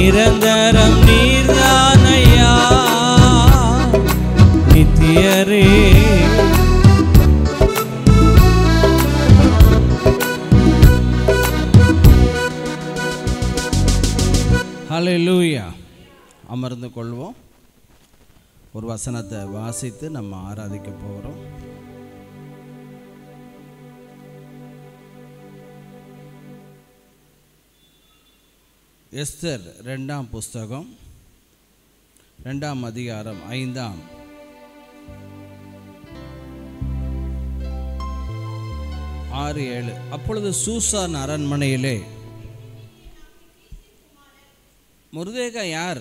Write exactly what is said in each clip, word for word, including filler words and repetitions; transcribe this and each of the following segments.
निरंतरम नीर्दानया नित्यरे hallelujah अमर्ंदु कोल्वोम और वसनत्तै वासित्तु नम्म आराधिक्क पोरोम एस्तर रेंडाम पुस्तकम रेंडाम अधिकारम ऐंदाम आरु एळु अप्पोळुदु सूसान अरण्मनैयिले मोर्देखाय यार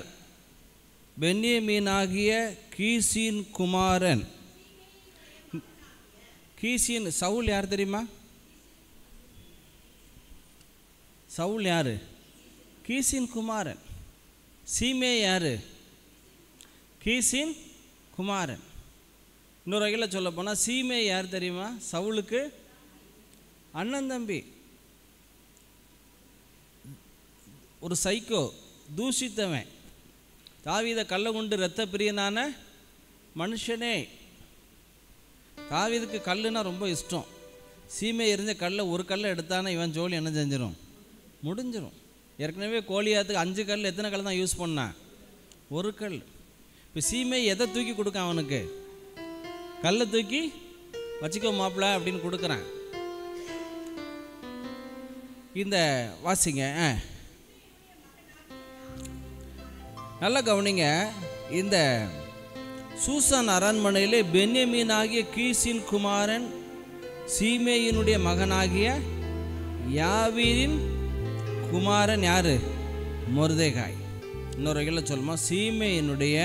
बेन्यामीनागिय कीसीन कुमारन कीसीन साउल यार तेरियुमा साउल यार कीसीन कुमारन सीमे यार कीसीन कुमारन इन्नोरु वगैयिल सोल्ल पोना सीमे यार तेरियुमा साउलुक्कु अन्नन तंबी ओरु सैको दूषितवन தாவீது கல்லுண்டு இரத்த பிரியனான மனுஷனே தாவீதுக்கு கல்லுனா ரொம்ப இஷ்டம் சீமே எறிஞ்ச கல்லை ஒரு கல்லை எடுத்தானே இவன் ஜோலி என்ன செஞ்சிரும் முடிஞ்சிரும் ஏற்கனவே கோலியாத்துக்கு அஞ்சு கல் எத்தனை கல் தான் யூஸ் பண்ணா ஒரு கல் இப்போ சீமே எதை தூக்கி கொடுக்க அவனுக்கு கல்லை தூக்கி வச்சிக்கோ மாப்ள அப்படினு கொடுக்கறான் இந்த வாசிங்க நல்லா கவனிங்க இந்த சூசான் அரண்மனையிலே பென்யமீன் ஆகிய கீசின் குமாரன் சீமேயினுடைய மகனாகிய யாவீரின் குமாரன் யாரு மொர்தேகாய் இன்னொரு வகையில் சொல்லுமா சீமேயினுடைய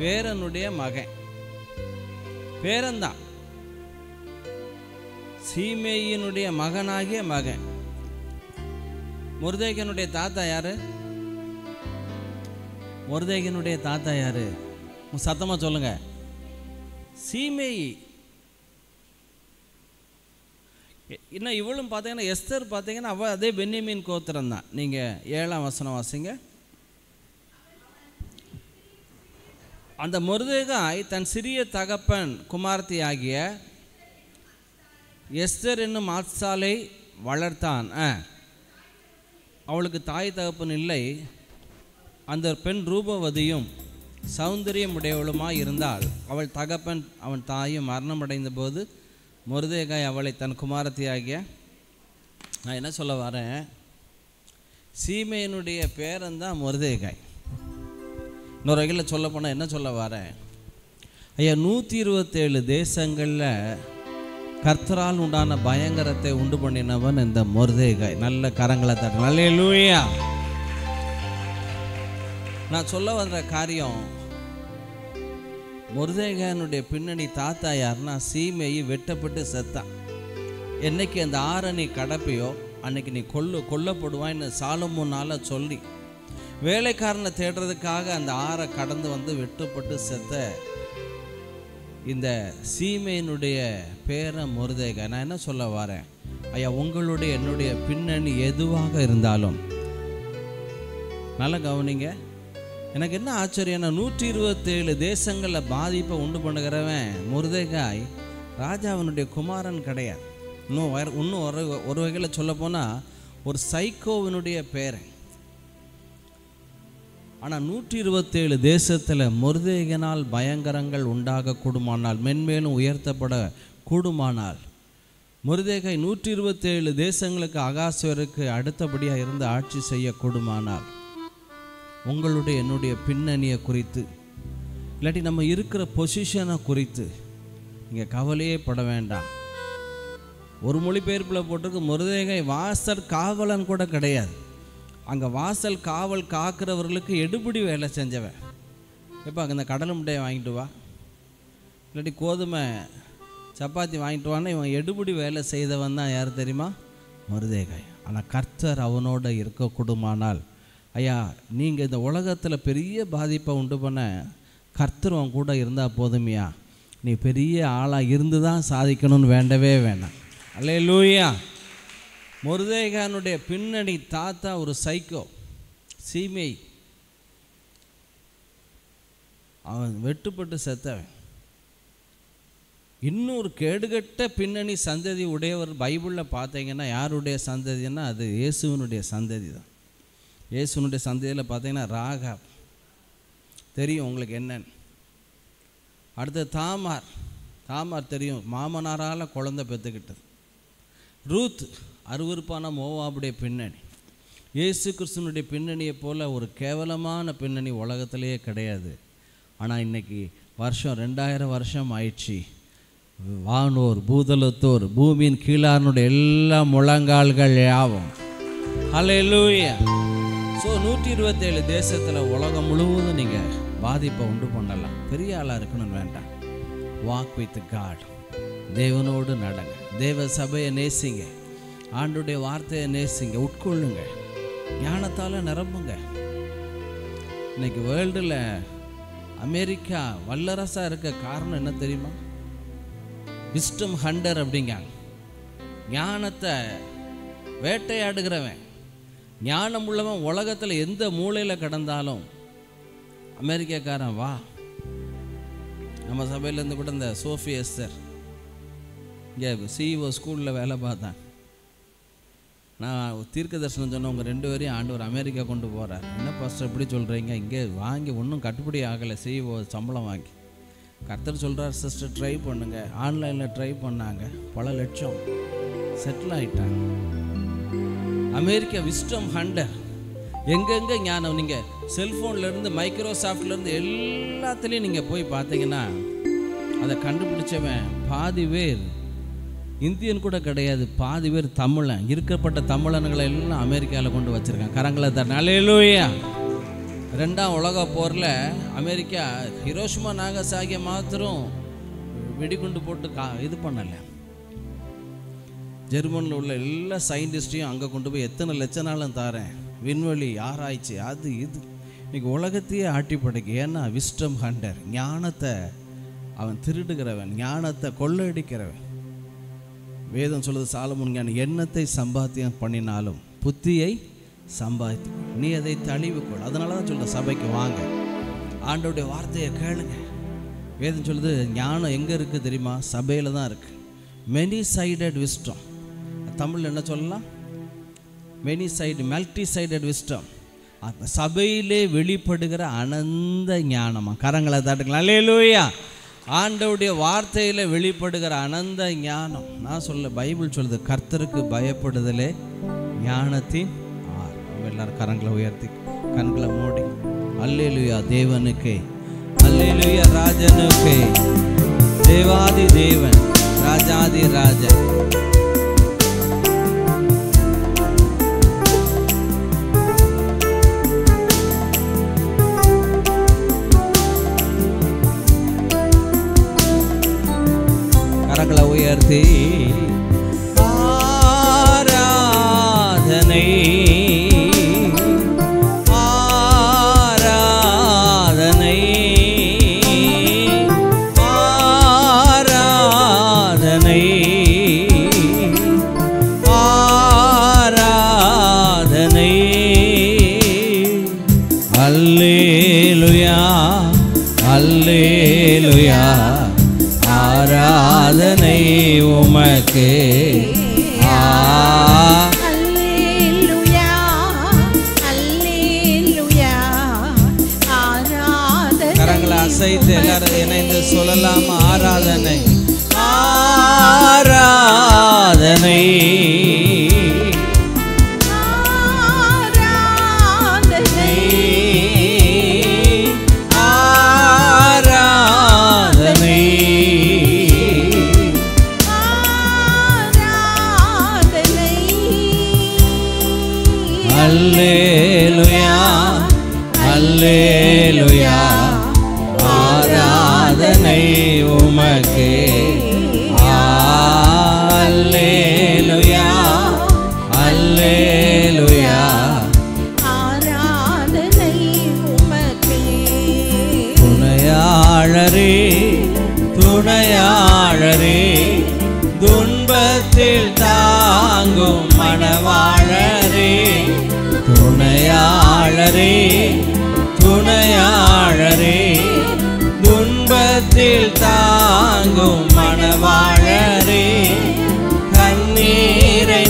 பேரனுடைய மகன் பேரன்தான் சீமேயினுடைய மகனாகிய மகன் மொர்தேகாயினுடைய தாத்தா யாரு மொர்தேகாயினுடைய தாத்தா யாரு சத்தமா சொல்லுங்க சீமேயி இன்னும் இவளும் பார்த்தீங்கன்னா எஸ்தர் பார்த்தீங்கன்னா அவள் அதே பென்யமீன் கோத்திரம் தான் நீங்கள் ஏழாம் வசனம் வாசிங்க அந்த மொர்தேகாய் தன் சிறிய தகப்பன் குமார்த்தி ஆகிய எஸ்தர் என்னும் ஆத்சாலை வளர்த்தான் அவளுக்கு தாய் தகப்பன் இல்லை அந்த பெண் ரூபவதியும் சௌந்தரியம் உடையவளுமாய் இருந்தால் அவள் தகப்பன் அவன் தாயும் மரணமடைந்த போது மொர்தேகாய் அவளை தன் குமாரத்தியாகிய நான் என்ன சொல்ல வரேன் சீமேயினுடைய பேரன் தான் மொர்தேகாய் இன்னொரு வகையில் சொல்ல போனால் என்ன சொல்ல வரேன் ஐயா நூற்றி இருபத்தேழு தேசங்களில் கர்த்தரால் உண்டான பயங்கரத்தை உண்டு பண்ணினவன் இந்த மொர்தேகாய் நல்ல கரங்களை தட்ட ஹல்லேலூயா நான் சொல்ல வந்த காரியம் மொர்தேகாயினுடைய பின்னணி தாத்தா யாருன்னா சீமேயி வெட்டப்பட்டு செத்தான் என்னைக்கு அந்த ஆரணி கடப்பையோ அன்னைக்கு நீ கொல்லு கொல்லப்படுவான்னு சாலமோனால சொல்லி வேலைக்காரனை தேடுறதுக்காக அந்த ஆறை கடந்து வந்து வெட்டப்பட்டு செத்த இந்த சீமேயினுடைய பேரை மொர்தேகாய் நான் என்ன சொல்ல வரேன் ஐயா உங்களுடைய என்னுடைய பின்னணி எதுவாக இருந்தாலும் நல்லா கவனிங்க எனக்கு என்ன ஆச்சரியம்னா நூற்றி இருபத்தேழு தேசங்களில் பாதிப்பை உண்டு பண்ணுகிறவன் மொர்தேகாய் ராஜாவனுடைய குமாரன் கிடையாது இன்னும் இன்னும் ஒரு ஒரு வகையில் சொல்லப்போனால் ஒரு சைக்கோவினுடைய பேரன் ஆனால் நூற்றி இருபத்தேழு தேசத்தில் மொர்தேகாயினால் பயங்கரங்கள் உண்டாக கூடுமானால் மென்மேலும் உயர்த்தப்பட கூடுமானால் மொர்தேகாய் நூற்றி இருபத்தேழு தேசங்களுக்கு அகாஸ்வேருக்கு அடுத்தபடியாக இருந்து ஆட்சி செய்யக்கூடுமானால் உங்களுடைய என்னுடைய பின்னணியை குறித்து இல்லாட்டி நம்ம இருக்கிற பொசிஷனை குறித்து நீங்கள் கவலையே பட வேண்டாம் ஒரு மொழிபெயர்ப்பில் போட்டிருக்கு மொர்தேகாய் வாசல் காவலன் கூட கிடையாது அங்கே வாசல் காவல் காக்கிறவர்களுக்கு எடுபிடி வேலை செஞ்சவன் எப்போ அங்கே இந்த கடலை முட்டையை வாங்கிட்டு வா இல்லாட்டி கோதுமை சப்பாத்தி வாங்கிட்டு வான்னா இவன் எடுபிடி வேலை செய்தவன் தான் யார் தெரியுமா மொர்தேகாய் ஆனால் கர்த்தர் அவனோடு இருக்கக்கூடுமானால் ஐயா நீங்கள் இந்த உலகத்தில் பெரிய பாதிப்பை உண்டு பண்ண கர்த்தரும் கூட இருந்தால் போதுமையா நீ பெரிய ஆளாக இருந்து தான் சாதிக்கணும்னு வேண்டவே வேண்டாம் அல்லேலூயா மொர்தேகாயினுடைய பின்னணி தாத்தா ஒரு சைக்கோ சீமை அவன் வெட்டுப்பட்டு செத்தவன். இன்னொரு கேடுகட்ட பின்னணி சந்ததி உடையவர் பைபிளில் பார்த்தீங்கன்னா யாருடைய சந்ததினா அது இயேசுவனுடைய சந்ததி தான். இயேசுவனுடைய சந்ததியில் பார்த்தீங்கன்னா ராகாப் தெரியும் உங்களுக்கு என்னன்னு. அடுத்து தாமார், தாமார் தெரியும் மாமனாரால் குழந்தை பெற்றுக்கிட்டது. ரூத் அருவருப்பான மோவாவுடைய பின்னணி. இயேசு கிறிஸ்துவனுடைய பின்னணியை போல் ஒரு கேவலமான பின்னணி உலகத்திலேயே கிடையாது. ஆனால் இன்றைக்கி வருஷம் ரெண்டாயிரம் வருஷம் ஆயிடுச்சு. வானோர் பூதலத்தோர் பூமியின் கீழாரனுடைய எல்லா முழங்கால்கள் யாவும் ஹல்லேலூயா. ஸோ நூற்றி இருபத்தேழு தேசத்தில் உலகம் முழுவதும் நீங்கள் பாதிப்பை உண்டு பண்ணலாம். பெரிய ஆளாக இருக்கணும்னு வேண்டாம். வாக் வித் காட், தேவனோடு நடங்க, தேவ சபையை நேசிங்க, ஆண்டுடைய வார்த்தையை நேசிங்க, உட்கொள்ளுங்க, ஞானத்தால் நிரம்புங்க. இன்றைக்கி வேர்ல்டில் அமெரிக்கா வல்லரசாக இருக்க காரணம் என்ன தெரியுமா? விஸ்டம் ஹண்டர் அப்படிங்க, ஞானத்தை வேட்டையாடுகிறவன். ஞானம் உள்ளவன் உலகத்தில் எந்த மூலையில் கிடந்தாலும் அமெரிக்காக்காரன் வா. நம்ம சபையிலேருந்து கூட இந்த சோஃபி எஸ்தர் இங்கே சிஇஓ ஸ்கூலில் வேலை பார்த்தான். நான் தீர்க்க தரிசனம் சொன்னேன், உங்கள் ரெண்டு பேரையும் ஆண்டவர் அமெரிக்கா கொண்டு போகிறார். என்ன பாஸ்டர் எப்படி சொல்கிறீங்க? இங்கே வாங்கி ஒன்றும் கட்டுப்படி ஆகலை, சிஇஓ சம்பளம் வாங்கி. கர்த்தர் சொல்கிறார் சிஸ்டர் ட்ரை பண்ணுங்க. ஆன்லைனில் ட்ரை பண்ணாங்க, பல லட்சம் செட்டில் ஆகிட்டாங்க. அமெரிக்கா விஸ்டம் ஹண்டர், எங்கெங்கே ஞானம். நீங்கள் செல்ஃபோன்லேருந்து மைக்ரோசாஃப்ட்லேருந்து எல்லாத்துலேயும் நீங்கள் போய் பார்த்தீங்கன்னா அதை கண்டுபிடிச்சவன் பாதி பேர் இந்தியன் கூட கிடையாது, பாதி பேர் தமிழன். இருக்கப்பட்ட தமிழன்களை எல்லாம் அமெரிக்காவில் கொண்டு வச்சுருக்காங்க. கரங்களை தரேன் ஹல்லேலூயா. ரெண்டாம் உலக போரில் அமெரிக்கா ஹிரோஷிமா நாகசாகியை மாத்திரம் வெடிகுண்டு போட்டு கா இது பண்ணலை, ஜெர்மனில் உள்ள எல்லா சயின்டிஸ்டையும் அங்கே கொண்டு போய் எத்தனை லட்ச நாளும் தாரேன், விண்வெளி ஆராய்ச்சி அது இது இன்றைக்கி உலகத்தையே ஆட்டி படைக்கு. ஏன்னா விஸ்டம் ஹண்டர், ஞானத்தை அவன் திருடுகிறவன், ஞானத்தை கொள்ளையடிக்கிறவன். வேதம் சொல்லுது சாலமோன் ஞானி, எண்ணத்தை சம்பாத்தியம் பண்ணினாலும் புத்தியை சம்பாதித்து நீ அதை தழிவுக்கொள். அதனால தான் சொல்கிற சபைக்கு வாங்க, ஆண்டோடைய வார்த்தையை கேளுங்க. வேதம் சொல்லுது ஞானம் எங்கே இருக்குது தெரியுமா? சபையில் தான் இருக்குது. மெனி சைடட் விஸ்டம், தமிழில் என்ன சொல்லலாம்? Many side multi sided wisdom, அந்த சபையிலே வெளிப்படுகிற அனந்த ஞானமா. கரங்களை தட்டுக்கலாம் ஹல்லேலூயா. ஆண்டோடைய வார்த்தையில் வெளிப்படுகிற அனந்த ஞானம். நான் சொல்ல பைபிள் சொல்லுது கர்த்தருக்கு பயப்படுதலே ஞானத்தின். எல்லாரும் கரங்களை உயர்த்தி கண்களை மூடி அல்லேலூயா தேவனுக்கு, அல்லேலூயா ராஜனுக்கு. தேவாதி தேவன், ராஜாதி ராஜன். கரங்களை உயர்த்தி ஆராதனை சொல்லலாம் ஆராதனை ஆராதனை துணையாளரே துணையாளரே துணையாளரே துன்பத்தில் தாங்கும் மனவாளரே கண்ணீரை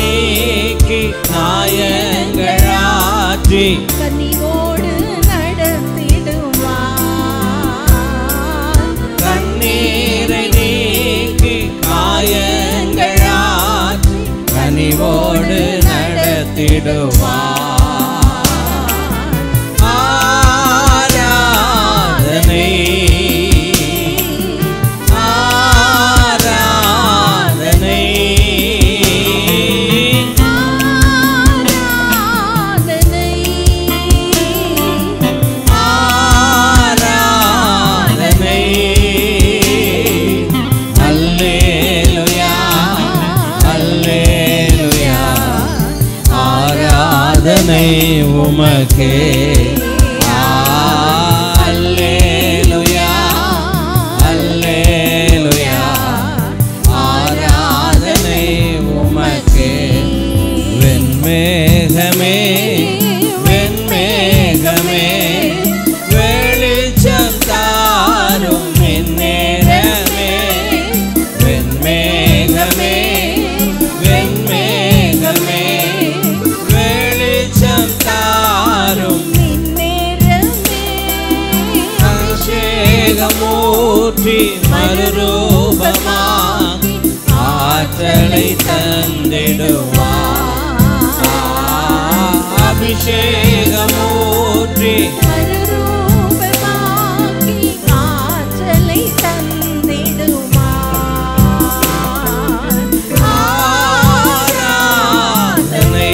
நீக்கி காயங்களாற்றி கனிவோடு நடத்திடுவார் கண்ணீரை நீக்கி காயங்களாற்றி கண்ணியோடு நடத்திடுவார் கண்ணீரை நீக்கி காயங்களாற்றி கனிவோடு நடத்திடுவார் உமக்கே அல்லேலூயா அல்லேலூயா ஆராதனை உமக்கே வெண்மேகமே வெண்மேகமே வெளிச்சம் தாரும் மின்னேரமே வெண்மேகமே வெண்மேகமே வெளிச்சம் மூற்றி மறுரூபமா ஆற்றலை தந்திடுவார் அபிஷேகமூற்றி மறுரூபமா ஆற்றலை தந்திடுவார் ஆராதனை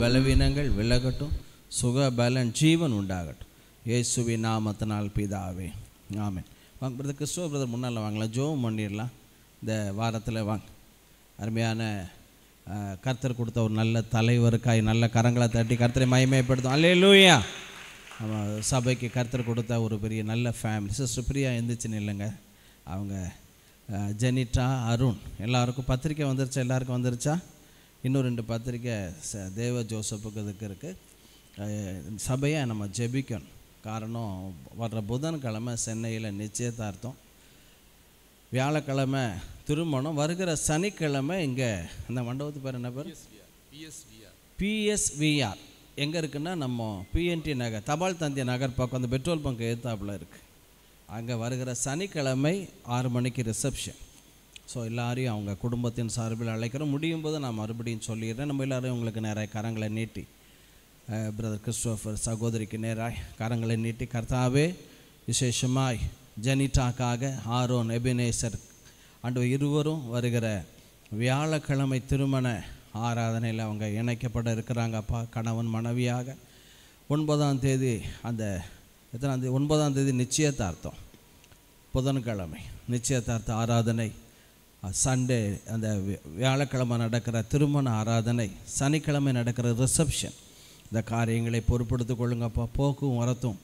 பலவீனங்கள் விலகட்டும் சுக பலன் ஜீவன் உண்டாகட்டும் இயேசுவின் நாமத்தினால் பிதாவே ஆமென். வாங்க பிரதர் கிறிஸ்துவ பிரதர் முன்னால் வாங்கலாம், ஜோம் பண்ணிடலாம். இந்த வாரத்தில் வாங்க அருமையான கர்த்தர் கொடுத்த ஒரு நல்ல தலைவருக்காய் நல்ல கரங்களை தட்டி கர்த்தரை மகிமைப்படுத்தும். அல்லேலூயா. சபைக்கு கர்த்தர் கொடுத்த ஒரு பெரிய நல்ல ஃபேமிலி. சிஸ்டர் பிரியா எழுந்துச்சுன்னு இல்லைங்க, அவங்க ஜெனிட்டா அருண் எல்லாருக்கும் பத்திரிக்கை வந்துருச்சா? எல்லாருக்கும் வந்துருச்சா? இன்னும் ரெண்டு பத்திரிக்கை ச தேவ ஜோசப்புக்கு இதுக்கு இருக்குது. சபையை நம்ம ஜெபிக்கணும். காரணம் வர்ற புதன்கிழமை சென்னையில் நிச்சயதார்த்தம், வியாழக்கிழமை திருமணம், வருகிற சனிக்கிழமை இங்கே அந்த மண்டபத்து பேர் என்ன பேர்? பிஎஸ்விஆர். எங்கே இருக்குன்னா நம்ம பிஎன்டி நகர் தபால் தந்தி நகர் பக்கம் அந்த பெட்ரோல் பங்க் எதிர்த்தாப்புல இருக்குது. அங்கே வருகிற சனிக்கிழமை ஆறு மணிக்கு ரிசப்ஷன், So, எல்லாரையும் அவங்க குடும்பத்தின் சார்பில் அழைக்கிறோம். முடியும் போது நான் மறுபடியும் சொல்லிடுறேன். நம்ம எல்லாரையும் உங்களுக்கு நேராக கரங்களை நீட்டி பிரதர் கிறிஸ்டோஃபர் சகோதரிக்கு நேராக கரங்களை நீட்டி கர்த்தாவே விசேஷமாய் ஜெனிட்டாக்காக ஆரோன் எபினேசர் ஆண்டவர் இருவரும் வருகிற வியாழக்கிழமை திருமண ஆராதனையில் அவங்க இணைக்கப்பட இருக்கிறாங்க அப்பா. கணவன் மனைவியாக ஒன்பதாம் தேதி அந்த எத்தனாம் தேதி ஒன்பதாம் தேதி நிச்சயதார்த்தம், புதன்கிழமை நிச்சயதார்த்த ஆராதனை, சண்டே அந்த வியாழக்கிழமை நடக்கிற திருமண ஆராதனை, சனிக்கிழமை நடக்கிற ரிசப்ஷன். இந்த காரியங்களை பொறுப்படுத்தி கொள்ளுங்கப்பா. போக்கும் வரத்தும்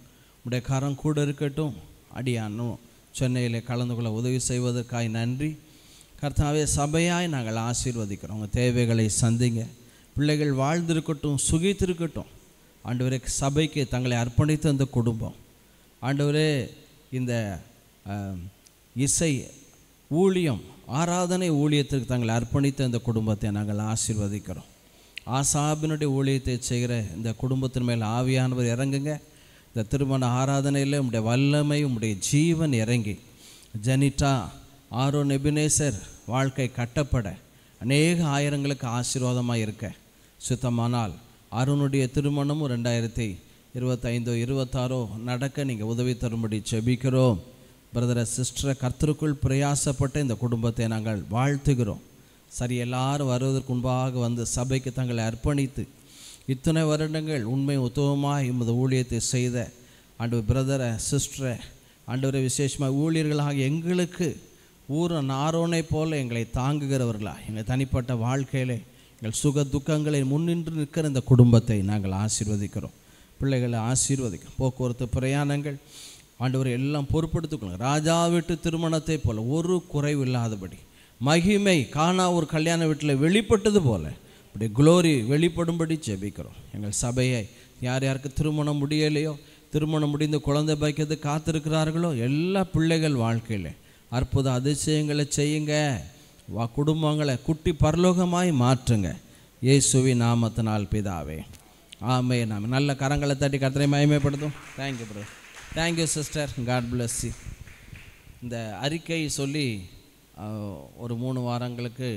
உடைய காரம் கூட இருக்கட்டும். அடியானும் சென்னையில் கலந்து கொள்ள உதவி செய்வதற்காய் நன்றி கர்த்தாவே. சபையாய் நாங்கள் ஆசீர்வதிக்கிறோம். உங்கள் தேவைகளை சந்திங்க. பிள்ளைகள் வாழ்ந்திருக்கட்டும், சுகித்திருக்கட்டும். ஆண்டவரே சபைக்கு தங்களை அர்ப்பணித்த அந்த குடும்பம் ஆண்டவரே, இந்த இசை ஊழியம் ஆராதனை ஊழியத்திற்கு தங்களை அர்ப்பணித்த இந்த குடும்பத்தை நாங்கள் ஆசீர்வதிக்கிறோம். ஆசாபினுடைய ஊழியத்தை செய்கிற இந்த குடும்பத்தின் மேல் ஆவியானவர் இறங்குங்க. இந்த திருமண ஆராதனையில் உடைய வல்லமை உடைய ஜீவன் இறங்கி ஜெனிட்டா ஆரோன் எபினேசர் வாழ்க்கை கட்டப்பட அநேக ஆயிரங்களுக்கு ஆசீர்வாதமாக இருக்க சுத்தமானால் அருணுடைய திருமணமும் ரெண்டாயிரத்தி இருபத்தைந்தோ இருபத்தாறோ நடக்க நீங்கள் உதவி தரும்படி செபிக்கிறோம். பிரதரை சிஸ்டரை கர்த்தருக்குள் பிரயாசப்பட்ட இந்த குடும்பத்தை நாங்கள் வாழ்த்துகிறோம். சரி, எல்லாரும் வருவதற்கு முன்பாக வந்து சபைக்கு தங்களை அர்ப்பணித்து இத்தனை வருடங்கள் உண்மை உத்தவமாக இந்த ஊழியத்தை செய்த அண்டு பிரதரை சிஸ்டரை அண்டு விசேஷமாக ஊழியர்களாக எங்களுக்கு ஊரன் ஆரோனை போல் எங்களை தாங்குகிறவர்களா எங்கள் தனிப்பட்ட வாழ்க்கையிலே எங்கள் சுக துக்கங்களை முன்னின்று நிற்கிற இந்த குடும்பத்தை நாங்கள் ஆசீர்வதிக்கிறோம். பிள்ளைகளை ஆசீர்வதிக்கிறோம். போக்குவரத்து பிரயாணங்கள் ஆண்டவரை எல்லாம் பொறுப்படுத்திக்கொள்ளுங்க. ராஜா வீட்டு திருமணத்தை போல் ஒரு குறைவு இல்லாதபடி மகிமை காணா ஒரு கல்யாண வீட்டில் வெளிப்பட்டது போல் இப்படி குளோரி வெளிப்படும்படி ஜெபிக்கிறோம். எங்கள் சபையை யார் யாருக்கு திருமணம் முடியலையோ, திருமணம் முடிந்து குழந்தை பாக்கியது காத்திருக்கிறார்களோ எல்லா பிள்ளைகள் வாழ்க்கையிலே அற்புத அதிசயங்களை செய்யுங்க. வா குடும்பங்களை குட்டி பரலோகமாய் மாற்றுங்க. இயேசுவின் நாமத்தினால் பிதாவே, ஆமே. நாம் நல்ல கரங்களை தட்டி கர்த்தரை மகிமைப்படுத்தும். Thank you bro, thank you sister, God bless you. இந்த அறிக்கை சொல்லி ஒரு மூணு வாரங்களுக்கு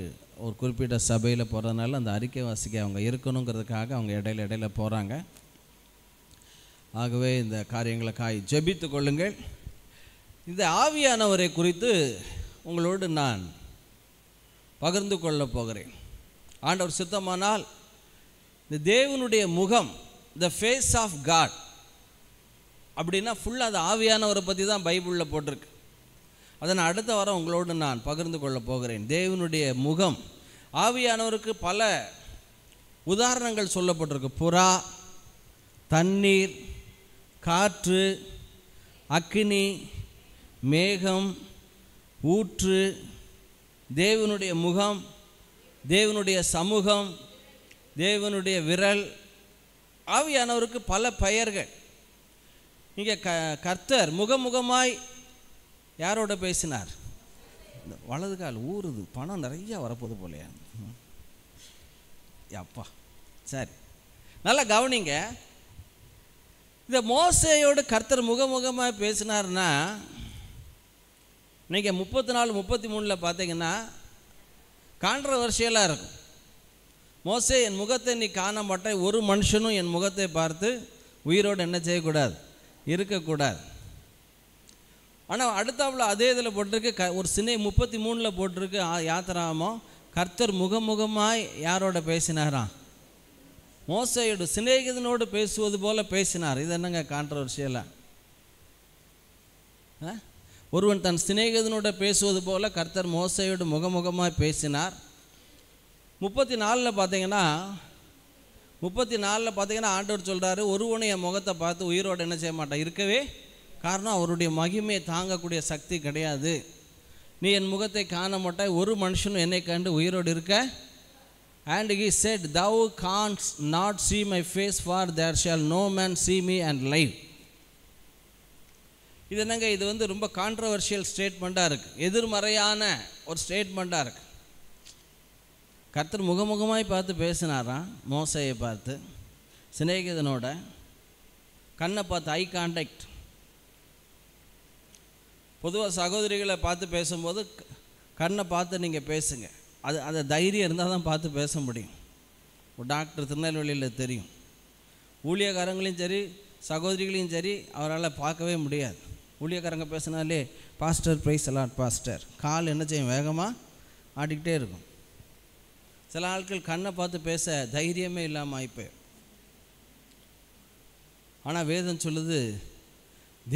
ஒரு குறிப்பிட்ட சபையில் போகிறதுனால அந்த அறிக்கை வாசிக்க அவங்க இருக்கணுங்கிறதுக்காக அவங்க இடையில இடையில போகிறாங்க. ஆகவே இந்த காரியங்களுக்காய் ஜெபித்து கொள்ளுங்கள். இந்த ஆவியானவரை குறித்து உங்களோடு நான் பகிர்ந்து கொள்ளப் போகிறேன். ஆண்டவர் சித்தமானால் இந்த தேவனுடைய முகம், த ஃபேஸ் ஆஃப் காட் அப்படின்னா ஃபுல்லாக அது ஆவியானவரை பற்றி தான் பைபிளில் போட்டிருக்கு. அதை நான் அடுத்த வாரம் உங்களோடு நான் பகிர்ந்து கொள்ளப் போகிறேன். தேவனுடைய முகம், ஆவியானவருக்கு பல உதாரணங்கள் சொல்லப்பட்டிருக்கு. புறா, தண்ணீர், காற்று, அக்கினி, மேகம், ஊற்று, தேவனுடைய முகம், தேவனுடைய சமூகம், தேவனுடைய விரல், ஆவியானவருக்கு பல பெயர்கள். இங்கே க கர்த்தர் முகமுகமாய் யாரோட பேசினார்? வலது கால் ஊறுது, பணம் நிறையா வரப்போது போலையா அப்பா. சரி, நல்லா கவனிங்க. இந்த மோசேயோடு கர்த்தர் முகமுகமாக பேசினார்னா நீங்கள் முப்பத்தி நாலு முப்பத்தி மூணில் பார்த்தீங்கன்னா கான்ட்ரவர்ஷியலாக இருக்கும். மோசே, என் முகத்தை நீ காண மாட்டாய், ஒரு மனுஷனும் என் முகத்தை பார்த்து உயிரோடு என்ன செய்யக்கூடாது, இருக்கக்கூடாது. ஆனால் அடுத்தாவில் அதே இதில் போட்டிருக்கு க ஒரு சின்ன முப்பத்தி மூணில் போட்டிருக்கு யாத்திராமோ, கர்த்தர் முகமுகமாய் யாரோட பேசினாராம்? மோசையோடு, சிநேகிதனோடு பேசுவது போல் பேசினார். இது என்னங்க கான்ட்ரவர்ஷியலாக? ஒருவன் தன் சிநேகிதனோட பேசுவது போல் கர்த்தர் மோசையோடு முகமுகமாக பேசினார். முப்பத்தி நாலில் பார்த்தீங்கன்னா முப்பத்தி நாலில் பார்த்தீங்கன்னா ஆண்டவர் சொல்கிறாரு, ஒருவனை என் முகத்தை பார்த்து உயிரோடு என்ன செய்ய மாட்டான், இருக்கவே. காரணம், அவருடைய மகிமையை தாங்கக்கூடிய சக்தி கிடையாது. நீ என் முகத்தை காண மாட்டாய், ஒரு மனுஷனும் என்னை கண்டு உயிரோடு இருக்க. And he said, thou canst not see my face, for there shall no man see me and live. இது என்னங்க, இது வந்து ரொம்ப கான்ட்ரவர்ஷியல் ஸ்டேட்மெண்ட்டாக இருக்குது, எதிர்மறையான ஒரு ஸ்டேட்மெண்ட்டாக இருக்குது. கர்த்தர் முகமுகமாய் பார்த்து பேசினாராம் மோசையை பார்த்து, சிநேகிதனோட கண்ணை பார்த்து, ஐ கான்டாக்ட். பொதுவாக சகோதரிகளை பார்த்து பேசும்போது கண்ணை பார்த்து நீங்கள் பேசுங்க. அது அந்த தைரியம் இருந்தால் தான் பார்த்து பேச முடியும். ஒரு டாக்டர் திருநெல்வேலியில் தெரியும், ஊழியக்காரங்களையும் சரி சகோதரிகளையும் சரி அவரால் பார்க்கவே முடியாது. ஊழியக்காரங்க பேசினாலே பாஸ்டர் ப்ரைஸ் எல்லாம் பாஸ்டர் கால் என்ன செய்யும் வேகமாக ஆடிக்கிட்டே இருக்கும். சில ஆட்கள் கண்ணை பார்த்து பேச தைரியமே இல்லாமல் ஆயிப்போய். ஆனால் வேதம் சொல்லுது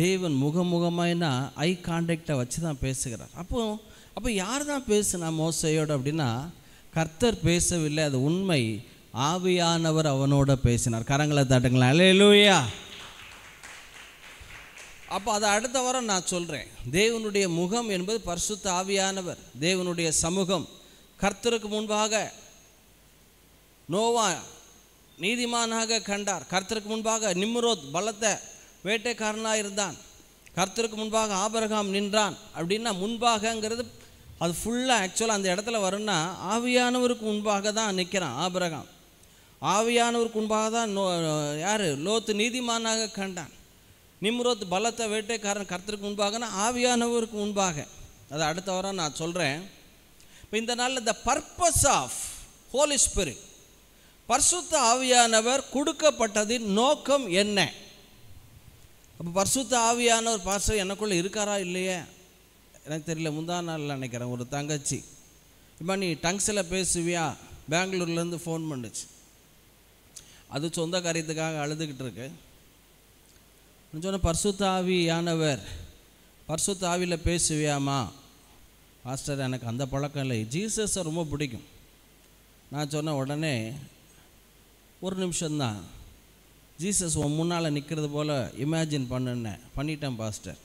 தேவன் முகமுகமாயினா ஐ கான்டாக்டை வச்சு தான் பேசுகிறார். அப்போ அப்போ யார் தான் பேசுனா மோசையோடு அப்படின்னா, கர்த்தர் பேசவில்லை, அது உண்மை, ஆவியானவர் அவனோட பேசினார். கரங்களை தட்டுங்களா, அல்லேலூயா. அப்போ அதை அடுத்த வாரம் நான் சொல்கிறேன். தேவனுடைய முகம் என்பது பரிசுத்த ஆவியானவர், தேவனுடைய சமூகம். கர்த்தருக்கு முன்பாக நோவா நீதிமானாக கண்டார், கர்த்தருக்கு முன்பாக நிம்ரோத் பலத்த வேட்டைக்காரனாக இருந்தான், கர்த்தருக்கு முன்பாக ஆபிரகாம் நின்றான் அப்படின்னா முன்பாகங்கிறது அது ஃபுல்லாக ஆக்சுவலாக அந்த இடத்துல வரும்னா ஆவியானவருக்கு முன்பாக தான் நிற்கிறான் ஆபிரகாம். ஆவியானவருக்கு முன்பாக தான் நோ யார் லோத்து நீதிமானாக கண்டான், நிம்ரோத் பலத்த வேட்டைக்காரன் கர்த்தருக்கு முன்பாகனா ஆவியானவருக்கு முன்பாக. அது அடுத்த வாரம் நான் சொல்கிறேன். இப்போ இந்த நாளில் the purpose of Holy Spirit, பரிசுத்த ஆவியானவர் கொடுக்கப்பட்டதின் நோக்கம் என்ன? அப்போ பரிசுத்த ஆவியானவர் பாஸ்டர் எனக்குள்ளே இருக்காரா இல்லையே எனக்கு தெரியல. முந்தா நாளில் நினைக்கிறேன் ஒரு தங்கச்சி, இப்போ நீ டங்ஸில் பேசுவியா பெங்களூர்லேருந்து ஃபோன் பண்ணுச்சு. அது சொந்த காரியத்துக்காக அழுதுகிட்டு இருக்கு. சொன்ன பரிசுத்த ஆவியானவர் பரிசுத்த ஆவியில் பேசுவியாமா? பாஸ்டர் எனக்கு அந்த பழக்கம் இல்லை, ஜீசஸை ரொம்ப பிடிக்கும். நான் சொன்ன உடனே ஒரு நிமிஷம்தான் ஜீசஸ் உன் முன்னால் நிற்கிறது போல் இமேஜின் பண்ணுன்னேன். பண்ணிட்டேன் பாஸ்டர்.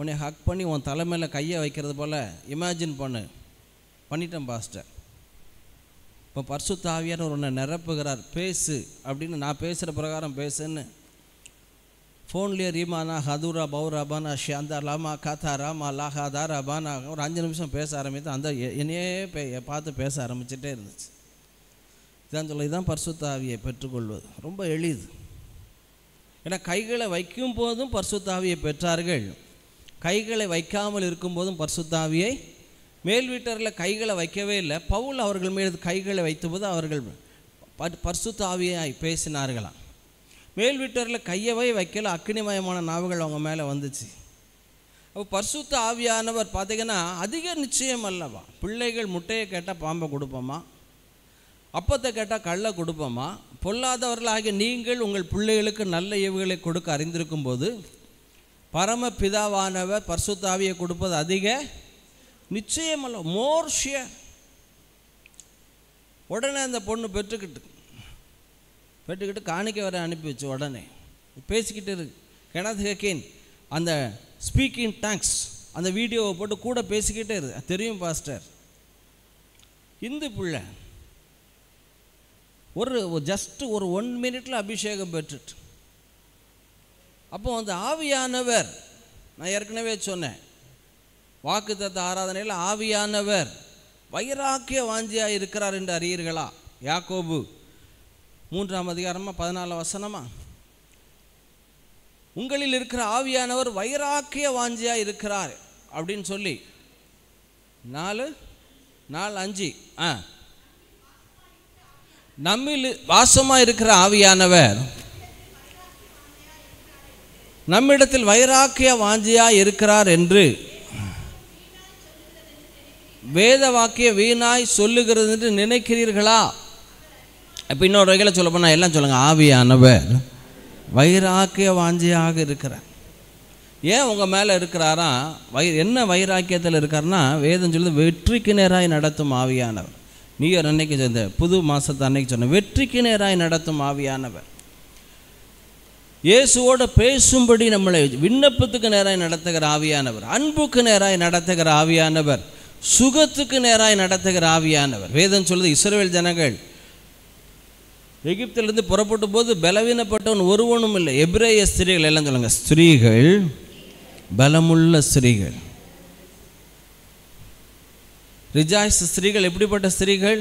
உன்னை ஹக் பண்ணி உன் தலைமையில் கையை வைக்கிறது போல் இமேஜின் பண்ணு. பண்ணிட்டேன் பாஸ்டர். இப்போ பரிசுத்த ஆவியார் உன்னை நிரப்புகிறார், பேசு அப்படின்னு நான் பேசுகிற பிரகாரம் பேசுன்னு ஃபோன்லேயே ரீமானா ஹதுரா பௌராபானா ஷியாந்தா லாமா காத்தா ராமா லாஹா தாரா பானா ஒரு அஞ்சு நிமிஷம் பேச ஆரம்பித்து அந்த என்னையே பே பார்த்து பேச ஆரம்பிச்சுட்டே இருந்துச்சு. இதான் சொல்ல, இதுதான் பரிசுத்த ஆவியை பெற்றுக்கொள்வது ரொம்ப எளிது. ஏன்னா கைகளை வைக்கும் போதும் பரிசுத்த ஆவியை பெற்றார்கள், கைகளை வைக்காமல் இருக்கும்போதும் பரிசுத்த ஆவியை. மேல் வீட்டரில் கைகளை வைக்கவே இல்லை, பவுல் அவர்கள் மீது கைகளை வைத்தபோது அவர்கள் பரிசுத்த ஆவியை பேசினார்களாம். மேல் வீட்டரில் கையவே வைக்கல, அக்னிமயமான நாவுகள் அவங்க மேலே வந்துச்சு. அப்போ பரிசுத்த ஆவியானவர் பார்த்திங்கன்னா அதிக நிச்சயம் அல்லவா? பிள்ளைகள் முட்டையை கேட்டால் பாம்பை கொடுப்போமா? அப்பத்தை கேட்டால் கல்லை கொடுப்போமா? பொல்லாதவர்களாகிய நீங்கள் உங்கள் பிள்ளைகளுக்கு நல்ல ஏவுகளை கொடுக்க அறிந்திருக்கும் போது பரம பிதாவானவர் பரிசுத்த ஆவியை கொடுப்பது அதிக நிச்சயம் அல்ல, மோர் ஷியர். உடனே அந்த பொண்ணு பெற்றுக்கிட்டு பெற்றுக்கிட்டு காணிக்க வர அனுப்பி வச்சு உடனே பேசிக்கிட்டு இருக்கு. கெனத் ஹக்கேன் அந்த ஸ்பீக்கிங் டங்ஸ் அந்த வீடியோவை போட்டு கூட பேசிக்கிட்டே இருக்கு. தெரியும் பாஸ்டர், இந்து பிள்ளை ஒரு ஜஸ்ட்டு ஒரு ஒன் மினிட்ல அபிஷேகம் பெற்றுட்டு. அப்போ அந்த ஆவியானவர், நான் ஏற்கனவே சொன்னேன் வாக்குத்தத்த ஆராதனையில் ஆவியானவர் வைராக்கிய வாஞ்சியாக இருக்கிறார் என்று அறியீர்களா? யாக்கோபு மூன்றாம் அதிகாரமா பதினாலு வசனமா, உங்களில் இருக்கிற ஆவியானவர் வைராக்கிய வாஞ்சியா இருக்கிறார் அப்படின்னு சொல்லி நாலு நாலு அஞ்சு ஆ நம்மில் வாசமா இருக்கிற ஆவியானவர் நம்மிடத்தில் வைராக்கிய வாஞ்சியா இருக்கிறார் என்று வேத வாக்கிய வீணாய் சொல்லுகிறது என்று நினைக்கிறீர்களா? இப்போ இன்னொரு வகையில் சொல்ல போனால் எல்லாம் சொல்லுங்கள், ஆவியானவர் வைராக்கிய வாஞ்சியாக இருக்கிறார். ஏன் உங்கள் மேலே இருக்கிறாரா? வை என்ன வைராக்கியத்தில் இருக்காருன்னா வேதம் சொல்லுது வெற்றிக்கு நேராய் நடத்தும் ஆவியானவர். நீர் அன்னைக்கு சொன்ன புது மாதத்தை அன்னைக்கு சொன்ன வெற்றிக்கு நேராய் நடத்தும் ஆவியானவர் இயேசுவோடு பேசும்படி நம்மளை விண்ணப்பத்துக்கு நேராய் நடத்துகிற ஆவியானவர், அன்புக்கு நேராய் நடத்துகிற ஆவியானவர், சுகத்துக்கு நேராய் நடத்துகிற ஆவியானவர். வேதம் சொல்லுது இஸ்ரவேல் ஜனங்கள் எகிப்திலிருந்து புறப்பட்ட போது பலவீனப்பட்டவன் ஒருவனும் இல்லை. எபிரேய ஸ்திரீகள் எல்லாம் சொல்லுங்க, ஸ்திரீகள் பலமுள்ள ஸ்திரீகள். ரிஜாய்ஸ் ஸ்திரீகள் எப்படிப்பட்ட ஸ்திரீகள்?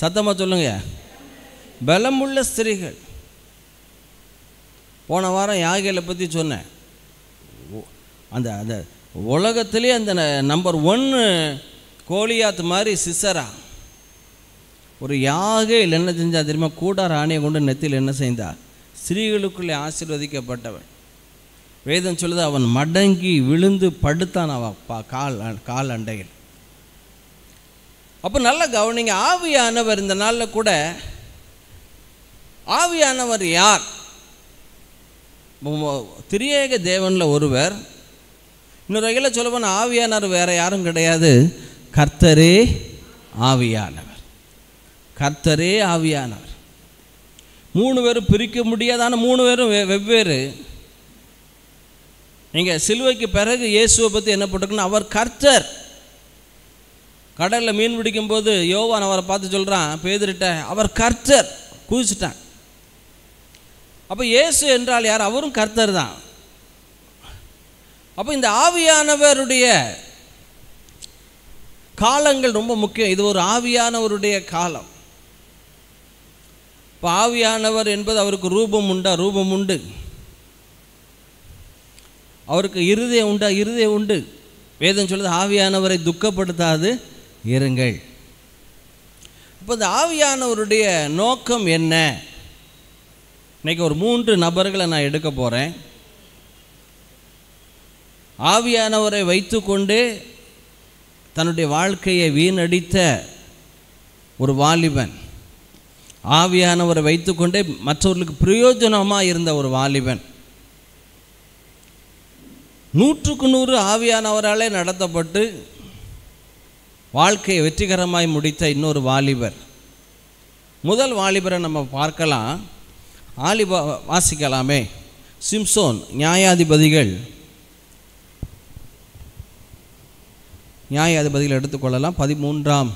சத்தமாக சொல்லுங்க, பலமுள்ள ஸ்திரீகள். போன வாரம் யாகையில் பற்றி சொன்னேன். அந்த அந்த உலகத்திலே அந்த நம்பர் ஒன்று கோலியாத் மாதிரி சிசரா ஒரு யாகையில் என்ன செஞ்சா தெரியுமா? கூடார ஆணையை கொண்டு நெத்தியில் என்ன செய்தார்? ஸ்திரீகளுக்குள்ளே ஆசீர்வதிக்கப்பட்டவன். வேதம் சொல்லுது அவன் மடங்கி விழுந்து படுத்தான் அவன் கால் கால் அண்டையில். அப்போ நல்லா கவனிங்க, ஆவியானவர் இந்த நாளில் கூட ஆவியானவர் யார்? திரியேக தேவனில் ஒருவர். இன்னொரு வகையில் சொல்ல போனால் ஆவியானவர் வேறு யாரும் கிடையாது, கர்த்தரே ஆவியானவர். கர்த்தரே ஆவியானவர். மூணு பேரும் பிரிக்க முடியாதான மூணு பேரும் வெவ்வேறு. நீங்கள் சிலுவைக்கு பிறகு இயேசுவை பற்றி என்ன போட்டிருக்குன்னா, அவர் கர்த்தர். கடலில் மீன் பிடிக்கும்போது யோவான் அவரை பார்த்து சொல்கிறான், பேதுருட்ட அவர் கர்த்தர், குதிச்சுட்டான். அப்போ இயேசு என்றால் யார்? அவரும் கர்த்தர் தான். அப்போ இந்த ஆவியானவருடைய காலங்கள் ரொம்ப முக்கியம். இது ஒரு ஆவியானவருடைய காலம். இப்போ ஆவியானவர் என்பது அவருக்கு ரூபம் உண்டா? ரூபம் உண்டு. அவருக்கு இருதயம் உண்டா? இருதயம் உண்டு. வேதம் சொல்லுது ஆவியானவரை துக்கப்படுத்தாது இருங்கள். இப்போ இந்த ஆவியானவருடைய நோக்கம் என்ன? இன்றைக்கி ஒரு மூன்று நபர்களை நான் எடுக்க போகிறேன். ஆவியானவரை வைத்து கொண்டு தன்னுடைய வாழ்க்கையை வீணடித்த ஒரு வாலிபன், ஆவியானவரை வைத்து கொண்டே மற்றவர்களுக்கு பிரயோஜனமாக இருந்த ஒரு வாலிபன், நூற்றுக்கு நூறு ஆவியானவராலே நடத்தப்பட்டு வாழ்க்கையை வெற்றிகரமாய் முடித்த இன்னொரு வாலிபர். முதல் வாலிபரை நம்ம பார்க்கலாம், ஆலிபா வாசிக்கலாமே. சிம்சோன், நியாயாதிபதிகள் நியாயாதிபதிகள் எடுத்துக்கொள்ளலாம், பதிமூன்றாம்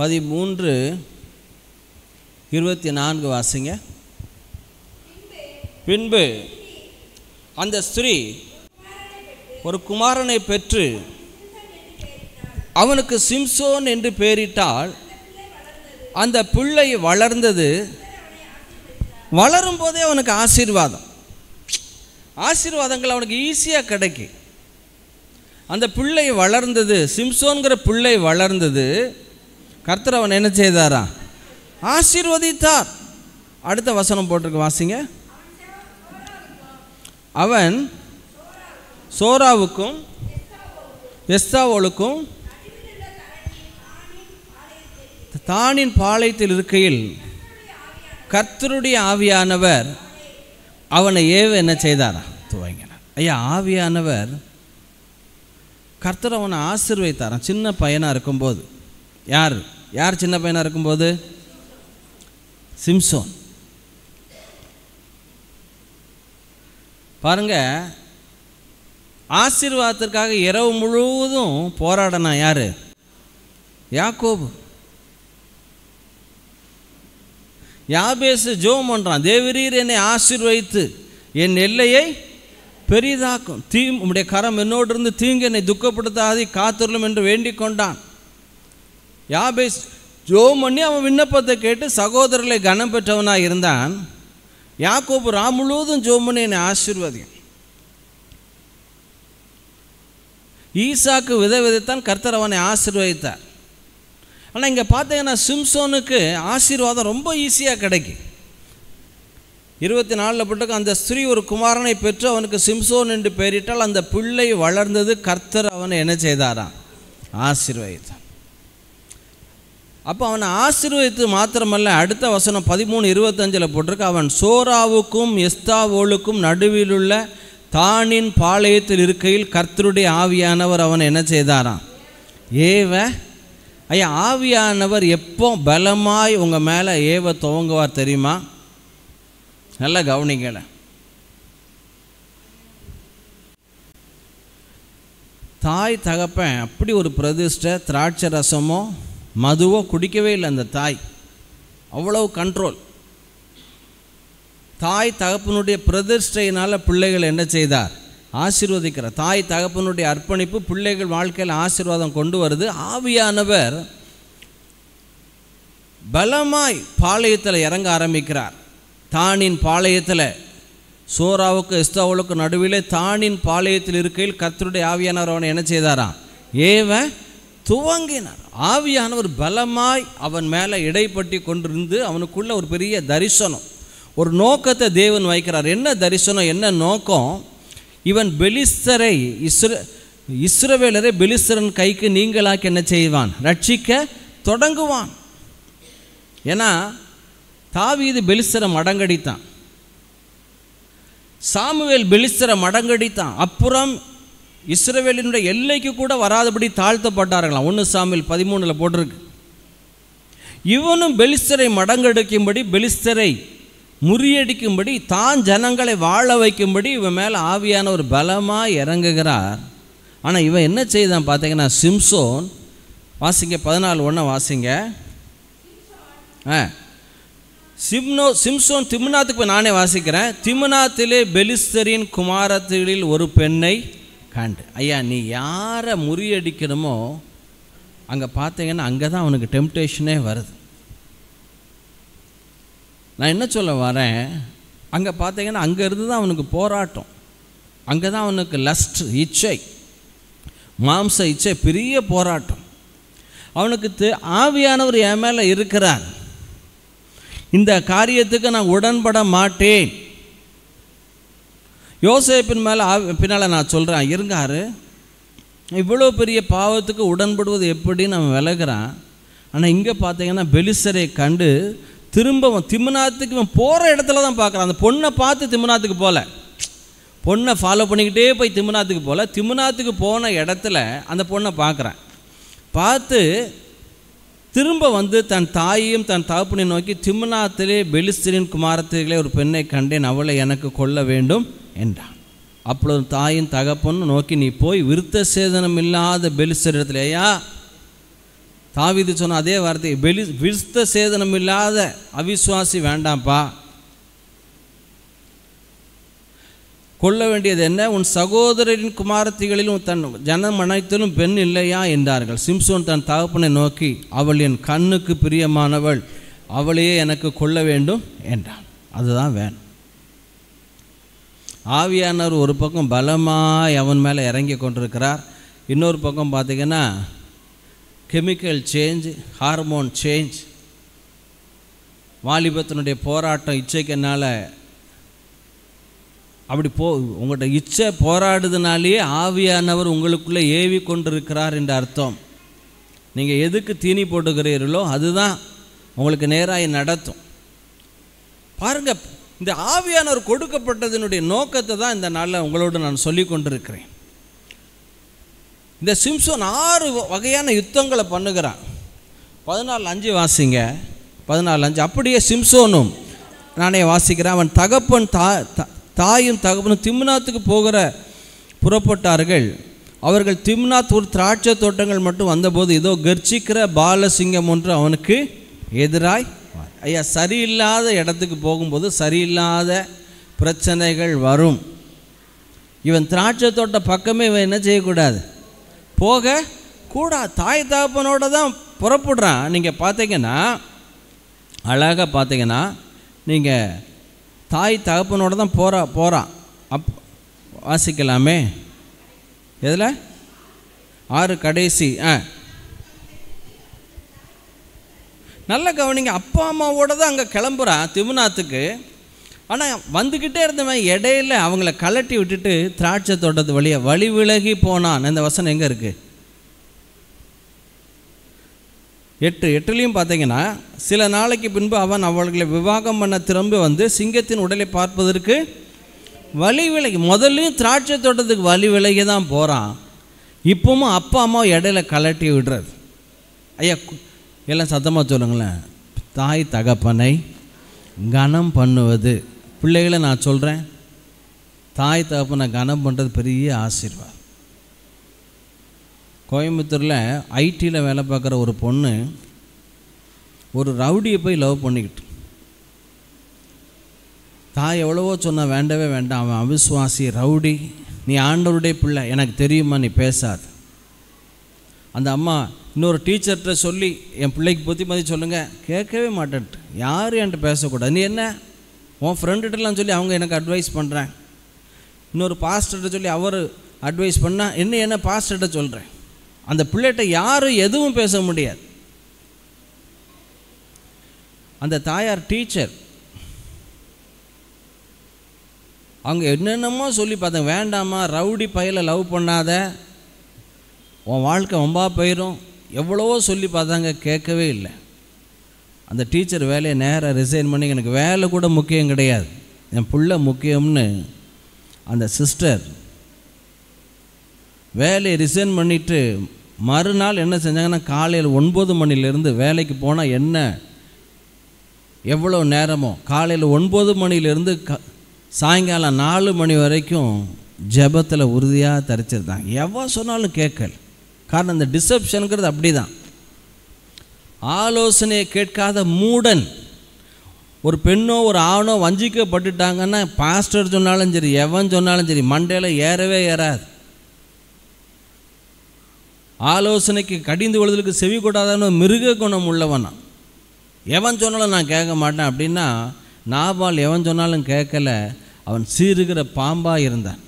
பதிமூன்று இருபத்தி நான்கு வாசிங்க. பின்பு அந்த ஸ்திரீ ஒரு குமாரனை பெற்று அவனுக்கு சிம்சோன் என்று பெயரிட்டாள். அந்த பிள்ளை வளர்ந்தது, வளரும் போதே அவனுக்கு ஆசீர்வாதம். ஆசீர்வாதங்கள் அவனுக்கு ஈஸியாக கிடைக்கும். அந்த பிள்ளை வளர்ந்தது, சிம்சோன்கிற பிள்ளை வளர்ந்தது. கர்த்தர் அவன் என்ன செய்தாரா? ஆசீர்வதித்தார். அடுத்த வசனம் போட்டிருக்கு, வாசிங்க. அவன் சோராவுக்கும் எஸ்தாவோளுக்கும் தானின் பாளையத்தில் இருக்கையில் கர்த்தருடைய ஆவியானவர் அவனை ஏவ என்ன செய்தாரா? துவங்கினார். ஐயா, ஆவியானவர் கர்த்தர் அவனை ஆசீர்வதித்தாரான். சின்ன பையனாக இருக்கும்போது யார் யார் சின்ன பையனாக இருக்கும்போது? சிம்சோன். பாருங்க, ஆசீர்வாதத்திற்காக இரவு முழுவதும் போராடனா யார்? யாக்கோபு. யாபேசு ஜோம் பண்ணுறான், தேவரீர் என்னை ஆசீர்வதித்து என் எல்லையை பெரிதாக்கும், தீ உம்முடைய கரம் என்னோடு இருந்து தீங்கு என்னை துக்கப்படுத்தாது காத்தருளும் என்று வேண்டிக் கொண்டான். யாபேஸ் ஜோம் பண்ணி அவன் விண்ணப்பத்தை கேட்டு சகோதரர்களை கனம் பெற்றவனாக இருந்தான். யாக்கோபு ரா முழுவதும் ஜோம் பண்ணி என்னை ஆசீர்வதியும். ஈசாக்கு விதை விதைத்தான், கர்த்தர் அவனை ஆசீர்வதித்தார். ஆனால் இங்கே பார்த்தீங்கன்னா சிம்சோனுக்கு ஆசீர்வாதம் ரொம்ப ஈஸியாக கிடைக்கும். இருபத்தி நாலில் போட்டுக்கு அந்த ஸ்திரீ ஒரு குமாரனை பெற்று அவனுக்கு சிம்சோன் என்று பெயரிட்டால் அந்த பிள்ளை வளர்ந்தது, கர்த்தர் அவனை என்ன செய்தாராம்? ஆசீர்வதித்தான். அப்போ அவனை ஆசீர்வதித்து மாத்திரமல்ல, அடுத்த வசனம் பதிமூணு இருபத்தஞ்சில் போட்டிருக்கு, அவன் சோராவுக்கும் எஸ்தாவோலுக்கும் நடுவில் உள்ள தானின் பாளையத்தில் இருக்கையில் கர்த்தருடைய ஆவியானவர் அவனை என்ன செய்தாராம்? ஏவ. ஐயா, ஆவியானவர் எப்போ பலமாய் உங்கள் மேலே ஏவ துவங்குவார் தெரியுமா? நல்லா கவனிக்கல. தாய் தகப்பன் அப்படி ஒரு பிரதிஷ்டை, திராட்சை ரசமோ மதுவோ குடிக்கவே இல்லை அந்த தாய், அவ்வளவு கண்ட்ரோல். தாய் தகப்பனுடைய பிரதிஷ்டையினால் பிள்ளைகள் என்ன செய்தார்? ஆசீர்வதிக்கிறார். தாய் தகப்பனுடைய அர்ப்பணிப்பு பிள்ளைகள் வாழ்க்கையில் ஆசீர்வாதம் கொண்டு வருது. ஆவியானவர் பலமாய் பாளையத்தில் இறங்க ஆரம்பிக்கிறார். தானின் பாளையத்தில் சோராவுக்கு எஸ்தாவோலுக்கு நடுவிலே தானின் பாளையத்தில் இருக்கையில் கர்த்தருடைய ஆவியானவர் அவனை என்ன செய்தாராம், ஏவன் துவங்கினார். ஆவியானவர் பலமாய் அவன் மேலே இடைப்பட்டு கொண்டிருந்து அவனுக்குள்ள ஒரு பெரிய தரிசனம், ஒரு நோக்கத்தை தேவன் வைக்கிறார். என்ன தரிசனம், என்ன நோக்கம்? இவன் பெலிஸ்தரை இஸ்ர இஸ்ரவேலரை பெலிஸ்தரன் கைக்கு நீங்களாக்கி என்ன செய்வான், ரட்சிக்க தொடங்குவான். ஏன்னா தாவீது பெலிஸ்தரை மடங்கடித்தான், சாமுவேல் பெலிஸ்தரை மடங்கடித்தான், அப்புறம் இஸ்ரவேலினுடைய எல்லைக்கு கூட வராதபடி தாழ்த்தப்பட்டார்களாம். ஒன்று சாமுவேல் பதிமூணில் போட்டிருக்கு. இவனும் பெலிஸ்தரை மடங்கடிக்கும்படி, பெலிஸ்தரை முறியடிக்கும்படி, தான் ஜனங்களை வாழ வைக்கும்படி இவன் மேலே ஆவியான ஒரு பலமாக இறங்குகிறார். ஆனால் இவன் என்ன செய்தான் பார்த்தீங்கன்னா, சிம்சோன் வாசிங்க பதினாலு ஒன்று வாசிங்க. ஆ சிம்னோ சிம்சோன் திம்னாத்துக்கு போய் நானே வாசிக்கிறேன். திம்னாத்திலே பெலிஸ்தரின் குமாரத்திகளில் ஒரு பெண்ணை கண்டு. ஐயா, நீ யாரை முறியடிக்கணுமோ அங்கே பார்த்தீங்கன்னா அங்கே தான் அவனுக்கு டெம்ப்டேஷனே வருது. நான் என்ன சொல்ல வரேன், அங்கே பார்த்தீங்கன்னா அங்கேருந்து தான் அவனுக்கு போராட்டம், அங்கே தான் அவனுக்கு லஸ்ட் இச்சை, மாம்ச இச்சை, பெரிய போராட்டம் அவனுக்கு. ஆவியானவர் என் மேலே இருக்கிறார், இந்த காரியத்துக்கு நான் உடன்பட மாட்டேன். யோசேப்பின் மேலே பின்னால் நான் சொல்கிறேன் இருங்காரு. இவ்வளோ பெரிய பாவத்துக்கு உடன்படுவது எப்படின்னு அவன் விலகிறான். ஆனால் இங்கே பார்த்தீங்கன்னா பெலிஸ்தரை கண்டு திரும்பவும் திம்னாத்துக்கு இவன் போகிற இடத்துல தான் பார்க்குறான். அந்த பொண்ணை பார்த்து திம்னாத்துக்கு போகல, பொண்ணை ஃபாலோ பண்ணிக்கிட்டே போய் திம்னாத்துக்கு போகல, திம்னாத்துக்கு போன இடத்துல அந்த பொண்ணை பார்க்குறான். பார்த்து திரும்ப வந்து தன் தாயையும் தன் தகப்பனை நோக்கி, திம்னாத்திலே பெலிஸ்தரின் குமாரத்திலே ஒரு பெண்ணை கண்டேன், அவளை எனக்கு கொள்ள வேண்டும் என்றான். அப்பொழுது தாயின் தகப்பனும் நோக்கி, நீ போய் விருத்த சேதனம் இல்லாத பெலிஸ்தர் இடத்துல, ஐயா தாவீது சொன்ன அதே வார்த்தை, பெலி விருத்த சேதனம் இல்லாத அவிசுவாசி வேண்டாம்ப்பா, கொள்ள வேண்டியது என்ன, உன் சகோதரின் குமாரத்திகளிலும் தன் ஜனம் அனைத்திலும் பெண் இல்லையா என்றார்கள். சிம்சோன் தன் தகப்பனை நோக்கி, அவள் என் கண்ணுக்கு பிரியமானவள், அவளையே எனக்கு கொள்ள வேண்டும் என்றான். அதுதான் வேணும். ஆவியானவர் ஒரு பக்கம் பலமாய் அவன் மேலே இறங்கி கொண்டிருக்கிறார், இன்னொரு பக்கம் பார்த்திங்கன்னா கெமிக்கல் சேஞ்ச், ஹார்மோன் சேஞ்ச், வாலிபத்தினுடைய போராட்டம், இச்சைக்கனால் அப்படி போ உங்கள்கிட்ட இச்சை போராடுதுனாலேயே ஆவியானவர் உங்களுக்குள்ளே ஏவி கொண்டிருக்கிறார் என்ற அர்த்தம். நீங்கள் எதுக்கு தீனி போட்டுக்கிறீர்களோ அதுதான் உங்களுக்கு நேராக நடத்தும். பாருங்கள், இந்த ஆவியானவர் கொடுக்கப்பட்டதனுடைய நோக்கத்தை தான் இந்த நாளில் உங்களோடு நான் சொல்லி கொண்டிருக்கிறேன். இந்த சிம்சோன் ஆறு வகையான யுத்தங்களை பண்ணுகிறான். பதினாலு அஞ்சு வாசிங்க, பதினாலு அஞ்சு. அப்படியே சிம்சோனும் நானே வாசிக்கிறேன். அவன் தகப்பன் தா தாயும் தகப்பனும் திம்னாத்துக்கு போகிற புறப்பட்டார்கள். அவர்கள் திம்னாத் ஒரு திராட்சை தோட்டங்கள் மட்டும் வந்தபோது, இதோ கர்ஜிக்கிற பாலசிங்கம் ஒன்று அவனுக்கு எதிராய். ஐயா, சரியில்லாத இடத்துக்கு போகும்போது சரியில்லாத பிரச்சனைகள் வரும். இவன் திராட்சை தோட்ட பக்கமே இவன் என்ன செய்யக்கூடாது, போக கூடாது. தாய் தகப்பனோடு தான் புறப்படுறான். நீங்கள் பார்த்தீங்கன்னா அழகாக பார்த்தீங்கன்னா நீங்கள் தாய் தகப்பனோடு தான் போகிறா போகிறான். அப் வாசிக்கலாமே எதில் ஆறு கடைசி. ஆ நல்ல கவனிங்க, அப்பா அம்மாவோடு தான் அங்கே கிளம்புறான் திம்னாத்துக்கு. ஆனால் வந்துக்கிட்டே இருந்தவன் இடையில அவங்கள கலட்டி விட்டுட்டு திராட்சை தோட்டத்து வழியை வழி விலகி போனான். இந்த வசனம் எங்கே இருக்குது? எட்டு எட்டுலேயும் பார்த்தீங்கன்னா, சில நாளைக்கு பின்பு அவன் அவர்களை விவாகம் பண்ண திரும்ப வந்து சிங்கத்தின் உடலை பார்ப்பதற்கு வழி விலகி, முதல்லையும் திராட்சை தோட்டத்துக்கு வழி விலகி தான் போகிறான். இப்பவும் அப்பா அம்மா இடையில கலட்டி விடுறது. ஐயா எல்லாம் சத்தமாக சொல்லுங்களேன், தாய் தகப்பனை கனம் பண்ணுவது. பிள்ளைகளை நான் சொல்கிறேன், தாய் தகப்பனை கனம் பண்ணுறது பெரிய ஆசீர்வாதம். கோயம்புத்தூரில் ஐடியில் வேலை பார்க்குற ஒரு பொண்ணு ஒரு ரவுடியை போய் லவ் பண்ணிக்கிட்டு, தாய் எவ்வளவோ சொன்னால் வேண்டவே வேண்டாம், அவன் அவிசுவாசி ரவுடி, நீ ஆண்டவருடைய பிள்ளை எனக்கு தெரியுமா நீ பேசாத. அந்த அம்மா இன்னொரு டீச்சர்கிட்ட சொல்லி என் பிள்ளைக்கு புத்திமதி சொல்லுங்கள், கேட்கவே மாட்டேன்ட்டு, யாரும் என்கிட்ட பேசக்கூடாது, நீ என்ன உன் ஃப்ரெண்டுகிட்டலாம் சொல்லி அவங்க எனக்கு அட்வைஸ் பண்ணுறேன், இன்னொரு பாஸ்டர்கிட்ட சொல்லி அவர் அட்வைஸ் பண்ணால் என்ன என்ன பாஸ்டர்கிட்ட சொல்கிறேன். அந்த பிள்ளைகிட்ட யாரும் எதுவும் பேச முடியாது. அந்த தாயார் டீச்சர் அவங்க என்னென்னமோ சொல்லி பார்த்தாங்க, வேண்டாமா ரவுடி பையலை லவ் பண்ணாத, உன் வாழ்க்கை வம்பா போயிடும், எவ்வளவோ சொல்லி பார்த்தாங்க, கேட்கவே இல்லை. அந்த டீச்சர் வேலையை நேராக ரிசைன் பண்ணி எனக்கு வேலை கூட முக்கியம் கிடையாது, என் பிள்ளை முக்கியம்னு அந்த சிஸ்டர் வேலையை ரிசைன் பண்ணிவிட்டு மறுநாள் என்ன செஞ்சாங்கன்னா, காலையில் ஒன்பது மணிலேருந்து வேலைக்கு போனால் என்ன எவ்வளோ நேரமோ, காலையில் ஒன்பது மணிலேருந்து க சாயங்காலம் நாலு மணி வரைக்கும் ஜெபத்தில் உறுதியாக தரிச்சிருந்தாங்க. எவ்வளோ சொன்னாலும் கேட்கல. காரணம் இந்த டிசப்ஷனுங்கிறது அப்படி தான். ஆலோசனையை கேட்காத மூடன். ஒரு பெண்ணோ ஒரு ஆணோ வஞ்சிக்கப்பட்டுட்டாங்கன்னா பாஸ்டர் சொன்னாலும் சரி எவன் சொன்னாலும் சரி மண்டையில் ஏறவே ஏறாது. ஆலோசனைக்கு கடிந்து விழுதலுக்கு செவி கூடாதான்னு மிருக குணம் உள்ளவனா, எவன் சொன்னாலும் நான் கேட்க மாட்டேன் அப்படின்னா, நாபால் எவன் சொன்னாலும் கேட்கல, அவன் சீருகிற பாம்பாக இருந்தான்.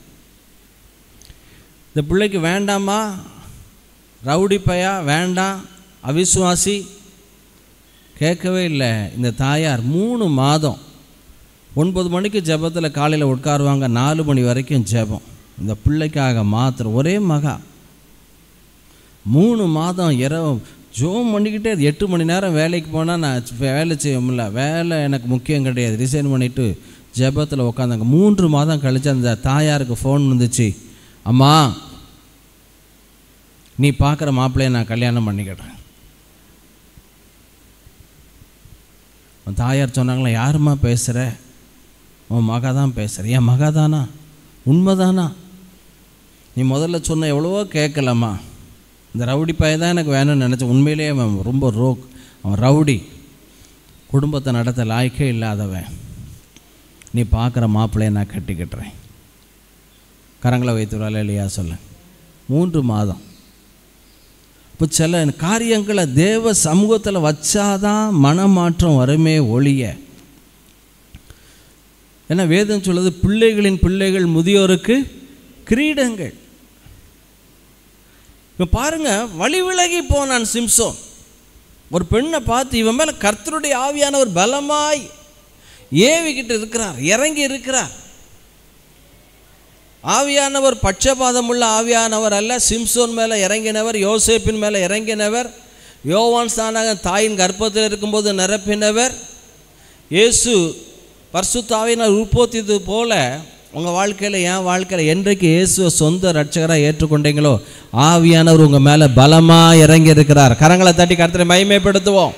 இந்த பிள்ளைக்கு வேண்டாமா ரவுடி பையா வேண்டாம் அவிசுவாசி, கேட்கவே இல்லை. இந்த தாயார் மூணு மாதம் ஒன்பது மணிக்கு ஜெபத்தில் காலையில் உட்காருவாங்க, நாலு மணி வரைக்கும் ஜெபம், இந்த பிள்ளைக்காக மாத்திரம். ஒரே மகா மூணு மாதம் இரவு ஜோம் பண்ணிக்கிட்டே எட்டு மணி நேரம் வேலைக்கு போனால் நான் வேலை செய்ய முடியல, வேலை எனக்கு முக்கியம் கிடையாது, ரிசைன் பண்ணிவிட்டு ஜெபத்தில் உட்காந்தாங்க. மூன்று மாதம் கழித்து அந்த தாயாருக்கு ஃபோன் வந்துச்சு, அம்மா நீ பார்க்குற மாப்பிள்ளையை நான் கல்யாணம் பண்ணிக்கிட்டேன். உன் தாயார் சொன்னாங்களா, யாருமா பேசுகிற, உன் மகா தான் பேசுகிற. என் மகா தானா, உண்மை தானா, நீ முதல்ல சொன்ன எவ்வளவோ கேட்கலாமா, இந்த ரவுடி பைய தான் எனக்கு வேணும்னு நினச்சேன், உண்மையிலேயே அவன் ரொம்ப ரோக், அவன் ரவுடி, குடும்பத்தை நடத்த லாய்க்கே இல்லாதவன், நீ பார்க்குற மாப்பிள்ளையை நான் கட்டிக்கிட்டுறேன். கரங்களை வைத்துவிடல இல்லையா சொல்ல. மூன்று மாதம். இப்போ சில காரியங்களை தேவ சமூகத்தில் வச்சாதான் மனமாற்றம் வருமே ஒழிய. ஏன்னா வேதம் சொல்லுது, பிள்ளைகளின் பிள்ளைகள் முதியோருக்கு கிரீடங்கள். இப்போ பாருங்கள், வழி விலகி போனான் சிம்சோன். ஒரு பெண்ணை பார்த்து இவன் மேலே கர்த்தருடைய ஆவியான ஒரு பலமாய் ஏவிக்கிட்டு இருக்கிறார், இறங்கி இருக்கிறார். ஆவியானவர் பட்சபாதமுள்ள ஆவியானவர் அல்ல, சிம்சோன் மேலே இறங்கினவர், யோசேப்பின் மேலே இறங்கினவர், யோவான் ஸ்நானகன் தாயின் கர்ப்பத்தில் இருக்கும்போது நிரப்பினவர், இயேசு பரிசுத்தாவியினால் உற்பத்தியது போல உங்கள் வாழ்க்கையில் என் வாழ்க்கையில் என்றைக்கு இயேசுவை சொந்த ரட்சகராக ஏற்றுக்கொண்டீங்களோ ஆவியானவர் உங்கள் மேலே பலமாக இறங்கி இருக்கிறார். கரங்களை தட்டி கர்த்தரை மகிமைப்படுத்துவோம்.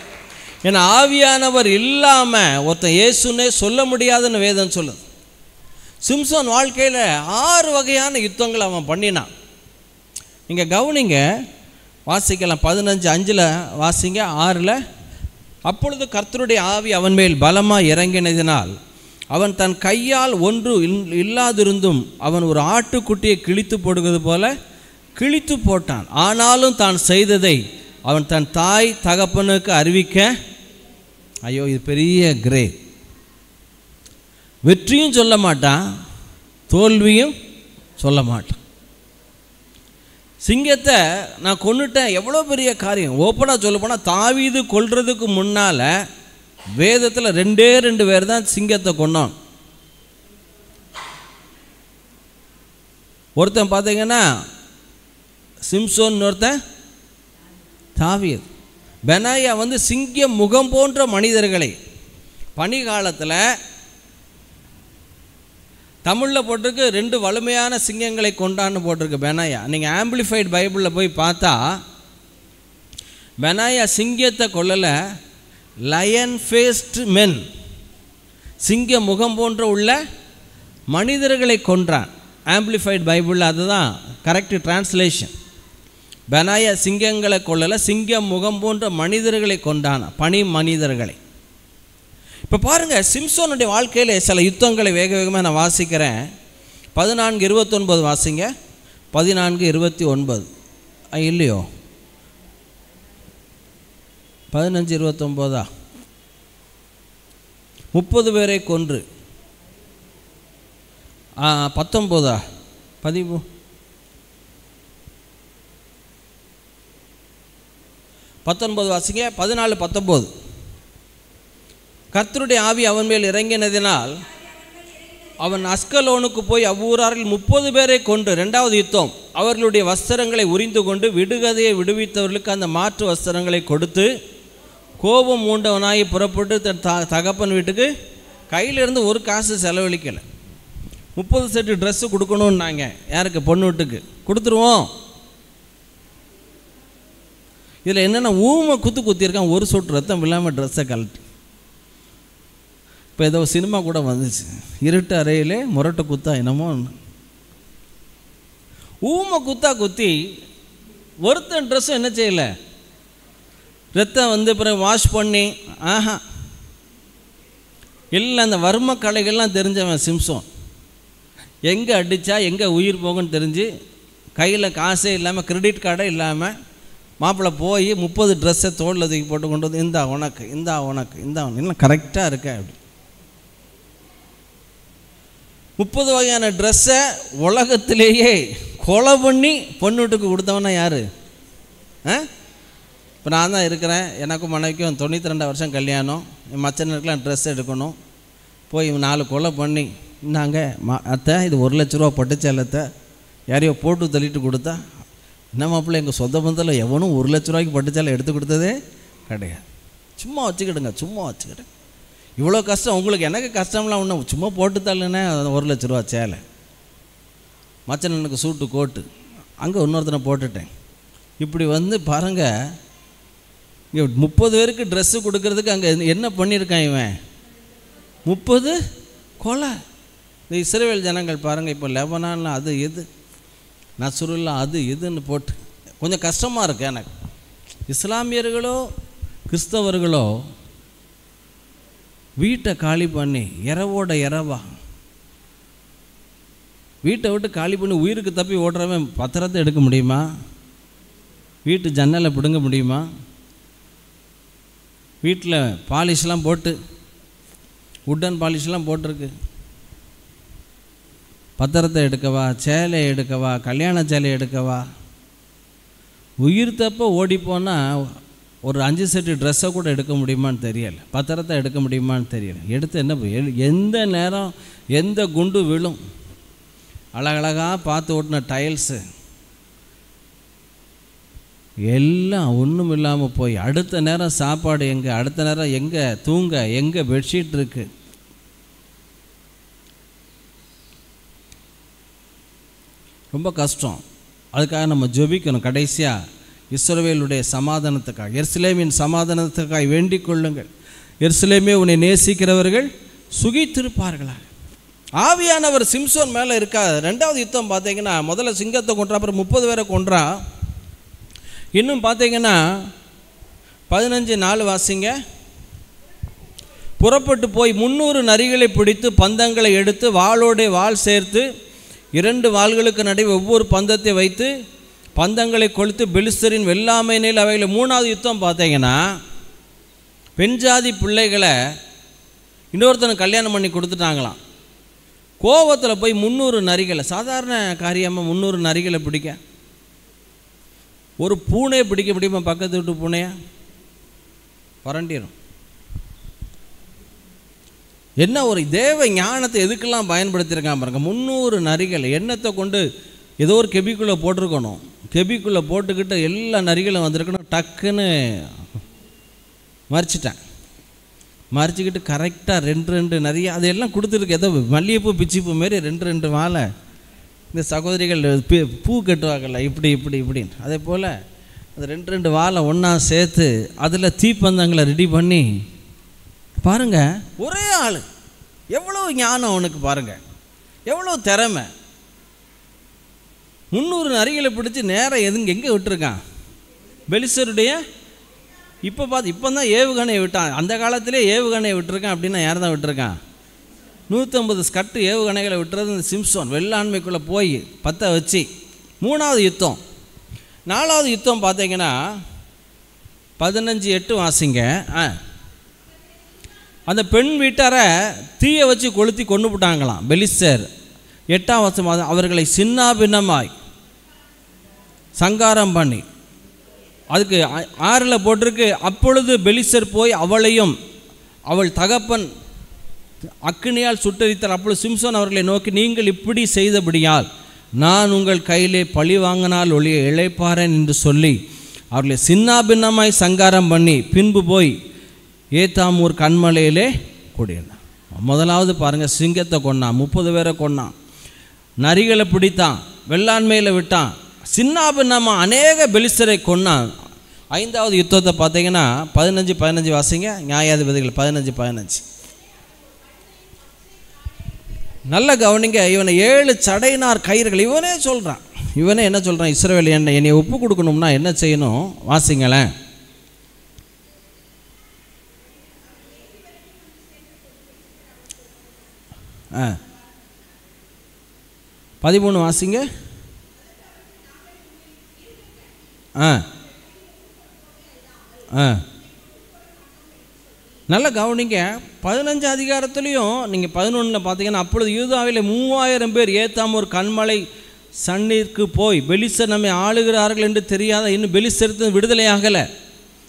ஏன்னா ஆவியானவர் இல்லாமல் ஒருத்தன் இயேசுன்னே சொல்ல முடியாதுன்னு வேதம் சொல்லுது. சிம்சோன் வாழ்க்கையில் ஆறு வகையான யுத்தங்களை அவன் பண்ணினான். இங்கே கவனிங்க, வாசிக்கலாம், பதினஞ்சு அஞ்சில் வாசிங்க, ஆறில் அப்பொழுது கர்த்தருடைய ஆவி அவன் மேல் பலமாக இறங்கினதினால் அவன் தன் கையால் ஒன்று இல்லாதிருந்தும் அவன் ஒரு ஆட்டுக்குட்டியை கிழித்து போடுவது போல கிழித்து போட்டான். ஆனாலும் தான் செய்ததை அவன் தன் தாய் தகப்பனுக்கு அறிவிக்க, ஐயோ இது பெரிய கிரே, வெற்றியும் சொல்ல மாட்டான் தோல்வியும் சொல்ல மாட்டான். சிங்கத்தை நான் கொன்னுட்டேன், எவ்வளோ பெரிய காரியம். ஓப்பனாக சொல்ல போனால் தாவீது கொல்றதுக்கு முன்னால் வேதத்தில் ரெண்டே ரெண்டு பேர் தான் சிங்கத்தை கொன்னான். ஒருத்தன் பார்த்தீங்கன்னா சிம்சோன், ஒருத்தன் தாவீது. பெனாயா வந்து சிங்க முகம் போன்ற மனிதர்களை பனிகாலத்தில் தமிழில் போட்டிருக்கு, ரெண்டு வலிமையான சிங்கங்களை கொண்டான்னு போட்டிருக்கு பெனாயா. நீங்கள் ஆம்பிளிஃபைடு பைபிளில் போய் பார்த்தா பெனாயா சிங்கத்தை கொல்லலை, லயன் ஃபேஸ்டு மென், சிங்க முகம் போன்ற உள்ள மனிதர்களை கொன்றான். ஆம்பிளிஃபைடு பைபிளில் அதுதான் கரெக்டு டிரான்ஸ்லேஷன். பெனாயா சிங்கங்களை கொள்ளலை, சிங்க முகம் போன்ற மனிதர்களை கொன்றான், பனி மனிதர்களை. இப்போ பாருங்கள், சிம்சோனுடைய வாழ்க்கையில் சில யுத்தங்களை வேக வேகமாக நான் வாசிக்கிறேன். பதினான்கு இருபத்தி ஒன்பது வாசிங்க. பதினான்கு இருபத்தி ஒன்பது இல்லையோ? பதினஞ்சு இருபத்தொம்போதா? முப்பது பேரை கொன்று பத்தொம்போதா? பதிமூ பத்தொன்பது வாசிங்க. பதினாலு பத்தொம்போது. கர்த்தருடைய ஆவி அவன் மேல் இறங்கினதினால் அவன் அஸ்கலோனுக்கு போய் அவ்வூராரில் முப்பது பேரை கொன்று, ரெண்டாவது யுத்தம், அவர்களுடைய வஸ்திரங்களை உரிந்து கொண்டு விடுகதையை விடுவித்தவர்களுக்கு அந்த மாற்று வஸ்திரங்களை கொடுத்து கோபம் மூண்டவனாகி புறப்பட்டு தன் த தகப்பன் வீட்டுக்கு கையிலிருந்து ஒரு காசு செலவழிக்கலை. முப்பது செட்டு ட்ரெஸ்ஸு கொடுக்கணும்னு நாங்கள் யாருக்கு பொண்ணு வீட்டுக்கு கொடுத்துருவோம். இதில் என்னென்னா ஊமை குத்து குத்திருக்கான், ஒரு சொட்டு ரத்தம் இல்லாமல் ட்ரெஸ்ஸை கழட்டி. இப்போ ஏதோ சினிமா கூட வந்துச்சு, இருட்டு அறையிலே முரட்டை குத்தா என்னமோ ஊமை குத்தா குத்தி ஒருத்தன் ட்ரெஸ்ஸும் என்ன செய்யலை, ரத்தம் வந்து பிறகு வாஷ் பண்ணி ஆஹா இல்லை. அந்த வர்ம கலைகள்லாம் தெரிஞ்சவன் சிம்சோன், எங்கே அடித்தா எங்கே உயிர் போகுன்னு தெரிஞ்சு கையில் காசே இல்லாமல் கிரெடிட் கார்டே இல்லாமல் மாப்பிள்ளை போய் முப்பது ட்ரெஸ்ஸை தோளில் தூக்கி போட்டு கொண்டு வந்து இந்தா உனக்கு, இந்தா உனக்கு, இந்தா உனக்கு, இன்னும் கரெக்டாக இருக்க அப்படி. முப்பது வகையான ட்ரெஸ்ஸை உலகத்திலேயே கொலை பண்ணி பொண்ணுட்டுக்கு கொடுத்தவனா யார்? ஆ இப்போ நான் தான் இருக்கிறேன், எனக்கும் மனைவிக்கும் தொண்ணூற்றி ரெண்டு வருஷம் கல்யாணம், என் மச்சனருக்கெலாம் ட்ரெஸ் எடுக்கணும், போய் நாலு கொலை பண்ணி நாங்கள் மா அத்தை இது ஒரு லட்ச ரூபா பட்டுச்சேலத்தை யாரையோ போட்டு தள்ளிட்டு கொடுத்தா, என்ன மாப்பிள்ளை எங்கள் சொந்த பந்தத்தில் எவனும் ஒரு லட்ச ரூபாய்க்கு பட்டுச்சேலை எடுத்து கொடுத்ததே கிடையாது. சும்மா வச்சுக்கிடுங்க, சும்மா வச்சுக்கிடுங்க, இவ்வளோ கஷ்டம் உங்களுக்கு எனக்கு கஷ்டம்லாம் ஒன்று, சும்மா போட்டு தள்ளுனே ஒரு லட்ச ரூபா சேலை, மச்சனனுக்கு சூட்டு கோட்டு அங்கே இன்னொருத்தனை போட்டுட்டேன். இப்படி வந்து பாருங்கள், இங்கே முப்பது பேருக்கு ட்ரெஸ்ஸு கொடுக்கறதுக்கு அங்கே என்ன பண்ணியிருக்கான் இவன், முப்பது கொலை. இந்த இஸ்ரேல் ஜனங்கள் பாருங்கள், இப்போ லெபனானில் அது எது, நசுருல்லா அது எதுன்னு போட்டு கொஞ்சம் கஷ்டமாக இருக்குது எனக்கு. இஸ்லாமியர்களோ கிறிஸ்தவர்களோ வீட்டை காலி பண்ணி இரவோட இரவா வீட்டை விட்டு காலி பண்ணி உயிருக்கு தப்பி ஓடுறவன் பத்திரத்தை எடுக்க முடியுமா? வீட்டு ஜன்னலை பிடுங்க முடியுமா? வீட்டில் பாலிஷ்லாம் போட்டு உட்டன் பாலிஷ்லாம் போட்டிருக்கு, பத்திரத்தை எடுக்கவா, சேலை எடுக்கவா, கல்யாண சேலை எடுக்கவா? உயிர் தப்ப ஓடிப்போனால் ஒரு அஞ்சு செட்டு ட்ரெஸ்ஸை கூட எடுக்க முடியுமான்னு தெரியலை, பத்திரத்தை எடுக்க முடியுமான்னு தெரியலை. எடுத்து என்ன, எந்த நேரம் எந்த குண்டு விழும், அழகழகாக பார்த்து ஓட்டின டைல்ஸு எல்லாம் ஒன்றும் இல்லாமல் போய், அடுத்த நேரம் சாப்பாடு எங்கே, அடுத்த நேரம் எங்கே தூங்க, எங்கே பெட்ஷீட் இருக்குது. ரொம்ப கஷ்டம். அதுக்காக நம்ம ஜெபிக்கணும். கடைசியாக இஸ்ரவேலுடைய சமாதானத்துக்காக, எருசலேமின் சமாதானத்துக்காக வேண்டிக் கொள்ளுங்கள். எருசலேமே உன்னை நேசிக்கிறவர்கள் சுகித்திருப்பார்களாக. ஆவியானவர் சிம்சோன் மேலே இருக்காது. ரெண்டாவது யுத்தம் பார்த்தீங்கன்னா முதல்ல சிங்கத்தை கொன்றா, அப்புறம் முப்பது பேரை கொன்றா. இன்னும் பார்த்தீங்கன்னா பதினஞ்சு நாலு வாசிங்க. புறப்பட்டு போய் முந்நூறு நரிகளை பிடித்து பந்தங்களை எடுத்து வாளோட வாள் சேர்த்து இரண்டு வாள்களுக்கு நடுவே ஒவ்வொரு பந்தத்தை வைத்து பந்தங்களை கொளுத்து பெலிஸ்தரின் வெள்ளாமையினில் அவையில். மூணாவது யுத்தம் பார்த்தீங்கன்னா பெண் ஜாதி பிள்ளைகளை இன்னொருத்தனை கல்யாணம் பண்ணி கொடுத்துட்டாங்களாம். கோவத்தில் போய் முந்நூறு நரிகளை, சாதாரண காரியமாக முந்நூறு நரிகளை பிடிக்க, ஒரு பூனையை பிடிக்க முடியுமா? பக்கத்து விட்டு பூனையை புரண்டிடும். என்ன ஒரு தேவ ஞானத்தை எதுக்கெல்லாம் பயன்படுத்தியிருக்கான் பாருங்க. முந்நூறு நரிகள் எண்ணத்தை கொண்டு ஏதோ ஒரு கெபிக்குள்ளே போட்டிருக்கணும், கெபிக்குள்ளே போட்டுக்கிட்டு எல்லா நரிகளும் வந்திருக்கணும். டக்குன்னு மறிச்சிட்டேன், மறிச்சிக்கிட்டு கரெக்டாக ரெண்டு ரெண்டு நரி அதெல்லாம் கொடுத்துருக்கு, ஏதோ மல்லிகைப்பூ பிச்சிப்பூ மாரி ரெண்டு ரெண்டு மாலை. இந்த சகோதரிகள் பூ கட்டுவாங்கல்ல, இப்படி இப்படி இப்படின்னு, அதே போல் அந்த ரெண்டு ரெண்டு வாழை ஒன்றா சேர்த்து அதில் தீப்பந்தங்களை ரெடி பண்ணி பாருங்கள். ஒரே ஆள், எவ்வளோ ஞானம் அவனுக்கு பாருங்கள், எவ்வளோ திறமை. முந்நூறு நரிகளை பிடிச்சி நேராக எதுங்க எங்கே விட்டுருக்கான் பெலிஸ்தருடைய. இப்போ பார்த்து இப்போ தான் ஏவுகணையை விட்டான், அந்த காலத்திலே ஏவுகணையை விட்டுருக்கான். அப்படின்னா யார் தான் விட்டுருக்கான்? நூற்று ஐம்பது ஸ்கட் ஏவுகணைகளை விட்டுறது இந்த சிம்ப்சன் வெள்ளாண்மைக்குள்ளே போய் பற்ற வச்சு. மூணாவது யுத்தம். நாலாவது யுத்தம் பார்த்தீங்கன்னா பதினஞ்சு எட்டு வாசிங்க. அந்த பெண் வீட்டாரை தீயை வச்சு கொளுத்தி கொண்டு போட்டாங்களாம் பெலிஸ்தர். எட்டாம் வருஷம் மாதம் அவர்களை சின்ன பின்னமாய் சங்காரம் பண்ணி, அதுக்கு ஆறில் போட்டிருக்கு, அப்பொழுது பெலிஸ்தர் போய் அவளையும் அவள் தகப்பன் அக்கினியால் சுட்டரித்தார். அப்பொழுது சிம்சன் அவர்களை நோக்கி, நீங்கள் இப்படி செய்தபடியால் நான் உங்கள் கையிலே பழி வாங்கினால் ஒளிய இழைப்பாரேன் என்று சொல்லி அவர்களை சின்ன பின்னமாய் சங்காரம் பண்ணி பின்பு போய் ஏத்தாமூர் கண்மலையிலே கூடியிருந்தான். முதலாவது பாருங்கள், சிங்கத்தை கொண்டான், முப்பது பேரை கொண்டான், நரிகளை பிடித்தான், வெள்ளாண்மையில் விட்டான், சின்னாபின்னமா அநேக பெலிஸ்தரை கொண்டான். ஐந்தாவது யுத்தத்தை பார்த்தீங்கன்னா பதினஞ்சு பதினஞ்சு வாசிங்க, நியாயாதிபதிகள் பதினஞ்சு பதினஞ்சு நல்ல கவனிங்க. இவனை ஏழு சடையினார் கயிறுகள், இவனே சொல்கிறான், இவனே என்ன சொல்கிறான், இஸ்ரவேல் என்ன என்னை ஒப்பு கொடுக்கணும்னா என்ன செய்யணும் வாசிங்களேன். ஆ பதிமூணு வாசிங்க. ஆ ஆ நல்லா கவனிங்க. பதினஞ்சு அதிகாரத்துலேயும் நீங்கள் பதினொன்றில் பார்த்தீங்கன்னா, அப்பொழுது யூதாவில் மூவாயிரம் பேர் ஏத்தாமூர் கண்மலை சன்னிற்கு போய் பெலிஸ்தர் நம்மை ஆளுகிறார்கள் என்று தெரியாத, இன்னும் பெலிஸ்தரிலிருந்து விடுதலை ஆகலை.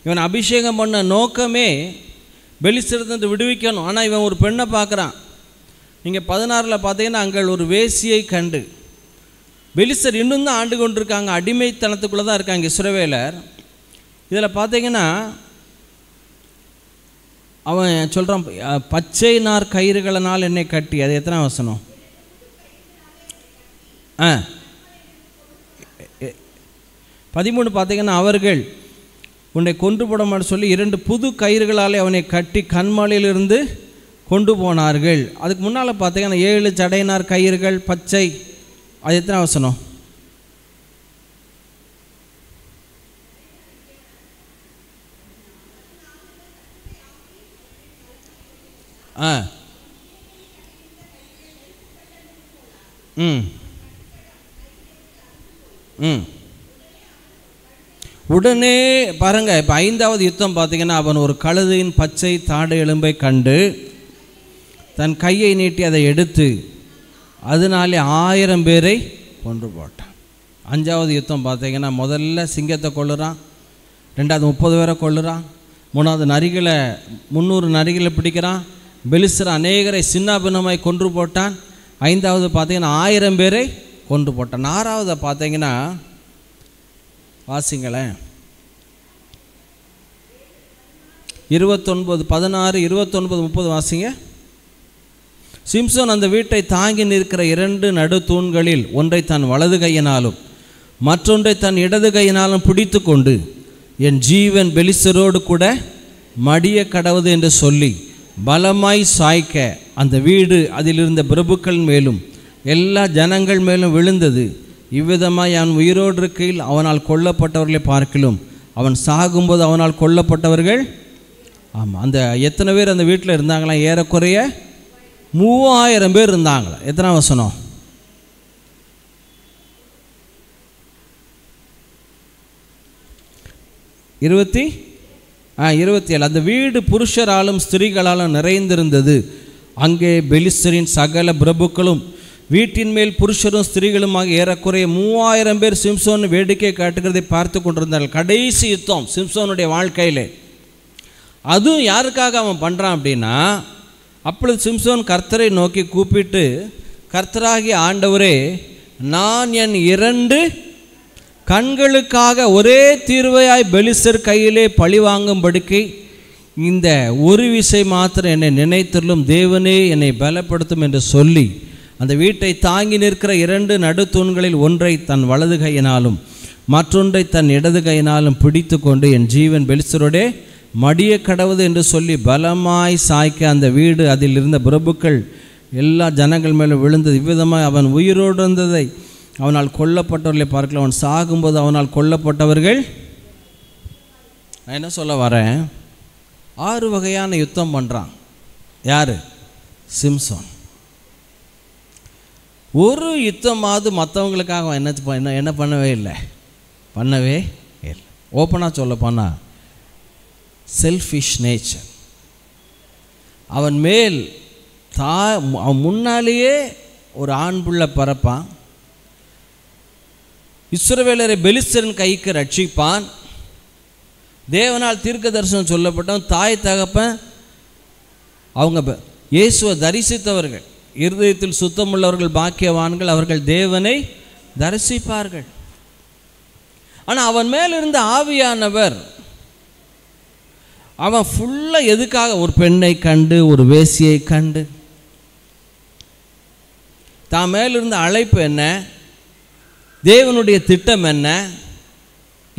இவன் அபிஷேகம் பண்ண நோக்கமே பெலிஸ்தரிலிருந்து விடுவிக்கணும். ஆனால் இவன் ஒரு பெண்ணை பார்க்குறான். நீங்கள் பதினாறில் பார்த்தீங்கன்னா, அங்கே ஒரு வேசியை கண்டு, பெலிஸ்தர் இன்னும் தான் ஆண்டு கொண்டிருக்காங்க, அடிமைத்தனத்துக்குள்ளே தான் இருக்காங்க இஸ்ரவேலர். இதில் பார்த்தீங்கன்னா அவன் சொல்கிறான், பச்சை நார் கயிறுகளினால் என்னை கட்டி, அது எத்தனை வசனம், ஆ பதிமூணு பார்த்தீங்கன்னா, அவர்கள் உன்னை கொன்று போடமான்னு சொல்லி இரண்டு புது கயிறுகளாலே அவனை கட்டி கண்மாலையிலிருந்து கொண்டு போனார்கள். அதுக்கு முன்னால் பார்த்தீங்கன்னா ஏழு சடையினார் கயிறுகள் பச்சை, அது எத்தனை வசனம், ஆ ம் ம் உடனே பாருங்கள். இப்போ ஐந்தாவது யுத்தம் பார்த்தீங்கன்னா, அவன் ஒரு கழுதையின் பச்சை தாடு எலும்பை கண்டு தன் கையை நீட்டி அதை எடுத்து அதனாலே ஆயிரம் பேரை கொன்று போட்டான். அஞ்சாவது யுத்தம் பார்த்தீங்கன்னா, முதல்ல சிங்கத்தை கொள்ளுறான், ரெண்டாவது முப்பது பேரை கொள்ளுறான், மூணாவது நரிகளை முந்நூறு நரிகளை பிடிக்கிறான், பெலிஸ்தர் அநேகரை சின்ன பின்னமாய் கொன்று போட்டான். ஐந்தாவது பார்த்தீங்கன்னா ஆயிரம் பேரை கொன்று போட்டான். ஆறாவது பார்த்தீங்கன்னா வாசிங்களேன், இருபத்தொன்பது பதினாறு இருபத்தொன்பது முப்பது வாசிங்க. சிம்சன் அந்த வீட்டை தாங்கி நிற்கிற இரண்டு நடு தூண்களில் ஒன்றை தன் வலது கையினாலும் மற்றொன்றை தன் இடது கையினாலும் பிடித்து கொண்டு, என் ஜீவன் பெலிஸ்தரோடு கூட மடிய கடவுது என்று சொல்லி பலமாய் சாய்க்க அந்த வீடு அதிலிருந்த பிரபுக்கள் மேலும் எல்லா ஜனங்கள் மேலும் விழுந்தது. இவ்விதமாய் அவன் உயிரோடு இருக்கையில் அவனால் கொல்லப்பட்டவர்களை பார்க்கிலும் அவன் சாகும்போது அவனால் கொல்லப்பட்டவர்கள், ஆமாம், அந்த எத்தனை பேர் அந்த வீட்டில் இருந்தாங்களாம், ஏறக்குறைய மூவாயிரம் பேர் இருந்தாங்களே. எத்தனை வசனம், இருபத்தி ஆ இருபத்தி ஏழு. அந்த வீடு புருஷராலும் ஸ்திரீகளாலும் நிறைந்திருந்தது. அங்கே பெலிஸ்தரின் சகல பிரபுக்களும் வீட்டின் மேல் புருஷரும் ஸ்திரீகளுமாக ஏறக்குறைய மூவாயிரம் பேர் சிம்சோன் வேடிக்கை காட்டுகிறதை பார்த்து கொண்டிருந்தார்கள். கடைசி யுத்தம் சிம்சோனுடைய வாழ்க்கையில். அதுவும் யாருக்காக அவன் பண்ணுறான் அப்படின்னா, அப்பொழுது சிம்சோன் கர்த்தரை நோக்கி கூப்பிட்டு, கர்த்தராகிய ஆண்டவரே, நான் என் இரண்டு கண்களுக்காக ஒரே தீர்வையாய் பெலிஸ்தர் கையிலே பழி வாங்கும்படிக்கு இந்த ஒரு விசை மாத்திரம் என்னை நினைத்திலும் தேவனே என்னை பலப்படுத்தும் என்று சொல்லி அந்த வீட்டை தாங்கி நிற்கிற இரண்டு நடு தூண்களில் ஒன்றை தன் வலது கையினாலும் மற்றொன்றை தன் இடது கையினாலும் பிடித்து கொண்டு, என் ஜீவன் பெலிஸ்தரோடே மடிய கடவுது என்று சொல்லி பலமாய் சாய்க்க அந்த வீடு அதில் இருந்த பிரபுக்கள் எல்லா ஜனங்கள் மேலும் விழுந்தது. இவ்விதமாக அவன் உயிரோடு இருந்ததை அவனால் கொல்லப்பட்டவர்களை பார்க்கல, அவன் சாகும்போது அவனால் கொல்லப்பட்டவர்கள். நான் என்ன சொல்ல வரேன், ஆறு வகையான யுத்தம் பண்ணுறான் யார், சிம்சோன். ஒரு யுத்தமாவது மற்றவங்களுக்காக அவன் என்ன பண்ண என்ன பண்ணவே இல்லை பண்ணவே இல்லை. ஓப்பனாக சொல்ல போனால் செல்ஃபிஷ் நேச்சர் அவன் மேல் தா அவன் முன்னாலேயே ஒரு ஆண் புள்ள பறப்பான், இஸ்ரவேலரை பெலிஸ்தரின் கைக்கு ரட்சிப்பான். தேவனால் தீர்க்க தரிசனம் சொல்லப்பட்டவன் தாய் தகப்பன் அவங்க இயேசுவை தரிசித்தவர்கள், இருதயத்தில் சுத்தமுள்ளவர்கள் பாக்கியவான்கள், அவர்கள் தேவனை தரிசிப்பார்கள். ஆனால் அவன் மேலிருந்த ஆவியானவர் அவன் ஃபுல்லாக எதுக்காக ஒரு பெண்ணை கண்டு ஒரு வேசியை கண்டு தான் மேலிருந்த அழைப்பு என்ன, தேவனுடைய திட்டம் என்ன,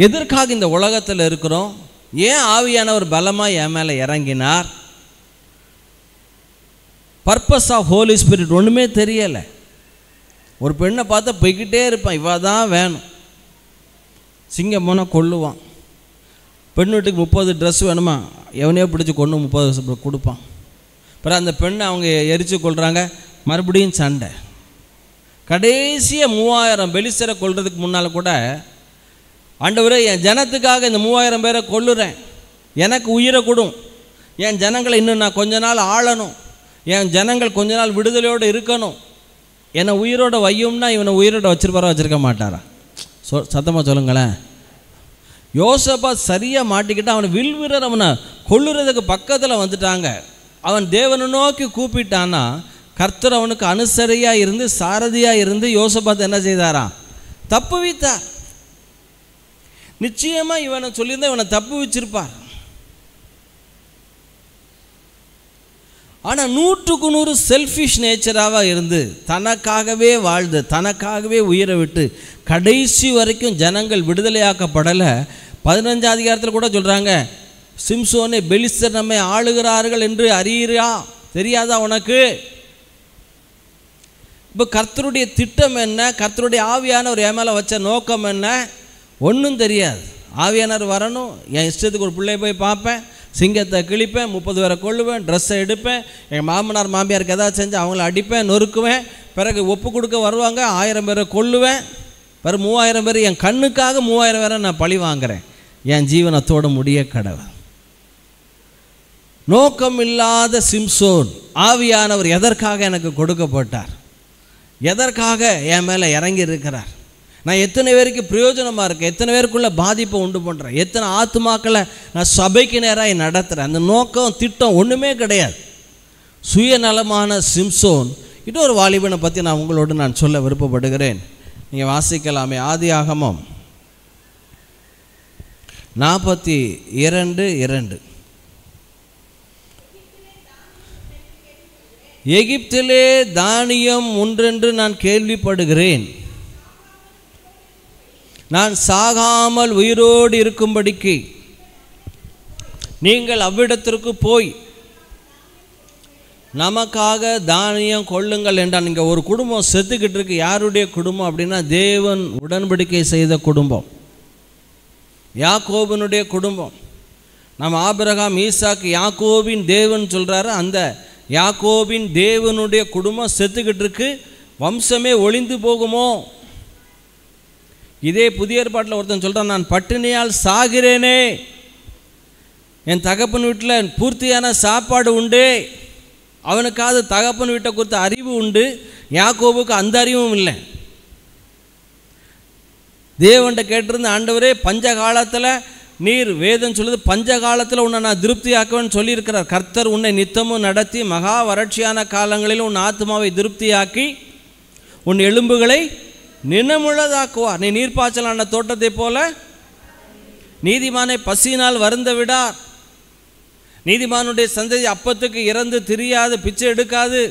எதற்காக இந்த உலகத்தில் இருக்கிறோம், ஏன் ஆவியானவர் பலமாக என் மேலே இறங்கினார், பர்பஸ் ஆஃப் ஹோலி ஸ்பிரிட் ஒன்றுமே தெரியலை. ஒரு பெண்ணை பார்த்தா போய்கிட்டே இருப்பான், இவா தான் வேணும், சிங்கம் போனால் கொள்ளுவான், பெண் வீட்டுக்கு முப்பது ட்ரெஸ் வேணுமா எவனையோ பிடிச்சி கொண்டு முப்பது கொடுப்பான். அப்புறம் அந்த பெண்ணை அவங்க எரித்து கொள்கிறாங்க, மறுபடியும் சண்டை. கடைசியாக மூவாயிரம் பெலிஸ்தரை கொள்றதுக்கு முன்னால் கூட ஆண்டவரே என் ஜனத்துக்காக இந்த மூவாயிரம் பேரை கொள்ளுறேன், எனக்கு உயிரை கொடும், என் ஜனங்களை இன்னும் நான் கொஞ்ச நாள் ஆளணும், என் ஜனங்கள் கொஞ்ச நாள் விடுதலையோடு இருக்கணும், என்னை உயிரோடு வையும்னா இவனை உயிரோட வச்சிருப்பாரா வச்சுருக்க மாட்டாரா, சொ சத்தமாக சொல்லுங்களேன். யோசப்பா சரியாக மாட்டிக்கிட்டான், அவனை வில்வீரர் அவனை கொள்ளுறதுக்கு பக்கத்தில் வந்துட்டாங்க. அவன் தேவனை நோக்கி கூப்பிட்டான்னா கர்த்தர் அவனுக்கு அனுசரியாக இருந்து சாரதியாக இருந்து யோசபாத் என்ன செய்தாரா தப்பு வைத்தார். நிச்சயமாக இவனை சொல்லியிருந்தா இவனை தப்பு வச்சிருப்பார். ஆனால் நூற்றுக்கு நூறு செல்ஃபிஷ் நேச்சராக இருந்து தனக்காகவே வாழ்ந்து தனக்காகவே உயிரை விட்டு கடைசி வரைக்கும் ஜனங்கள் விடுதலையாக்கப்படலை. பதினஞ்சாம் அதிகாரத்தில் கூட சொல்கிறாங்க, சிம்சோனே பெலிஸ்தர் நம்மை ஆளுகிறார்கள் என்று அறியா தெரியாதா உனக்கு. இப்போ கர்த்தருடைய திட்டம் என்ன, கர்த்தருடைய ஆவியானவர் என் மேலே வச்ச நோக்கம் என்ன ஒன்றும் தெரியாது. ஆவியானவர் வரணும், என் இஷ்டத்துக்கு ஒரு பிள்ளையை போய் பார்ப்பேன், சிங்கத்தை கிழிப்பேன், முப்பது பேரை கொள்ளுவேன், ட்ரெஸ்ஸை எடுப்பேன், எங்கள் மாமனார் மாமியாருக்கு எதாவது செஞ்சு அவங்கள அடிப்பேன் நொறுக்குவேன், பிறகு ஒப்பு கொடுக்க வருவாங்க, ஆயிரம் பேரை கொள்ளுவேன், வெறும் மூவாயிரம் பேர் என் கண்ணுக்காக மூவாயிரம் பேரை நான் பழி வாங்குகிறேன், என் ஜீவனத்தோடு முடிய கடவை. நோக்கம் இல்லாத சிம்சோன் ஆவியானவர் எதற்காக எனக்கு கொடுக்கப்பட்டார், எதற்காக என் மேலே இறங்கி இருக்கிறார், நான் எத்தனை பேருக்கு பிரயோஜனமாக இருக்கேன், எத்தனை பேருக்குள்ளே பாதிப்பை உண்டு பண்ணுறேன், எத்தனை ஆத்துமாக்களை நான் சபைக்கு நேராக நடத்துகிறேன், அந்த நோக்கம் திட்டம் ஒன்றுமே கிடையாது. சுயநலமான சிம்சோன். இன்னொரு வாலிபனை பற்றி நான் உங்களோடு நான் சொல்ல விருப்பப்படுகிறேன். நீங்கள் வாசிக்கலாமே ஆதியாகமம் நாற்பத்தி இரண்டு இரண்டு எகிப்திலே தானியம் ஒன்றென்று நான் கேள்விப்படுகிறேன், நான் சாகாமல் உயிரோடு இருக்கும்படிக்கு நீங்கள் அவ்விடத்திற்கு போய் நமக்காக தானியம் கொள்ளுங்கள் என்றான். இங்கே ஒரு குடும்பம் செத்துக்கிட்டு இருக்கு. யாருடைய குடும்பம் அப்படின்னா தேவன் உடன்படிக்கை செய்த குடும்பம், யாக்கோபினுடைய குடும்பம். நம்ம ஆபிரகாம் ஈசாக்கு யாக்கோபின் தேவன் சொல்கிறாரு, அந்த யாக்கோபின் தேவனுடைய குடும்பம் செத்துக்கிட்டு இருக்கு, வம்சமே ஒளிந்து போகுமோ. இதே புதிய ஏற்பாட்டில் ஒருத்தன் சொல்கிறான், நான் பட்டினியால் சாகிறேனே, என் தகப்பன் வீட்டில் பூர்த்தியான சாப்பாடு உண்டு, அவனுக்காவது தகப்பன் வீட்டை குறித்த அறிவு உண்டு, யாக்கோபுக்கு அந்த அறிவும் இல்லை. தேவன்கிட்ட கேட்டிருந்த, ஆண்டவரே பஞ்ச காலத்தில் நீர் வேதம் சொல்லுது பஞ்ச காலத்தில் உன்னை நான் திருப்தியாக்குவேன்னு சொல்லியிருக்கிறார். கர்த்தர் உன்னை நித்தமும் நடத்தி மகா வறட்சியான காலங்களில் உன் ஆத்மாவை திருப்தியாக்கி உன் எலும்புகளை நினமுள்ளதாக்குவார். நீ நீர்ப்பாய்ச்சலான தோட்டத்தை போல நீதிமானை பசியினால் வருந்த விடார். நீதிமானுடைய சந்ததி அப்பத்துக்கு இறந்து திரியாது, பிச்சை எடுக்காது.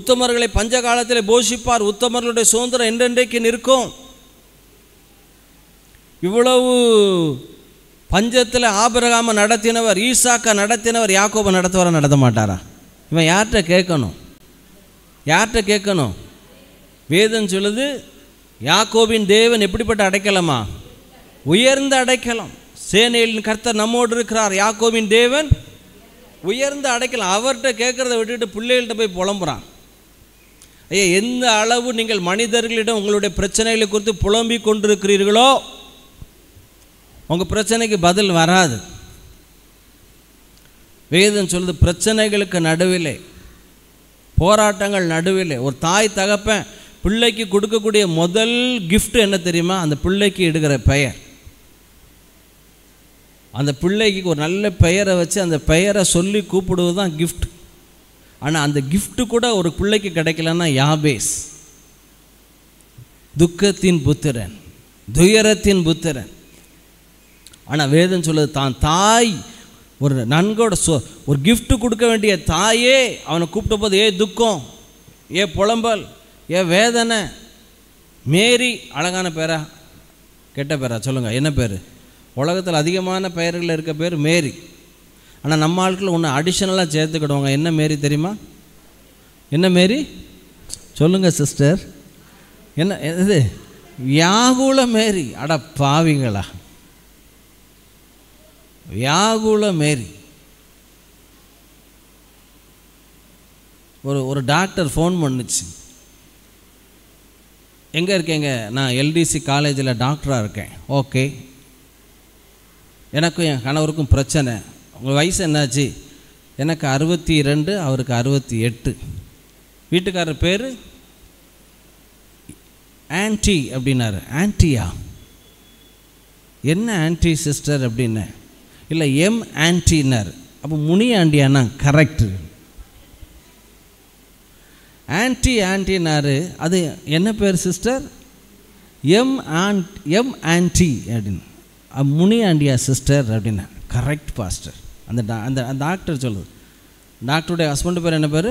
உத்தமர்களை பஞ்ச காலத்தில் போஷிப்பார். உத்தமர்களுடைய சுதந்திரம் என்றென்றைக்கு நிற்கும். இவ்வளவு பஞ்சத்தில் ஆபிரகாம நடத்தினவர், ஈசாக்கா நடத்தினவர், யாக்கோபை நடத்துவார நடத்த மாட்டாரா? இவன் யார்கிட்ட கேட்கணும், யார்கிட்ட கேட்கணும்? வேதம் சொல்லுது யாக்கோபின் தேவன் எப்படிப்பட்ட அடைக்கலமா, உயர்ந்த அடைக்கலம். சேனையின் கர்த்தர் நம்மோடு இருக்கிறார். யாக்கோபின் தேவன் உயர்ந்த அடைக்கலம். அவர்கிட்ட கேட்குறத விட்டுட்டு பிள்ளைகள்கிட்ட போய் புலம்புறான். ஐயா எந்த அளவு நீங்கள் மனிதர்களிடம் உங்களுடைய பிரச்சனைகளை குறித்து புலம்பிக் கொண்டிருக்கிறீர்களோ உங்கள் பிரச்சனைக்கு பதில் வராது. வேதம் சொல்லுது பிரச்சனைகளுக்கு நடுவிலே, போராட்டங்கள் நடுவிலே ஒரு தாய் தகப்பன் பிள்ளைக்கு கொடுக்கக்கூடிய முதல் gift என்ன தெரியுமா? அந்த பிள்ளைக்கு எடுக்கிற பெயர். அந்த பிள்ளைக்கு ஒரு நல்ல பெயரை வச்சு அந்த பெயரை சொல்லி கூப்பிடுவது தான் gift. ஆனால் அந்த gift கூட ஒரு பிள்ளைக்கு கிடைக்கலன்னா யாபேஸ், துக்கத்தின் புத்திரன், துயரத்தின் புத்திரன். ஆனால் வேதம் சொல்லுது தான் தாய் ஒரு நன்கோட சொ ஒரு gift கொடுக்க வேண்டிய தாயே அவனை கூப்பிட்ட போது ஏ துக்கம், ஏ புலம்பல், ஏ வேதனை. மேரி அழகான பேரா கெட்ட பேரா சொல்லுங்கள்? என்ன பேர்? உலகத்தில் அதிகமான பெயர்களில் இருக்க பேர் மேரி. ஆனால் நம்ம ஆட்களில் ஒன்று அடிஷ்னலாக சேர்த்துக்கிடுவாங்க. என்ன மேரி தெரியுமா? என்ன மேரி சொல்லுங்கள் சிஸ்டர்? என்ன இது? வியாகுல மேரி. அட பாவிங்களா, வியாகுல மேரி. ஒரு ஒரு டாக்டர் ஃபோன் பண்ணுச்சு, எங்கே இருக்கேங்க? நான் எல்டிசி காலேஜில் டாக்டராக இருக்கேன். ஓகே, எனக்கும் என் கணவருக்கும் பிரச்சனை. உங்கள் வயசு என்னாச்சு? எனக்கு அறுபத்தி இரண்டு, அவருக்கு அறுபத்தி எட்டு. வீட்டுக்காரர் பேர் ஆன்டி அப்படின்னாரு. ஆன்டியா? என்ன ஆன்டி சிஸ்டர் அப்படின்னு? இல்லை, எம் ஆன்டின்னார். அப்போ முனி ஆண்டியாண்ணா? Correct, anti ஆன்டினாரு. அது என்ன பேர் sister? M and M anti அப்படின்னு. முனி ஆண்டியா சிஸ்டர் அப்படின்னா? Correct pastor. அந்த டா அந்த டாக்டர் சொல்லுது. டாக்டருடைய ஹஸ்பண்டு பேர் என்ன பேர்?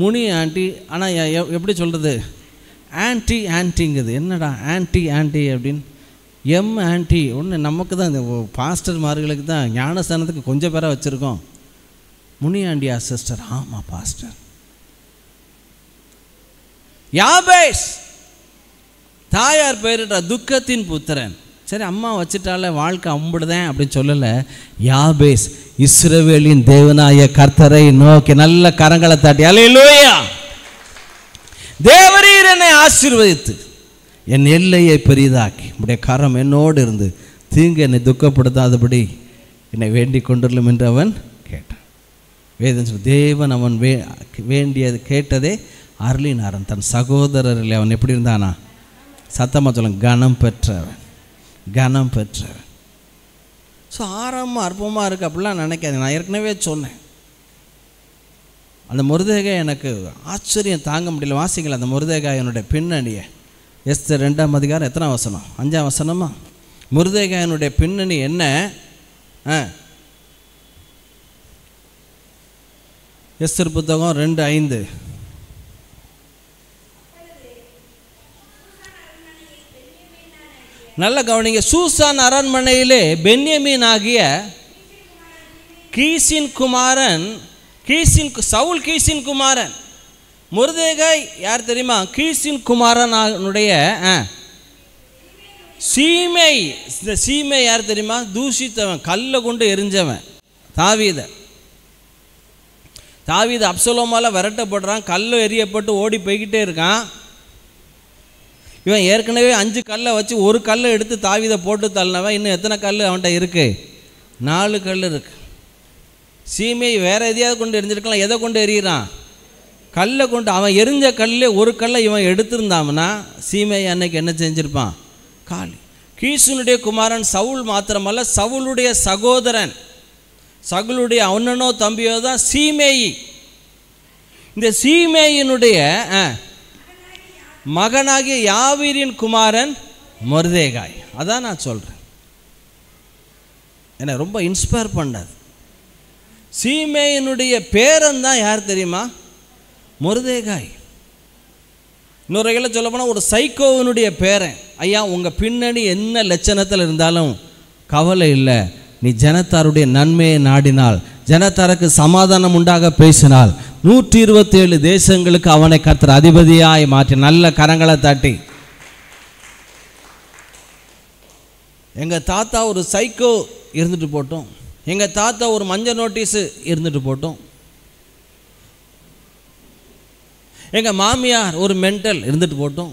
முனி ஆண்டி. ஆனால் எப்படி சொல்கிறது? ஆன்டி ஆன்டிங்குது. என்னடா ஆன்டி ஆன்டி அப்படின்னு? எம் ஆன்டி ஒன்று. நமக்கு தான் இந்த பாஸ்டர் மார்களுக்கு தான் ஞானஸ்தானத்துக்கு கொஞ்சம் பேராக வச்சுருக்கோம். முனி ஆண்டியா சிஸ்டர்? ஆமாம் பாஸ்டர். யாபேஸ் தாயார் பெயரிட்ட துக்கத்தின் புத்திரன். சரி, அம்மா வச்சுட்டால வாழ்க்கை அம்பிடுதேன் அப்படின்னு சொல்லலை. யாபேஸ் இஸ்ரவேலின் தேவனாய கர்த்தரை நோக்கி நல்ல கரங்களை தட்டி அல்லேலூயா, தேவரீர் என்னை ஆசீர்வதித்து என் எல்லையை பெரிதாக்கி உடைய கரம் என்னோடு இருந்து தீங்கு என்னை துக்கப்படுத்தாதபடி என்னை வேண்டிக் கொண்டுள்ளோம் என்று அவன் கேட்டான். வேதம் சொல் தேவன் அவன் வே வேண்டியது கேட்டதே அருளினாரன். தன் சகோதரரில் அவன் எப்படி இருந்தானா? சத்தமாக சொல்லுங்க, கனம் பெற்றவன், கனம் பெற்றவன். ஸோ ஆரம்பமாக அற்பமாக இருக்குது அப்படிலாம் நினைக்காது. நான் ஏற்கனவே சொன்னேன், அந்த மொர்தெகாய் எனக்கு ஆச்சரியம் தாங்க முடியல. வாசிங்களா அந்த மொர்தெகாயினுடைய பின்னணியை? எஸ்தர் ரெண்டாம் அதிகாரம் எத்தனாம் வசனம்? அஞ்சாம் வசனமா? மொர்தெகாயினுடைய பின்னணி என்ன? ஆ, எஸ்தர் புத்தகம் ரெண்டு ஐந்து. நல்ல கவனிங்க. சூசான் அரண்மனையிலே பென்யமீன் ஆகிய கீசின் குமாரன், கீசின் சவுல் கீசின் குமாரன் மொர்தெகாய் யார் தெரியுமா? கீசின் குமாரனுடைய சீமை. இந்த சீமை யார் தெரியுமா? தூஷித்தவன், கல்லை கொண்டு எரிஞ்சவன் தாவீத. தாவீத அப்சலோமால விரட்டப்படுறான், கல்லு எரியப்பட்டு ஓடி போய்கிட்டே இருக்கான். இவன் ஏற்கனவே அஞ்சு கல்லை வச்சு ஒரு கல்லை எடுத்து தாவீதை போட்டு தள்ளினவன். இன்னும் எத்தனை கல் அவன்கிட்ட இருக்குது? நாலு கல் இருக்குது. சீமையை வேறு எதையாவது கொண்டு எரிஞ்சிருக்கலாம், எதை கொண்டு எறிகிறான்? கல்லை கொண்டு. அவன் எரிஞ்ச கல்லே ஒரு கல்லை இவன் எடுத்திருந்தான்னா சீமையை அன்னைக்கு என்ன செஞ்சுருப்பான்? காலி. கீசுனுடைய குமாரன் சவுல் மாத்திரமல்ல, சவுளுடைய சகோதரன், சவுளுடைய அண்ணனோ தம்பியோ தான் சீமேயி. இந்த சீமேயினுடைய மகனாகிய யாவீரின் குமாரன் மொர்தெகாய். அதான் நான் சொல்கிறேன், என்னை ரொம்ப இன்ஸ்பயர் பண்ணது. சீமேயினுடைய பேரன் தான் யார் தெரியுமா? மொர்தெகாய். இன்னொரு வகையில் சொல்ல போனால் ஒரு சைக்கோவினுடைய பேரன். ஐயா, உங்கள் பின்னணி என்ன லட்சணத்தில் இருந்தாலும் கவலை இல்லை, நீ ஜனத்தாருடைய நன்மையை நாடினால், ஜனத்தாருக்கு சமாதானம் உண்டாக பேசினால் நூற்றி இருபத்தி ஏழு தேசங்களுக்கு அவனை கர்த்தர் அதிபதியாய் மாற்றி நல்ல கரங்களை தாட்டி. எங்கள் தாத்தா ஒரு சைக்கோ இருந்துட்டு போட்டோம், எங்கள் தாத்தா ஒரு மஞ்சள் நோட்டீஸு இருந்துட்டு போட்டோம், எங்கள் மாமியார் ஒரு மென்டல், இருந்துட்டு போட்டோம்.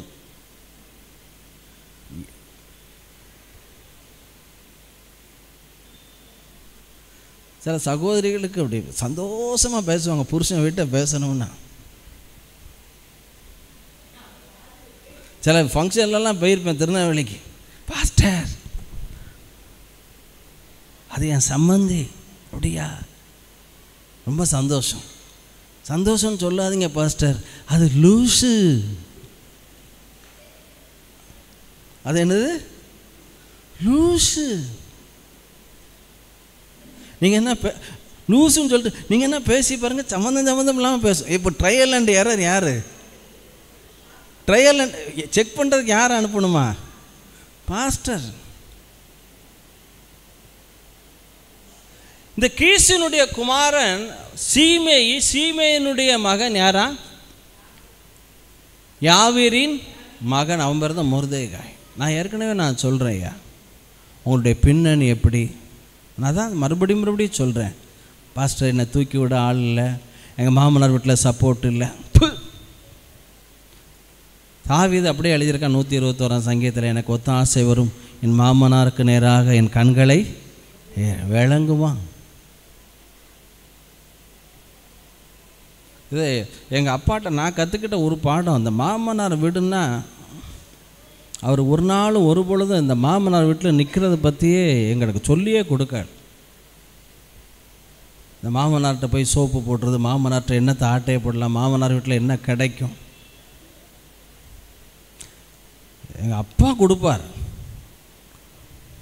சில சகோதரிகளுக்கு அப்படி சந்தோஷமாக பேசுவாங்க, புருஷன் வீட்டை பேசணும்னா. சில ஃபங்க்ஷன்லலாம் போயிருப்பேன் திருநெல்வேலிக்கு, பாஸ்டர் அது என் சம்பந்தி, அப்படியா ரொம்ப சந்தோஷம். சந்தோஷம்னு சொல்லாதீங்க பாஸ்டர், அது லூஸு, அது என்னது லூஸு. நீங்கள் என்ன பே லூஸுன்னு சொல்லிட்டு நீங்கள் என்ன பேசி பாருங்கள், சம்மந்தம் சம்மந்தம் இல்லாமல் பேசும். இப்போ ட்ரையல் அண்ட் எரர் யார், ட்ரையல் அண்ட் செக் பண்ணுறதுக்கு யார் அனுப்பணுமா, பாஸ்டர். இந்த கீசினுடைய குமாரன் சீமேயி, சீமேயினுடைய மகன் யாரா, யாவீரின் மகன், அவன் பேர் தான் மொர்தேகாய். நான் ஏற்கனவே நான் சொல்கிறேன் ஐயா, உங்களுடைய பின்னணி எப்படி நான் தான் மறுபடியும் மறுபடியும் சொல்கிறேன். பாஸ்டர் என்னை தூக்கி விட ஆள் இல்லை, எங்கள் மாமனார் வீட்டில் சப்போர்ட் இல்லை. தாவீது அப்படியே எழுதியிருக்கான் நூற்றி இருபத்தோராம் சங்கீதத்தில், எனக்கு ஒத்த ஆசை வரும் என் மாமனாருக்கு நேராக என் கண்களை விளங்குவான். இது எங்கள் அப்பாட்ட நான் கற்றுக்கிட்ட ஒரு பாடம். அந்த மாமனார் வீடுன்னா அவர் ஒரு நாள் ஒரு பொழுதும் இந்த மாமனார் வீட்டில் நிற்கிறத பற்றியே எங்களுக்கு சொல்லியே கொடுக்காது. இந்த மாமனார்கிட்ட போய் சோப்பு போட்டுறது, மாமனார்கிட்ட என்னத்தை ஆட்டையை போடலாம், மாமனார் வீட்டில் என்ன கிடைக்கும், எங்கள் அப்பா கொடுப்பார்.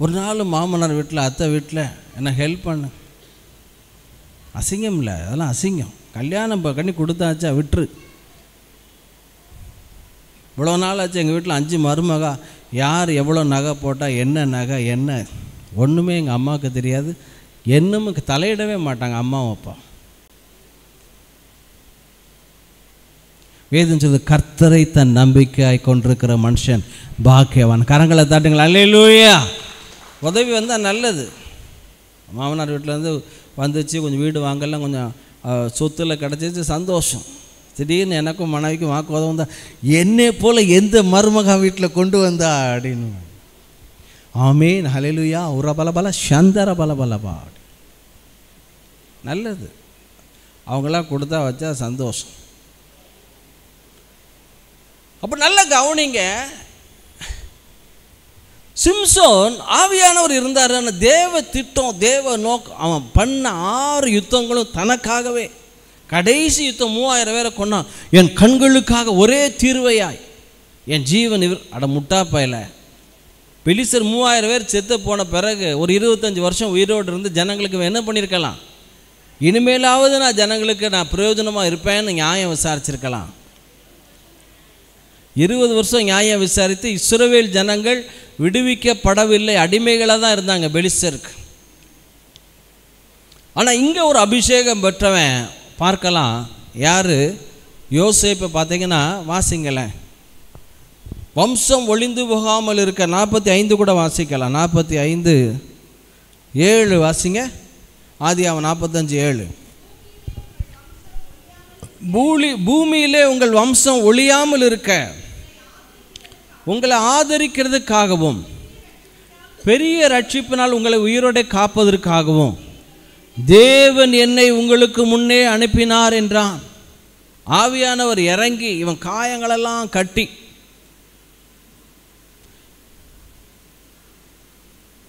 ஒரு நாள் மாமனார் வீட்டில் அத்தை வீட்டில் என்ன ஹெல்ப் பண்ணு, அசிங்கம் இல்லை, அதெல்லாம் அசிங்கம். கல்யாணம் பண்ணி கொடுத்தாச்சா விட்டுரு. இவ்வளோ நாள் ஆச்சு எங்கள் வீட்டில் அஞ்சு மருமகா, யார் எவ்வளோ நகை போட்டால் என்ன நகை என்ன ஒன்றுமே எங்கள் அம்மாவுக்கு தெரியாது. என்னமும் தலையிடவே மாட்டாங்க அம்மாவும் அப்பா. வேதம் சொல்வது கர்த்தரை தன் நம்பிக்கையாய் கொண்டிருக்கிற மனுஷன் பாக்கியவான். கரங்களை தாட்டுங்களா, அல்லேலூயா. உதவி வந்தால் நல்லது. மாமனார் வீட்டிலேருந்து வந்துச்சு, கொஞ்சம் வீடு வாங்கலாம், கொஞ்சம் சொத்தில் கிடச்சிச்சு, சந்தோஷம். திடீர்னு எனக்கும் மனைவிக்கும் வாக்கு உதவும் தான், என்னை போல் எந்த மருமகன் வீட்டில் கொண்டு வந்தா அப்படின்னு. ஆமீன், ஹல்லேலூயா. உர பல பல சந்தர பல பலபா, நல்லது. அவங்களாம் கொடுத்தா வச்சா சந்தோஷம். அப்போ நல்ல கவனிங்க, சிம்சோன் ஆவியானவர் இருந்தார். தேவ திட்டம், தேவ நோக்கம். அவன் பண்ண ஆறு யுத்தங்களும் தனக்காகவே. கடைசி யுத்தம் மூவாயிரம் பேரை கொண்டான். என் கண்களுக்காக ஒரே தீர்வையாய் என் ஜீவன் இவர். அட முட்டாப்பாயில் பெலிசர் மூவாயிரம் பேர் செத்து போன பிறகு ஒரு இருபத்தஞ்சி வருஷம் உயிரோடு இருந்து ஜனங்களுக்கு என்ன பண்ணியிருக்கலாம், இனிமேலாவது நான் ஜனங்களுக்கு நான் பிரயோஜனமாக இருப்பேன்னு நியாயம் விசாரிச்சிருக்கலாம். இருபது வருஷம் நியாயம் விசாரித்து இஸ்ரவேல் ஜனங்கள் விடுவிக்கப்படவில்லை, அடிமைகளாக தான் இருந்தாங்க பெலிஸ்தருக்கு. ஆனால் இங்கே ஒரு அபிஷேகம் பெற்றவன் பார்க்கலாம், யார், யோசேப்பை பார்த்தீங்கன்னா வாசிங்களேன். வம்சம் ஒளிந்து போகாமல் இருக்க நாற்பத்தி ஐந்து கூட வாசிக்கலாம், நாற்பத்தி ஐந்து ஏழு வாசிங்க, ஆதி அவன் நாற்பத்தஞ்சு ஏழு. பூலி பூமியிலே உங்கள் வம்சம் ஒளியாமல் இருக்க உங்களை ஆதரிக்கிறதுக்காகவும் பெரிய ரட்சிப்பினால் உங்களை உயிரோடு காப்பதற்காகவும் தேவன் என்னை உங்களுக்கு முன்னே அனுப்பினார் என்றான். ஆவியானவர் இறங்கி இவன் காயங்களெல்லாம் கட்டி,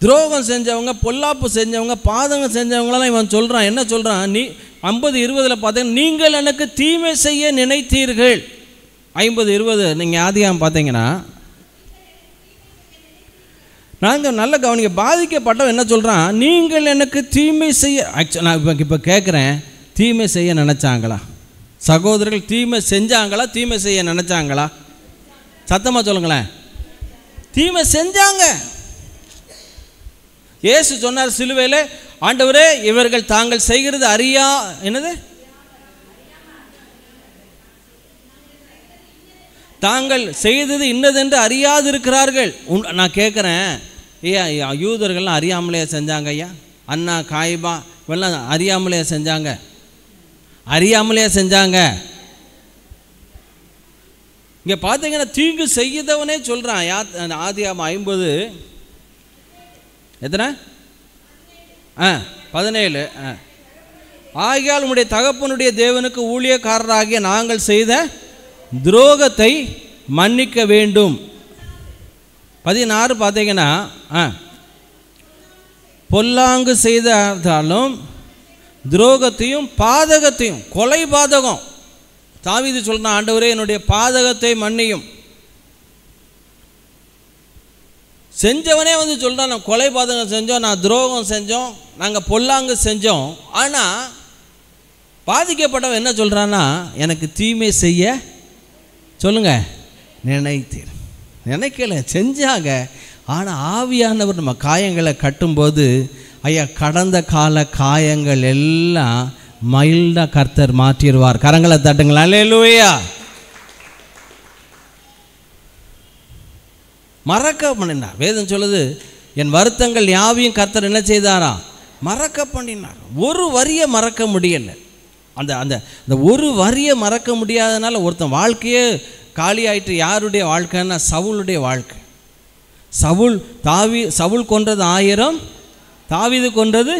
துரோகம் செஞ்சவங்க, பொல்லாப்பு செஞ்சவங்க, பாதகம் செஞ்சவங்களெல்லாம் இவன் சொல்கிறான். என்ன சொல்கிறான், நீ ஐம்பது இருபதில் பார்த்தீங்கன்னா நீங்கள் எனக்கு தீமை செய்ய நினைத்தீர்கள். ஐம்பது இருபது நீங்கள் ஆதியாகமம் பார்த்தீங்கன்னா நாங்கள் நல்ல கவனிக்க, பாதிக்கப்பட்டவன் என்ன சொல்கிறான், நீங்கள் எனக்கு தீமை செய்ய. ஆக்சுவலி நான் இப்போ இப்போ கேட்குறேன், தீமை செய்ய நினச்சாங்களா சகோதரர்கள், தீமை செஞ்சாங்களா, தீமை செய்ய நினச்சாங்களா, சத்தமாக சொல்லுங்களேன். தீமை செஞ்சாங்க. இயேசு சொன்னார் சிலுவையில், ஆண்டவரே இவர்கள் தாங்கள் செய்கிறது அறியா, என்னது, தாங்கள் செய்தது இன்னதென்று அறியாது இருக்கிறார்கள். நான் கேட்குறேன், ஐயா யூதர்கள்லாம் அறியாமலையா செஞ்சாங்க ஐயா, அண்ணா காய்பா இவெல்லாம் அறியாமலையா செஞ்சாங்க, அறியாமலையா செஞ்சாங்க. இங்க பாத்தீங்கன்னா தீங்கு செய்தவனே சொல்றான். ஆதியாகமம் ஐம்பது எத்தனை ஆ பதினேழு. ஆகையால் உம்முடைய தகப்பனுடைய தேவனுக்கு ஊழியக்காரராகிய நாங்கள் செய்த துரோகத்தை மன்னிக்க வேண்டும். பதினாறு பார்த்தீங்கன்னா பொல்லாங்கு செய்தாலும் துரோகத்தையும் பாதகத்தையும் கொலை பாதகம் தாவீது சொல்றான், ஆண்டவரே என்னுடைய பாதகத்தை மன்னியும். செஞ்சவனே வந்து சொல்கிறான், நான் கொலை பாதகம் செஞ்சோம், நான் துரோகம் செஞ்சோம், நாங்கள் பொல்லாங்கு செஞ்சோம். ஆனால் பாதிக்கப்பட்டவன் என்ன சொல்கிறான்னா, எனக்கு தீமை செய்ய சொல்லுங்க நினைத்தீர். நினைக்கல செஞ்சாங்க. ஆனால் ஆவியானவர் நம்ம காயங்களை கட்டும்போது, ஐயா கடந்த கால காயங்கள் எல்லாம் மைல்டாக கர்த்தர் மாற்றிடுவார். கரங்களை தட்டுங்களா, அல்லேலூயா. மறக்க பண்ணினார். வேதம் சொல்லுது, என் வருத்தங்கள் யாவையும் கர்த்தர் என்ன செய்தாரா மறக்க பண்ணினார். ஒரு வரியை மறக்க முடியலை. அந்த அந்த அந்த ஒரு வரியை மறக்க முடியாதனால ஒருத்தன் வாழ்க்கையே காலியாயிட்டு. யாருடைய வாழ்க்கைன்னா சவுளுடைய வாழ்க்கை. சவுல் தாவி சவுல் கொன்றது ஆயிரம், தாவீது கொன்றது.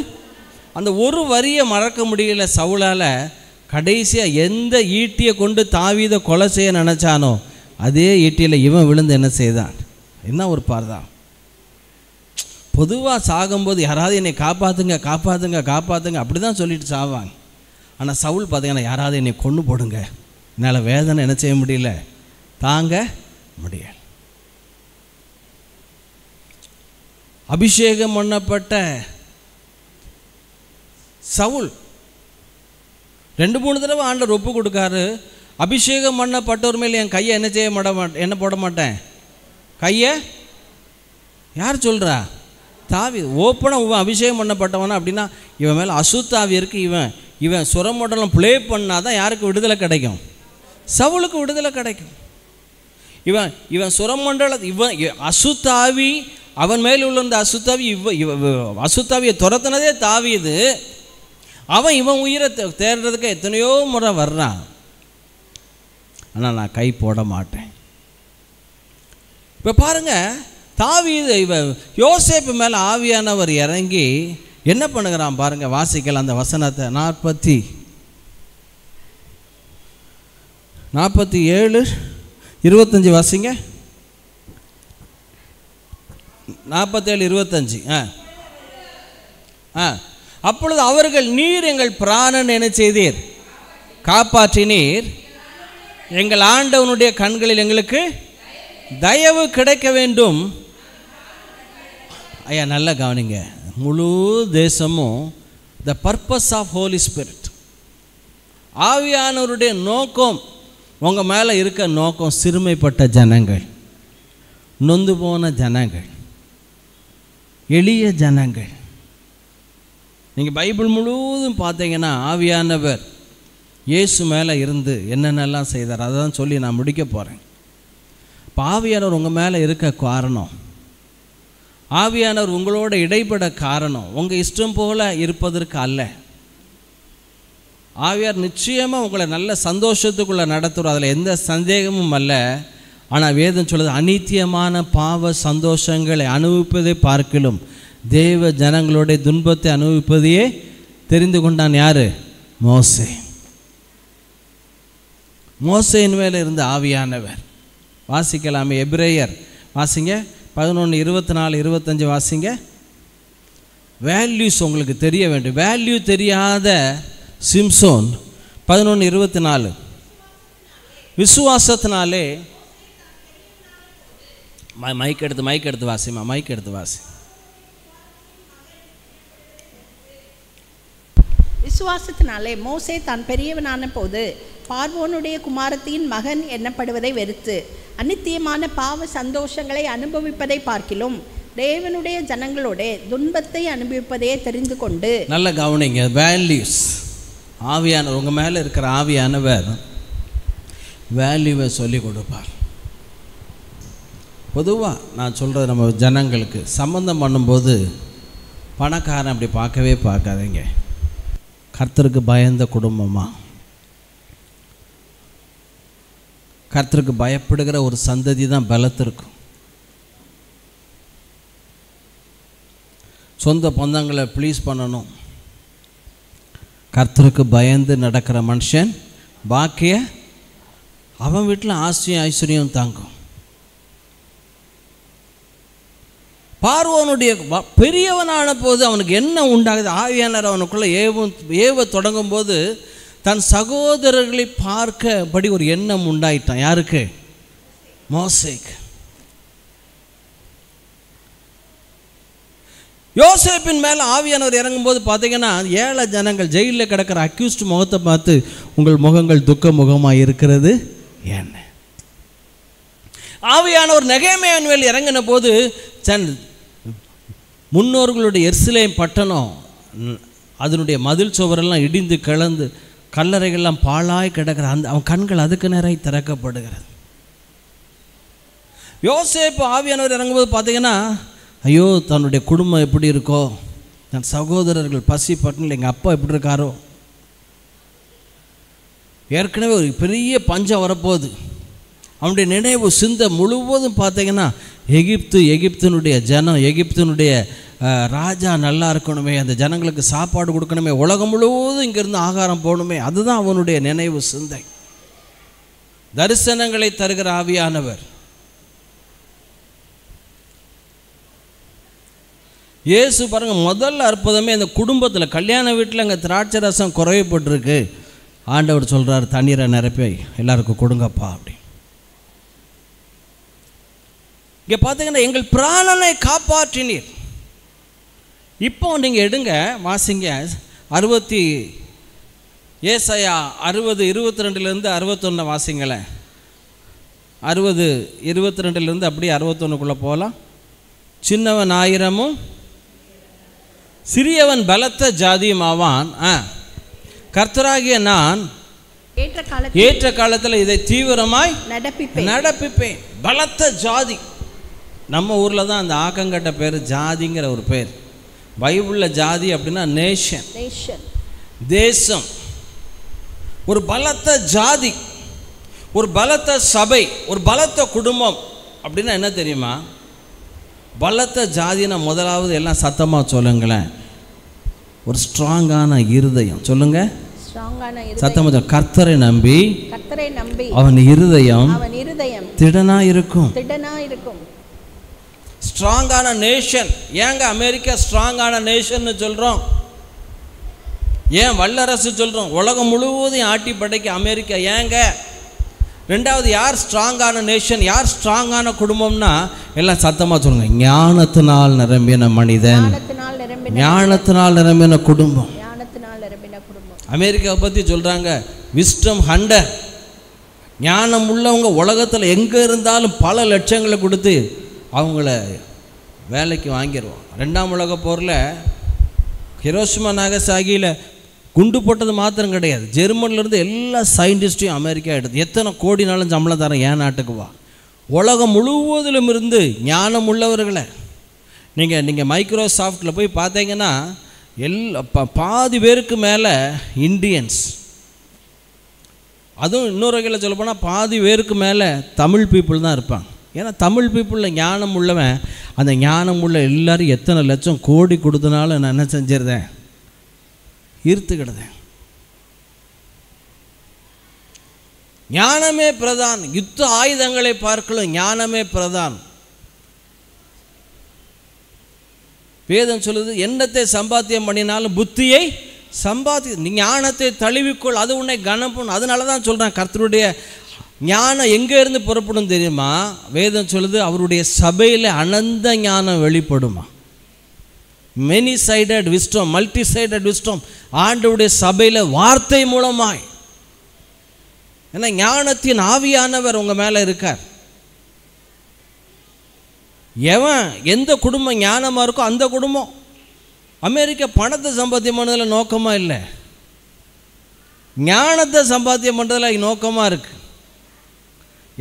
அந்த ஒரு வரியை மறக்க முடியல சவுலால். கடைசியாக எந்த ஈட்டியை கொண்டு தாவீதை கொலை செய்ய நினச்சானோ அதே ஈட்டியில் இவன் விழுந்து என்ன செய்தான். என்ன ஒரு பார்தான். பொதுவாக சாகும்போது யாராவது என்னை காப்பாற்றுங்க காப்பாற்றுங்க காப்பாற்றுங்க அப்படி தான் சொல்லிட்டு சாவாங்க. ஆனால் சவுல் பார்த்தீங்கன்னா, யாராவது என்னை கொண்டு போடுங்க, என்னால் வேதனை என்ன செய்ய முடியல தாங்க முடியல. அபிஷேகம் பண்ணப்பட்ட சவுல் ரெண்டு மூணு தடவை ஆண்டவர் ஒப்பு கொடுக்காரு. அபிஷேகம் பண்ணப்பட்டவர் மேலே என் கையை என்ன செய்ய மாட்ட மாட்டேன் என்ன போட மாட்டேன். கையை யார் சொல்கிறா? தாவி. ஓப்பனாக இவன் அபிஷேகம் பண்ணப்பட்டவனா அப்படின்னா இவன் மேலே அசுத்தாவி இருக்குது. இவன் இவன் சுரமண்டலம் ப்ளே பண்ணால் தான் யாருக்கு விடுதலை கிடைக்கும்? சவுளுக்கு விடுதலை கிடைக்கும். இவன் இவன் சுரமண்டல இவன் அசுத்தாவி அவன் மேல் உள்ள இந்த அசுத்தாவி இவ இவ அசுத்தாவியை துரத்தினதே தாவீது. அவன் இவன் உயிரை தேடுறதுக்கு எத்தனையோ முறை வர்றான். ஆனால் நான் கை போட மாட்டேன். இப்போ பாருங்கள், தாவீது இவன் யோசேப்பு மேலே ஆவியானவர் இறங்கி என்ன பண்ணுகிறான் பாருங்கள். வாசிக்கலாம் அந்த வசனத்தை. நாற்பத்தி நாற்பத்தி ஏழு இருபத்தஞ்சி வாசிங்க. நாற்பத்தேழு இருபத்தஞ்சி. ஆ ஆ அப்பொழுது அவர்கள், நீர் எங்கள் பிராணன் என செய்தீர் காப்பாற்றினீர், எங்கள் ஆண்டவனுடைய கண்களில் எங்களுக்கு தயவு கிடைக்க வேண்டும். ஐயா நல்லா கவனிங்க. முழு தேசமும் the purpose of Holy Spirit, ஆவியானவருடைய நோக்கம், உங்கள் மேலே இருக்க நோக்கம், சிறுமைப்பட்ட ஜனங்கள், நொந்து போன ஜனங்கள், எளிய ஜனங்கள். நீங்கள் பைபிள் முழுவதும் பார்த்தீங்கன்னா ஆவியானவர் இயேசு மேலே இருந்து என்னென்னலாம் செய்தார் அதான் சொல்லி நான் முடிக்க போகிறேன். இப்போ ஆவியானவர் உங்கள் மேலே இருக்க காரணம், ஆவியானவர் உங்களோட இடைப்பட காரணம் உங்கள் இஷ்டம் போல் இருப்பதற்கு அல்ல. ஆவியார் நிச்சயமாக உங்களை நல்ல சந்தோஷத்துக்குள்ளே நடத்துகிறோம், அதில் எந்த சந்தேகமும் அல்ல. ஆனால் வேதம் சொல்லுது, அநித்தியமான பாவ சந்தோஷங்களை அனுபவிப்பதை பார்க்கிலும் தேவ ஜனங்களுடைய துன்பத்தை அனுபவிப்பதையே தெரிந்து கொண்டான். யார்? மோசே. மோசேயின் மேலே இருந்த ஆவியானவர். வாசிக்கலாமே எபிரேயர் வாசிங்க பதினொன்று இருபத்தி நாலு இருபத்தஞ்சி வாசிங்க. வேல்யூஸ் உங்களுக்கு தெரிய வேண்டும். வேல்யூ தெரியாத சிம்சோன் பதினொன்று இருபத்தி நாலு விசுவாசத்தினாலே மைக் எடுத்து மைக் எடுத்து வாசிமா மைக் எடுத்து வாசி. விசுவாசத்தினாலே மோசே தான் பெரியவனான போது பார்வோனுடைய குமாரத்தின் மகன் எண்ணப்படுவதை வெறுத்து அநித்தியமான பாவ சந்தோஷங்களை அனுபவிப்பதை பார்க்கிலும் தேவனுடைய ஜனங்களோட துன்பத்தை அனுபவிப்பதையே தெரிந்து கொண்டு. நல்ல கவனிங்க. வேல்யூஸ். ஆவியானவர் உங்கள் மேலே இருக்கிற ஆவியானவர் வேல்யூவை சொல்லி கொடுப்பார். பொதுவாக நான் சொல்கிறது நம்ம ஜனங்களுக்கு சம்பந்தம் பண்ணும்போது பணக்காரன் அப்படி பார்க்கவே பார்க்காதீங்க. கர்த்தருக்கு பயந்த குடும்பமாக கர்த்தருக்கு பயப்படுகிற ஒரு சந்ததி தான் பலத்து இருக்கும். சொந்த பந்தங்களை ப்ளீஸ் பண்ணணும். கர்த்தருக்கு பயந்து நடக்கிற மனுஷன் பாக்கிய அவன் வீட்டில் ஆசையும் ஐஸ்வர்யம் தாங்கும். பார்வோனுடைய பெரியவனான போது அவனுக்கு என்ன உண்டாகுது? ஆவியானவர் அவனுக்குள்ளே ஏவும் ஏவ தொடங்கும் போது தன் சகோதரர்களை பார்க்கபடி ஒரு எண்ணம் உண்டாயிட்டான். யாருக்கு? மோசேக்கு. யோசேப்பின் மேலே ஆவியானவர் இறங்கும்போது பார்த்தீங்கன்னா ஏழை ஜனங்கள் ஜெயிலில் கிடக்கிற அக்யூஸ்ட் முகத்தை பார்த்து உங்கள் முகங்கள் துக்க முகமாக இருக்கிறது என்ன? ஆவியானவர் நெகேமியாவின் மேல் இறங்கின போது தன் முன்னோர்களுடைய எருசலேம் பட்டணம் அதனுடைய மதில் சுவரெல்லாம் இடிந்து கலந்து கல்லறைகள்லாம் பாழாய் கிடக்கிற அந்த அவன் கண்கள் அதுக்கு நேராக திறக்கப்படுகிறது. யோசேப்பு ஆவியானவர் இறங்கும்போது பார்த்தீங்கன்னா ஐயோ தன்னுடைய குடும்பம் எப்படி இருக்கோ, தன் சகோதரர்கள் பசி பட்டினில் எங்கள் அப்பா எப்படி இருக்காரோ, ஏற்கனவே ஒரு பெரிய பஞ்சம் வரப்போகுது. அவனுடைய நினைவு சிந்த முழுவதும் பார்த்தீங்கன்னா எகிப்து எகிப்தினுடைய ஜனம் எகிப்தினுடைய ராஜா நல்லா இருக்கணுமே, அந்த ஜனங்களுக்கு சாப்பாடு கொடுக்கணுமே, உலகம் முழுவதும் இங்கேருந்து ஆகாரம் போகணுமே, அதுதான் அவனுடைய நினைவு சிந்தை. தரிசனங்களை தருகிற ஆவியானவர் இயேசு பாருங்க முதல் அற்புதமே இந்த குடும்பத்தில் கல்யாண வீட்டில் அங்கே திராட்சை ரசம் குறைவுபட்டிருக்கு. ஆண்டவர் சொல்கிறார் தண்ணீரை நிரப்பி எல்லாருக்கும் கொடுங்கப்பா அப்படி. இங்கே பார்த்தீங்கன்னா எங்கள் பிராணனை காப்பாற்றினீர். இப்போ நீங்கள் எடுங்க வாசிங்க அறுபத்தி ஏசாயா அறுபது இருபத்தி ரெண்டுலேருந்து அறுபத்தொன்னு வாசிங்களேன். அறுபது இருபத்தி ரெண்டுலேருந்து அப்படியே அறுபத்தொன்னுக்குள்ளே போகலாம். சின்னவன் ஆயிரமும் சிறியவன் பலத்த ஜாதியும் ஆவான். ஆ கர்த்தராகிய நான் ஏற்ற காலத்தில் இதை தீவிரமாய் நடப்பிப்பேன். பலத்த ஜாதி, நம்ம ஊரில் தான் அந்த ஆக்கங்கட்ட பேர் ஜாதிங்கிற ஒரு பேர். பைபிளில் ஜாதி அப்படின்னா நேஷன், தேசம். ஒரு பலத்த ஜாதி, ஒரு பலத்த சபை, ஒரு பலத்த குடும்பம் அப்படின்னா என்ன தெரியுமா? பலத்த ஜாதினா முதலாவது எல்லாம் சத்தமாக சொல்லுங்களேன், ஒரு ஸ்ட்ராங்கான இருதயம். சொல்லுங்க சத்தமாக, கர்த்தரை நம்பி அவன் இருதயம் திடனா இருக்கும். ஸ்ட்ராங்கான நேஷன். ஏங்க அமெரிக்கா ஸ்ட்ராங்கான நேஷன் சொல்கிறோம்? ஏன் வல்லரசு சொல்கிறோம்? உலகம் முழுவதும் ஆட்டி படைக்க அமெரிக்கா. ஏங்க? ரெண்டாவது யார் ஸ்ட்ராங்கான நேஷன், யார் ஸ்ட்ராங்கான குடும்பம்னா எல்லாம் சத்தமாக சொல்லுங்க, ஞானத்தினால் நிரம்பின மனிதன், ஞானத்தினால் நிரம்பின குடும்பம். அமெரிக்காவை பற்றி சொல்கிறாங்க விஸ்டம் ஹண்டர், ஞானம் உள்ளவங்க உலகத்தில் எங்கே இருந்தாலும் பல லட்சங்களை கொடுத்து அவங்கள வேலைக்கு வாங்கிடுவோம். ரெண்டாம் உலக போரில் ஹிரோஷிமா நாகசாகியில் குண்டு போட்டது மாத்திரம் கிடையாது, ஜெர்மனிலேருந்து எல்லா சயின்டிஸ்ட்டையும் அமெரிக்கா எடுத்து எத்தனை கோடினாலும் சம்பளம் தரேன் என் நாட்டுக்கு வா. உலகம் முழுவதிலும் இருந்து ஞானம் உள்ளவர்களை நீங்கள் நீங்கள் மைக்ரோசாஃப்டில் போய் பார்த்தீங்கன்னா எல்லா பா பாதி பேருக்கு மேலே இண்டியன்ஸ், அதுவும் இன்னொரு வகையில் சொல்ல போனால் பாதி பேருக்கு மேலே தமிழ் பீப்புள் தான் இருப்பாங்க. ஏன்னா தமிழ் பீப்புளில் ஞானம் உள்ளவன், அந்த ஞானம் உள்ள எல்லோரும் எத்தனை லட்சம் கோடி கொடுத்தனாலும் நான் என்ன செஞ்சிருந்தேன், ஈர்த்துக்கிடுதேன். ஞானமே பிரதான். யுத்த ஆயுதங்களை பார்க்கலாம், ஞானமே பிரதான். வேதம் சொல்லுது எண்ணத்தை சம்பாத்தியம் பண்ணினாலும் புத்தியை சம்பாத்தி நீ ஞானத்தை தழுவிக்கொள், அது உன்னை கனம் பண்ணு. அதனால தான் சொல்கிறேன் கர்த்தருடைய ஞானம் எங்கேருந்து புறப்படும் தெரியுமா? வேதம் சொல்லுது அவருடைய சபையில் அனந்த ஞானம் வெளிப்படுமா. Many sided wisdom, multi sided wisdom ஆண்டவுடைய சபையில் வார்த்தை மூலமாய். ஏன்னா ஞானத்தின் ஆவியானவர் உங்கள் மேலே இருக்கார். எவன் எந்த குடும்பம் ஞானமாக இருக்கோ அந்த குடும்பம். அமெரிக்கா பணத்தை சம்பாத்தியமானதில் நோக்கமாக இல்லை, ஞானத்தை சம்பாத்தியம் பண்ணுறதில் நோக்கமாக இருக்குது.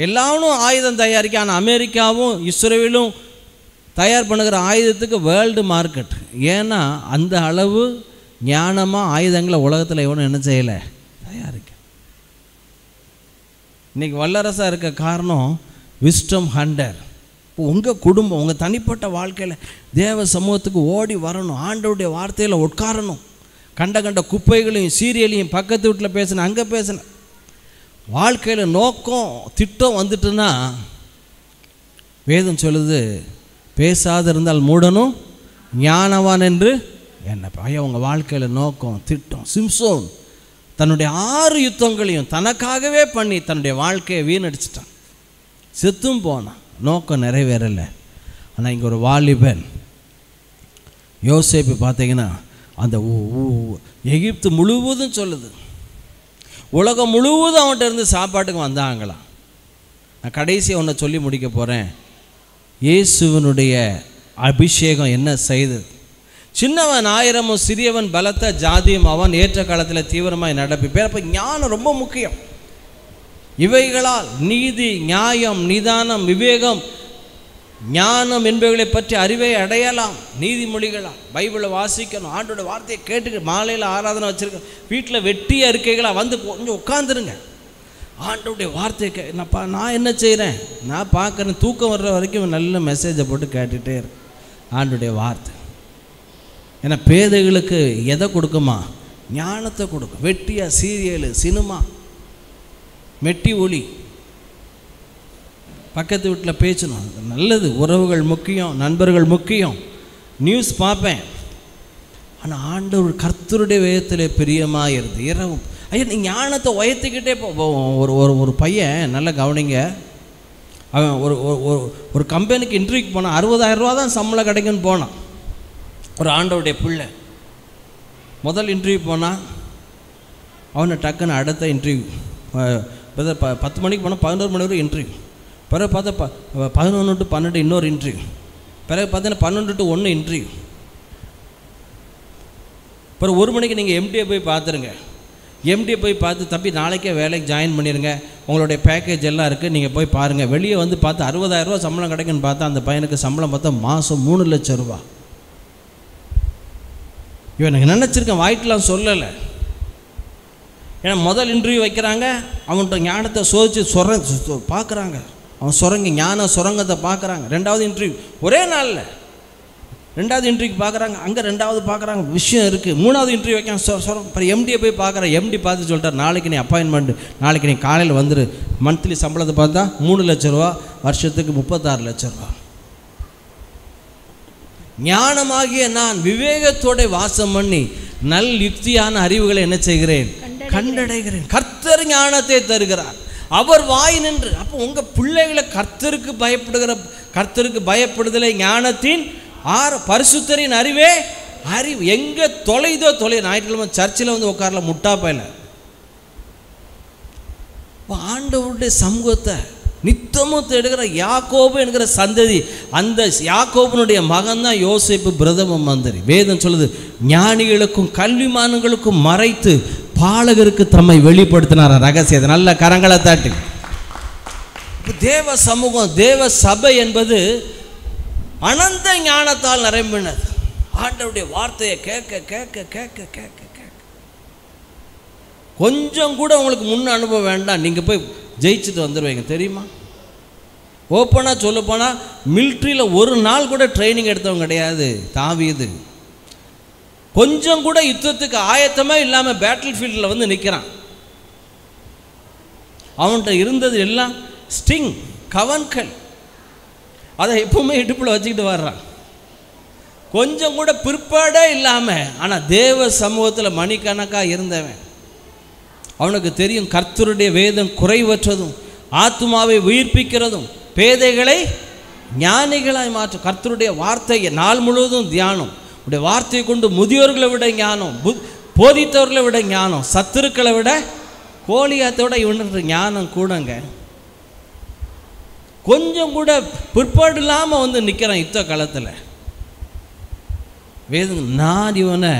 எல்லாரும் ஆயுதம் தயாரிக்க, ஆனால் அமெரிக்காவும் இஸ்ரேலும் தயார் பண்ணுகிற ஆயுதத்துக்கு வேர்ல்டு மார்க்கெட். ஏன்னா அந்த அளவு ஞானமாக ஆயுதங்களை உலகத்தில் எவனும் என்ன செய்யலை தயாரிக்க. இன்னைக்கு வல்லரசா இருக்க காரணம் விஸ்டம் ஹண்டர். இப்போ உங்கள் குடும்பம் உங்கள் தனிப்பட்ட வாழ்க்கையில் தேவ சமூகத்துக்கு ஓடி வரணும், ஆண்டவருடைய வார்த்தையில் உட்காரணும். கண்ட கண்ட குப்பைகளையும் சீரியலையும் பக்கத்து வீட்டில் பேசினேன் அங்கே பேசினேன். வாழ்க்கையில் நோக்கம் திட்டம் வந்துட்டுன்னா வேதம் சொல்லுது, பேசாது இருந்தால் மூடனும் ஞானவான் என்று என்ன. ஐயா உங்கள் வாழ்க்கையில் நோக்கம் திட்டம். சிம்சோன் தன்னுடைய ஆறு யுத்தங்களையும் தனக்காகவே பண்ணி தன்னுடைய வாழ்க்கையை வீணடிச்சிட்டான், செத்தும் போனான், நோக்கம் நிறைவேறலை. ஆனால் இங்கே ஒரு வாலிபன் யோசேப்பு பார்த்தீங்கன்னா அந்த எகிப்து முழுவதும் சொல்லுது, உலகம் முழுவதும் அவன்கிட்ட இருந்து சாப்பாட்டுக்கு வந்தாங்களாம். நான் கடைசியாக ஒன்று சொல்லி முடிக்க போகிறேன். இயேசுவனுடைய அபிஷேகம் என்ன செய்தது? சின்னவன் ஆயிரமும் சிறியவன் பலத்த ஜாதியும் அவன் ஏற்ற காலத்தில் தீவிரமாக நடப்பி பேர். அப்போ ஞானம் ரொம்ப முக்கியம். இவைகளால் நீதி நியாயம் நிதானம் விவேகம் ஞானம் என்பவைகளை பற்றி அறிவை அடையலாம். நீதிமொழிகளாக பைபிளை வாசிக்கணும், ஆண்டோட வார்த்தையை கேட்டுக்க, மாலையில் ஆராதனை வச்சுருக்க, வீட்டில் வெட்டி அறிக்கைகளாக வந்து கொஞ்சம் உட்காந்துருங்க, ஆண்டோடைய வார்த்தையை கே. என்னப்பா நான் என்ன செய்கிறேன், நான் பார்க்குறேன், தூக்கம் வர்ற வரைக்கும் நல்ல மெசேஜை போட்டு கேட்டுகிட்டே இருக்கேன் ஆண்டோடைய வார்த்தை. ஏன்னா பேதைகளுக்கு எதை கொடுக்குமா? ஞானத்தை கொடுக்கும். வெட்டியா சீரியலு சினிமா மெட்டி ஒளி பக்கத்து வீட்டில் பேசணும், அது நல்லது. உறவுகள் முக்கியம், நண்பர்கள் முக்கியம். நியூஸ் பார்ப்பேன், ஆனால் ஆண்டவர் கர்த்தருடைய வேதத்தில் பிரியமாயிருது இரவும். ஐயா நீ ஞானத்தை உயர்த்திக்கிட்டே போவோம். ஒரு ஒரு ஒரு பையன் நல்லா கவனிங்க, அவன் ஒரு ஒரு ஒரு கம்பெனிக்கு இன்டர்வியூக்கு போனான். அறுபதாயிரம் ரூபா தான் சம்பளம் கிடைக்குன்னு போனான். ஒரு ஆண்டவருடைய பிள்ளை முதல் இன்டர்வியூ போனால் அவனை டக்குன்னு அடுத்த இன்டர்வியூ ப பத்து மணிக்கு போனால் பதினோரு மணி வரை இன்ட்ரிவ். பிறகு பார்த்தா ப பதினொன்று டு பன்னெண்டு இன்னொரு இன்ட்ரிவ். பிறகு பார்த்தீங்கன்னா பன்னெண்டு டு ஒன்று இன்ட்ரிவ். பிறகு ஒரு மணிக்கு நீங்கள் எம்டியை போய் பார்த்துருங்க. எம்டியை போய் பார்த்து தம்பி நாளைக்கே வேலைக்கு ஜாயின் பண்ணிடுங்க, உங்களுடைய பேக்கேஜ் எல்லாம் இருக்குது, நீங்கள் போய் பாருங்கள். வெளியே வந்து பார்த்து அறுபதாயிரரூவா சம்பளம் கிடைக்குன்னு பார்த்தா அந்த பையனுக்கு சம்பளம் பார்த்தா மாதம் மூணு லட்சம் ரூபா. இவனுக்கு நினச்சிருக்கேன், வாய்ட்டெலாம் சொல்லலை. ஏன்னா முதல் இன்டர்வியூ வைக்கிறாங்க, அவன்கிட்ட ஞானத்தை சோதிச்சு சொர பார்க்குறாங்க, அவன் சுரங்க ஞான சுரங்கத்தை பார்க்குறாங்க. ரெண்டாவது இன்டர்வியூ ஒரே நாளில் ரெண்டாவது இன்டர்வியூக்கு பார்க்குறாங்க, அங்கே ரெண்டாவது பார்க்குறாங்க, விஷயம் இருக்குது. மூணாவது இன்டர்வியூ வைக்க சுரம். அப்புறம் எம்டியை போய் பார்க்குறேன். எம்டி பார்த்து சொல்லிட்டார், நாளைக்கு நீ அப்பாயின்மெண்ட், நாளைக்கு நீ காலையில் வந்துரு, மந்த்லி சம்பளத்தை பார்த்தா மூணு லட்ச ரூபா, வருஷத்துக்கு முப்பத்தாறு லட்ச ரூபா. ஞானமாகிய நான் விவேகத்தோட வாசம் பண்ணி நல் யுக்தியான அறிவுகளை என்ன செய்கிறேன், கண்டடைகிறேன். கர்த்தர் ஞானத்தை தருகிறார், அவர் வாய் நின்று. அப்போ உங்கள் பிள்ளைகளை கர்த்தருக்கு பயப்படுகிற கர்த்தருக்கு பயப்படுதலை ஞானத்தின் ஆறு பரிசுத்தரின் அறிவே அறிவு. எங்கே தொலைதோ தொலை. ஞாயிற்றுக்கிழமை சர்ச்சில் வந்து உட்காரல முட்டா பையல. ஆண்டவருடைய சமூகத்தை நித்தமும் தேடுகிற யாக்கோபு என்கிற சந்ததி, அந்த யாக்கோபனுடைய மகன் தான் யோசேப்பு பிரதம மந்திரி. வேதம் சொல்லுது, ஞானிகளுக்கும் கல்விமான்களுக்கும் மறைத்து பாலகருக்கு தம்மை வெளிப்படுத்தினார் ரகசியத்தை. நல்ல கரங்களை தாட்டி. தேவ சமூகம் தேவ சபை என்பது அனந்த ஞானத்தால் நிரம்பினது. ஆண்டவருடைய வார்த்தையை கேட்க கேட்க கேட்க கேட்க கேட்க கொஞ்சம் கூட உங்களுக்கு முன் அனுபவம் வேண்டாம், நீங்கள் போய் ஜெயிச்சுட்டு வந்துடுவீங்க. தெரியுமா, ஓப்பனாக சொல்லப்போனால் மிலிட்ரியில் ஒரு நாள் கூட ட்ரைனிங் எடுத்தவங்க கிடையாது தாவீது. கொஞ்சம் கூட யுத்தத்துக்கு ஆயத்தமாக இல்லாமல் பேட்டில் ஃபீல்டில் வந்து நிற்கிறான். அவன்கிட்ட இருந்தது எல்லாம் ஸ்டிங் கவன்கள், அதை எப்பவுமே இடுப்பில் வச்சுக்கிட்டு வர்றான், கொஞ்சம் கூட பிற்பாடே இல்லாமல். ஆனால் தேவ சமூகத்தில் மணிக்கணக்காக இருந்தவன். அவனுக்கு தெரியும் கர்த்தருடைய வேதம் குறைவற்றதும் ஆத்மாவை உயிர்ப்பிக்கிறதும் பேதைகளை ஞானிகளாய் மாற்றும். கர்த்தருடைய வார்த்தையை நாள் முழுவதும் தியானம், உடைய வார்த்தையை கொண்டு முதியோர்களை விட ஞானம், போதித்தவர்களை விட ஞானம், சத்துருக்களை விட கோலியாத்தோட இவனுக்கு ஞானம் கூடங்க. கொஞ்சம் கூட பிற்பாடு இல்லாமல் வந்து நிற்கிறான் யுத்த காலத்தில். வேதம் நான் இவனை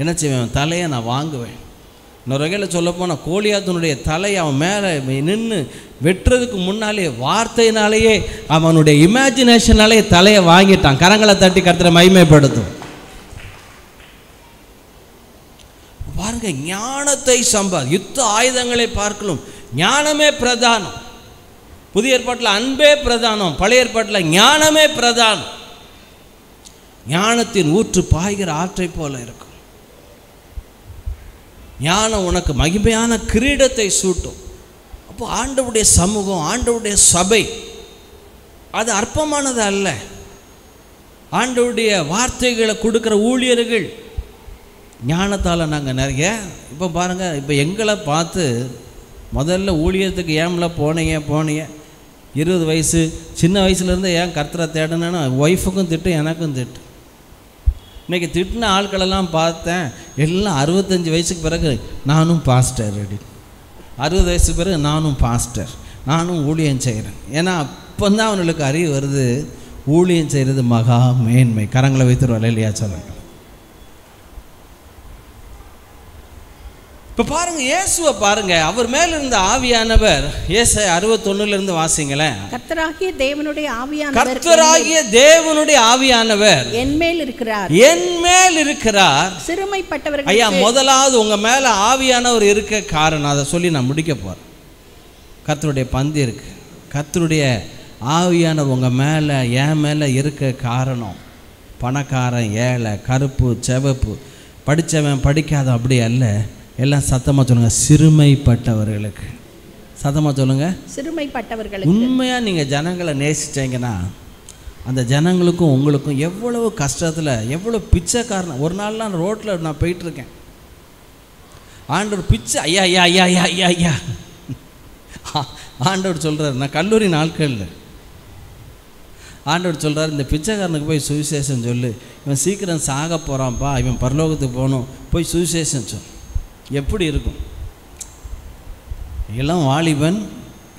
என்ன செய்வேன், தலையை நான் வாங்குவேன். இன்னொரு வகையில் சொல்லப்போனால் கோலியாத்தனுடைய தலையை அவன் மேலே நின்று வெட்டுறதுக்கு முன்னாலே வார்த்தையினாலேயே அவனுடைய இமேஜினேஷனாலேயே தலையை வாங்கிட்டான். கரங்களை தட்டி கர்த்தரை மகிமைப்படுத்தும். பாருங்க, ஞானத்தை சம்பாதி யுத்த ஆயுதங்களை பார்க்கலும் ज्ञानमे प्रधानम पुदिय एर्पाट्टुल अन्बे प्रधानम पழைய ஏற்பாட்டில் ஞானமே प्रधानम ஞானத்தின் ஊற்று பாய்கிற ஆற்றை போல இருக்கும் ஞானம் உனக்கு மகிமையான கிரீடத்தை சூட்டும் அப்போ ஆண்டவருடைய சமூகம் ஆண்டவருடைய சபை அது அற்பமானது அல்ல ஆண்டவருடைய வார்த்தைகளை கொடுக்கிற ஊழியர்கள் ஞானத்தால் நாங்கள் நிறைய இப்போ பாருங்கள் இப்போ எங்களை பார்த்து முதல்ல ஊழியத்துக்கு ஏம்ல போனீங்க போனீங்க இருபது வயசு சின்ன வயசுலேருந்து ஏன் கர்த்தரை தேடணுன்னு ஒய்ஃபுக்கும் திட்டு எனக்கும் திட்டு இன்றைக்கி திட்டின ஆட்களெல்லாம் பார்த்தேன் எல்லாம் அறுபத்தஞ்சி வயசுக்கு பிறகு நானும் பாஸ்டர் ரெடி அறுபது வயசுக்கு பிறகு நானும் பாஸ்டர் நானும் ஊழியம் செய்கிறேன் ஏன்னா அப்போ தான் அவங்களுக்கு அறிவு வருது ஊழியம் செய்கிறது மகா மேன்மை கரங்களை வைத்துருவாள் இல்லையா சொல்லுங்கள் இப்போ பாருங்கள் இயேசுவை பாருங்கள் அவர் மேலே இருந்த ஆவியானவர் ஏசாயா அறுபத்தொன்னுலேருந்து வாசிங்களேன் கர்த்தராகிய தேவனுடைய ஆவியானவர் கர்த்தராகிய தேவனுடைய ஆவியானவர் என் மேல் இருக்கிறார் என் மேல் இருக்கிறார் சிறுமைப்பட்டவர்கள் ஐயா முதலாவது உங்கள் மேலே ஆவியானவர் இருக்க காரணம் அதை சொல்லி நான் முடிக்க போகிறேன் கர்த்தருடைய பந்து இருக்கு கர்த்தருடைய ஆவியானவர் உங்கள் மேலே என் மேலே இருக்க காரணம் பணக்காரன் ஏழை கருப்பு செவப்பு படித்தவன் படிக்காத அப்படி அல்ல எல்லாம் சத்தமாக சொல்லுங்கள் சிறுமைப்பட்டவர்களுக்கு சத்தமாக சொல்லுங்கள் சிறுமைப்பட்டவர்களுக்கு உண்மையாக நீங்கள் ஜனங்களை நேசிச்சிங்கன்னா அந்த ஜனங்களுக்கும் உங்களுக்கும் எவ்வளவு கஷ்டத்தில் எவ்வளோ பிச்சைக்காரன் ஒரு நாள்லாம் ரோட்டில் நான் போயிட்டுருக்கேன் ஆண்டவர் பிச்சை ஐயா ஐயா ஐயா ஐயா ஐயா ஐயா ஆண்டவர் சொல்கிறார் நான் கல்லூரி நாட்களில் ஆண்டவர் சொல்கிறார் இந்த பிச்சைக்காரனுக்கு போய் சுவிசேஷம் சொல்லு இவன் சீக்கிரம் சாக போகிறான்ப்பா இவன் பரலோகத்துக்கு போகணும் போய் சுவிசேஷம் சொல் எப்படி இருக்கும் எல்லாம் வாலிபன்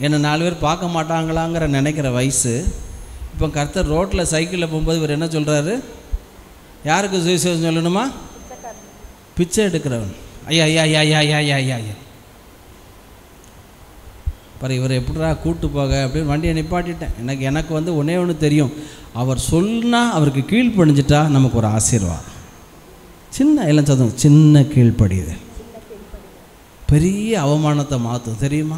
என்னை நாலு பேர் பார்க்க மாட்டாங்களாங்கிற நினைக்கிற வயசு இப்போ கர்த்தர் ரோட்டில் சைக்கிளில் போகும்போது இவர் என்ன சொல்கிறாரு யாருக்கு சுவிசேஷம் சொல்லணுமா பிச்சை எடுக்கிறவன் ஐயா ஐயா ஐயா ஐயா ஐயா ஐயா ஐயா ஐயா பாரு இவர் எப்படிடா கூட்டு போக அப்படின்னு வண்டியை நிப்பாட்டிட்டேன் எனக்கு எனக்கு வந்து ஒன்றே ஒன்று தெரியும் அவர் சொன்னால் அவருக்கு கீழ்ப்படிஞ்சிட்டா நமக்கு ஒரு ஆசீர்வாதம் சின்ன எல்லாம் சொல்லுங்க சின்ன கீழ்ப்படியுது பெரிய அவமானத்தை மாற்றும் தெரியுமா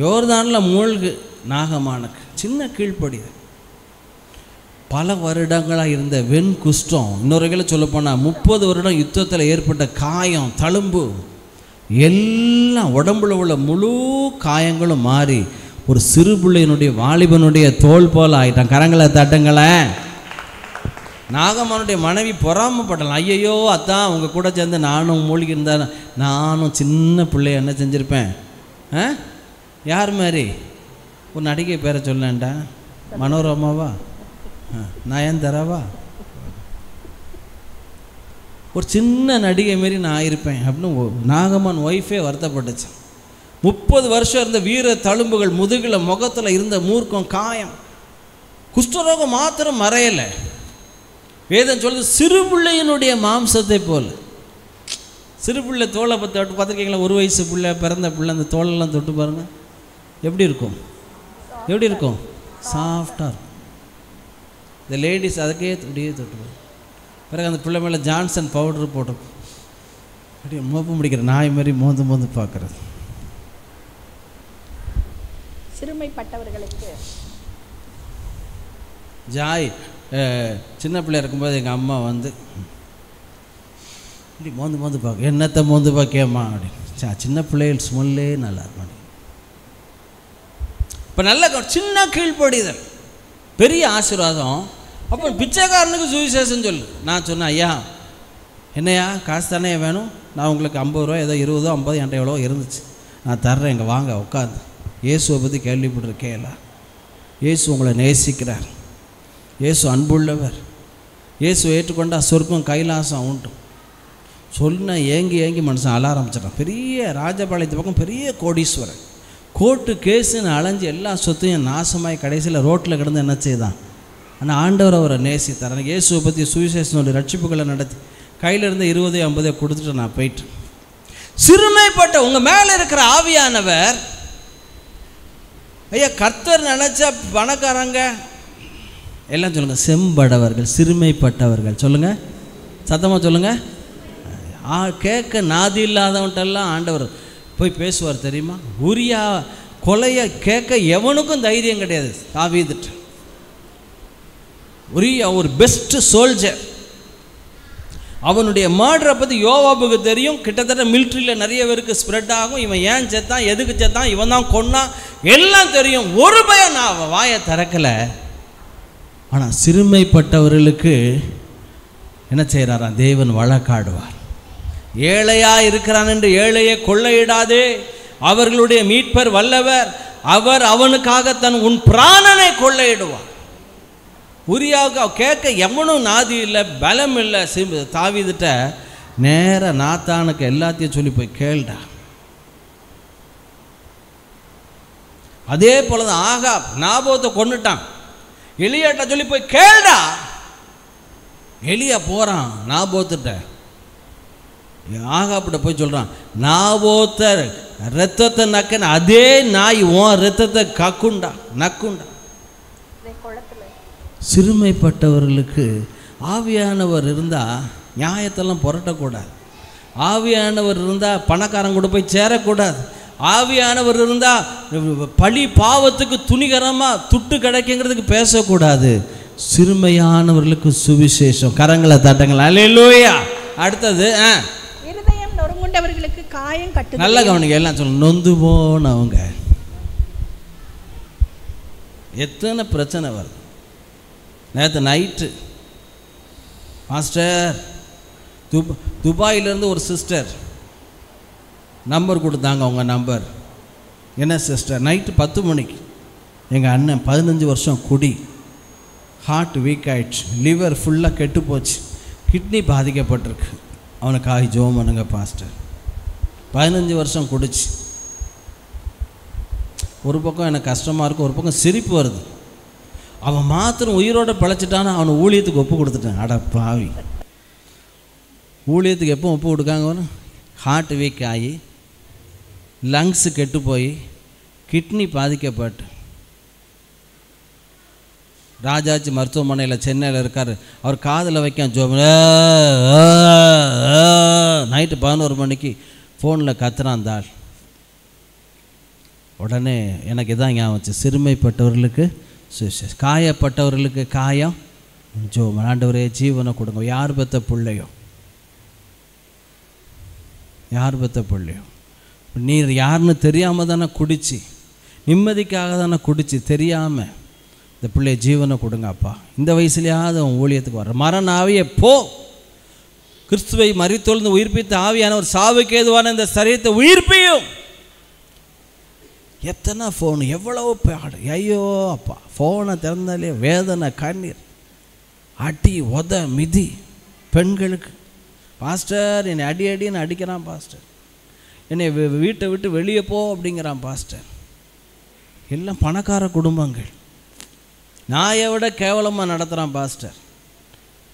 யோர்தானில் மூழ்கு நாகமானுக்கு சின்ன கீழ்ப்படியுது பல வருடங்களாக இருந்த வெண் குஷ்டம் இன்னொரு வகையில் சொல்லப்போனால் முப்பது வருடம் யுத்தத்தில் ஏற்பட்ட காயம் தழும்பு எல்லாம் உடம்புல உள்ள முழு காயங்களும் மாறி ஒரு சிறு பிள்ளையினுடைய வாலிபனுடைய தோல் போல் ஆகிட்டான் கரங்களை தட்டுங்களை நாகமானுடைய மனைவி பொறாமப்படலாம் ஐயையோ அதான் உங்கள் கூட சேர்ந்து நானும் மூழ்கி இருந்தால் நானும் சின்ன பிள்ளைய என்ன செஞ்சுருப்பேன் ஆ யார் மாதிரி ஒரு நடிகை பேரை சொல்லேன்டா மனோரமாவா நயன்தாராவா ஒரு சின்ன நடிகை மாரி நான் ஆயிருப்பேன் அப்படின்னு நாகமான் ஒய்ஃபே வருத்தப்பட்டுச்சு முப்பது வருஷம் இருந்த வீர தழும்புகள் முதுகில் முகத்தில் இருந்த மூர்க்கம் காயம் குஷ்டரோகம் மாத்திரம் மறையலை வேதம் சொல்லுது சிறு பிள்ளையினுடைய மாம்சத்தை போல் சிறு பிள்ளை தோலை பற்றி பார்த்துருக்கீங்களா ஒரு வயசு பிள்ளை பிறந்த பிள்ளை அந்த தோலெல்லாம் தொட்டு பாருங்கள் எப்படி இருக்கும் எப்படி இருக்கும் சாஃப்டாக இருக்கும் இந்த லேடிஸ் அதுக்கே அப்படியே தொட்டு பாருங்க பிறகு அந்த பிள்ளை மேலே ஜான்சன் பவுடர் போட்டிருக்கும் அப்படியே மோப்பம் பிடிக்கிற நாய் மாதிரி மோந்து மோந்து பார்க்குறது சிறுமைப்பட்டவர்களுக்கு ஜாய் சின்ன பிள்ளையா இருக்கும்போது எங்கள் அம்மா வந்து இப்படி மோந்து மோந்து பார்க்க என்னத்தை மோந்து பார்க்கேம்மா அப்படின்னு சின்ன பிள்ளைகள் ஸ்மெல்லே நல்லா இருக்கும் இப்போ நல்ல சின்ன கீழ்ப்படிதல் பெரிய ஆசீர்வாதம் அப்போ பிச்சைக்காரனுக்கு சுவிசேஷம் சொல்லு நான் சொன்னேன் ஐயா என்னையா காசு தானே வேணும் நான் உங்களுக்கு ஐம்பது ரூபா ஏதோ இருபதோ ஐம்பது என்கிட்ட எவ்வளோ இருந்துச்சு நான் தர்றேன் இங்கே வாங்க உட்காந்து இயேசுவை பற்றி கேள்விப்பட்டிருக்கேன் இயேசு உங்களை நேசிக்கிறார் இயேசு அன்புள்ளவர் இயேசு ஏற்றுக்கொண்டால் சொர்க்கம் கைலாசம் உண்டு சொன்ன ஏங்கி ஏங்கி மனுஷன் அழ ஆரம்பிச்சிட்டான் பெரிய ராஜபாளையத்து பக்கம் பெரிய கோடீஸ்வரன் கோர்ட்டு கேஸுன்னு அலைஞ்சு எல்லா சொத்தையும் நாசமாய் கடைசியில் ரோட்டில் கிடந்து என்ன செய்தான் ஆனால் ஆண்டவர் அவரை நேசித்தார் எனக்கு இயேசுவை பற்றி சுவிசேஷனோட ரட்சிப்புகளை நடத்தி கையிலிருந்து இருபது ஐம்பதே கொடுத்துட்டு நான் போயிட்டு சிறுமைப்பட்ட உங்கள் மேலே இருக்கிற ஆவியானவர் ஐயா கர்த்தர் நினச்சா பணக்காரங்க எல்லாம் சொல்லுங்கள் செம்படவர்கள் சிறுமைப்பட்டவர்கள் சொல்லுங்கள் சத்தமாக சொல்லுங்கள் கேட்க நாதி இல்லாதவன்ட்டெல்லாம் ஆண்டவர் போய் பேசுவார் தெரியுமா. உரியா கொலையை கேட்க எவனுக்கும் தைரியம் கிடையாது. தாவீதுட்ட உரியா ஒரு பெஸ்ட் சோல்ஜர். அவனுடைய மர்டரை பற்றி யோவாபுக்கு தெரியும். கிட்டத்தட்ட மிலிட்ரியில் நிறைய பேருக்கு ஸ்ப்ரெட் ஆகும். இவன் ஏன் செத்தான், எதுக்கு செத்தான், இவன் தான் கொன்னான், எல்லாம் தெரியும். ஒரு பயம் நான் அவன் வாயை திறக்கலை. ஆனால் சிறுமைப்பட்டவர்களுக்கு என்ன செய்கிறாராம், தேவன் வழக்காடுவார். ஏழையாக இருக்கிறான் என்று ஏழையை கொள்ளையிடாதே, அவர்களுடைய மீட்பர் வல்லவர், அவர் அவனுக்காக தன் உன் பிராணனை கொள்ளையிடுவார். உரியாவுக்கு கேட்க எவனும் நாதி இல்லை, பலம் இல்லை. சிம்பு தாவீதுட்ட நேராக நாத்தானுக்கு எல்லாத்தையும் சொல்லி போய் கேள்டா. அதே போல தான் ஆகா நாபோத்தை கொண்டுட்டான், எலியாட்ட சொல்லி போய் கேள்டா. எலியா போகிறான் நாபோத்துட்ட, ஆகாப்பிட்ட போய் சொல்கிறான், நாபோத்த ரத்தத்தை நக்கன்னு அதே நாய் உன் ரத்தத்தை கக்குண்டா நக்குண்டா. சிறுமைப்பட்டவர்களுக்கு ஆவியானவர் இருந்தால் நியாயத்தெல்லாம் புரட்டக்கூடாது. ஆவியானவர் இருந்தால் பணக்காரன் கூட போய் சேரக்கூடாது. ஆவியானவர் இருந்தால் பழி பாவத்துக்கு துணிகரமாக துட்டு கிடைக்குங்கிறதுக்கு பேசக்கூடாது. சிறுமையானவர்களுக்கு சுவிசேஷம். கரங்களை தட்டங்களா, அல்லேலூயா. அடுத்தது இருதயம் நொறுங்குண்டவர்களுக்கு காயம் கட்டு. நல்ல கவனிக்க, எல்லாம் சொல்லணும். நொந்து போனவங்க எத்தனை பிரச்சனை வருது. நேற்று நைட்டு மாஸ்டர் துபா துபாயிலேருந்து ஒரு சிஸ்டர் நம்பர் கொடுத்தாங்க. அவங்க நம்பர் என்ன சிஸ்டர், நைட்டு பத்து மணிக்கு எங்கள் அண்ணன் பதினஞ்சு வருஷம் குடி, ஹார்ட் வீக் ஆகிடுச்சு, லிவர் ஃபுல்லாக கெட்டு போச்சு, கிட்னி பாதிக்கப்பட்டிருக்கு, அவனுக்காக ஜெபம் பண்ணுங்க பாஸ்டர். பதினஞ்சு வருஷம் குடிச்சு. ஒரு பக்கம் எனக்கு கஷ்டமாக இருக்கும், ஒரு பக்கம் சிரிப்பு வருது. அவன் மாத்திரம் உயிரோடு பிழைச்சிட்டான்னு அவனை ஊழியத்துக்கு ஒப்பு கொடுத்துட்டான். அட பாவி, ஊழியத்துக்கு எப்போ ஒப்பு கொடுக்காங்க? ஹார்ட் வீக் ஆகி, லங்ஸு கெட்டு போய், கிட்னி பாதிக்கப்பட்டு ராஜாஜி மருத்துவமனையில் சென்னையில் இருக்கார். அவர் காதில் வைக்க ஜோப நைட்டு பதினோரு மணிக்கு ஃபோனில் கத்துறாந்தாள். உடனே எனக்கு இதான் ஞாபகம் வந்துச்சு, சிறுமைப்பட்டவர்களுக்கு காயப்பட்டவர்களுக்கு காயம் ஜோ ஆண்டவரே ஜீவனை கொடுங்க. யார் பெற்ற பிள்ளையோ, யார் பெற்ற பிள்ளையோ, நீர் யாருன்னு தெரியாமல் தானே குடிச்சு, நிம்மதிக்காக தானே குடிச்சு, தெரியாமல் இந்த பிள்ளைய ஜீவனை கொடுங்க அப்பா. இந்த வயசுலையாவது அவன் ஊழியத்துக்கு வர மரண ஆவியே போ, கிறிஸ்துவை மறித்தொழுந்து உயிர்ப்பித்த ஆவியானவர் சாவுக்கு ஏதுவான இந்த சரீரத்தை உயிர்ப்பியும். எத்தனை ஃபோனு, எவ்வளவோ பாடு. ஐயோ அப்பா, ஃபோனை திறந்தாலே வேதனை, கண்ணீர், அடி உத மிதி. பெண்களுக்கு பாஸ்டர் என்னை அடி அடின்னு அடிக்கிறான் பாஸ்டர், என்னை வீட்டை விட்டு வெளியே போ அப்படிங்கிறான் பாஸ்டர். எல்லாம் பணக்கார குடும்பங்கள், நாயை விட கேவலமாக நடத்துகிறான் பாஸ்டர்,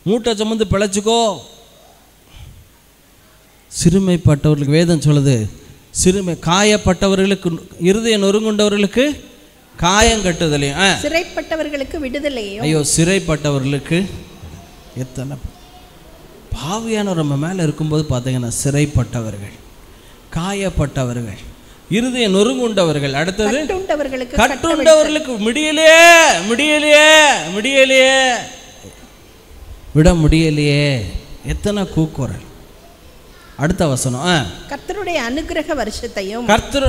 மூட்டை சுமந்து பிழைச்சிக்கோ. சிறுமைப்பட்டவர்களுக்கு வேதம் சொல்லுது, சிறுமை காயப்பட்டவர்களுக்கு இருதயம் நொறுங்குண்டவர்களுக்கு காயம் கட்டுதலையும் சிறைப்பட்டவர்களுக்கு விடுதலையும். ஐயோ சிறைப்பட்டவர்களுக்கு எத்தனை பாவியான நம்ம மேலே இருக்கும்போது பார்த்தீங்கன்னா சிறைப்பட்டவர்கள், காயப்பட்டவர்கள், இருதயம் நொறுங்குண்டவர்கள். அடுத்தது கட்டுண்டவர்களுக்கு முடியலையே முடியலையே முடியலையே விட முடியலையே. எத்தனை கூக்குரல். அடுத்த வசனம், கர்த்தருடைய அனுக்கிரக வருஷத்தையும் கர்த்தர்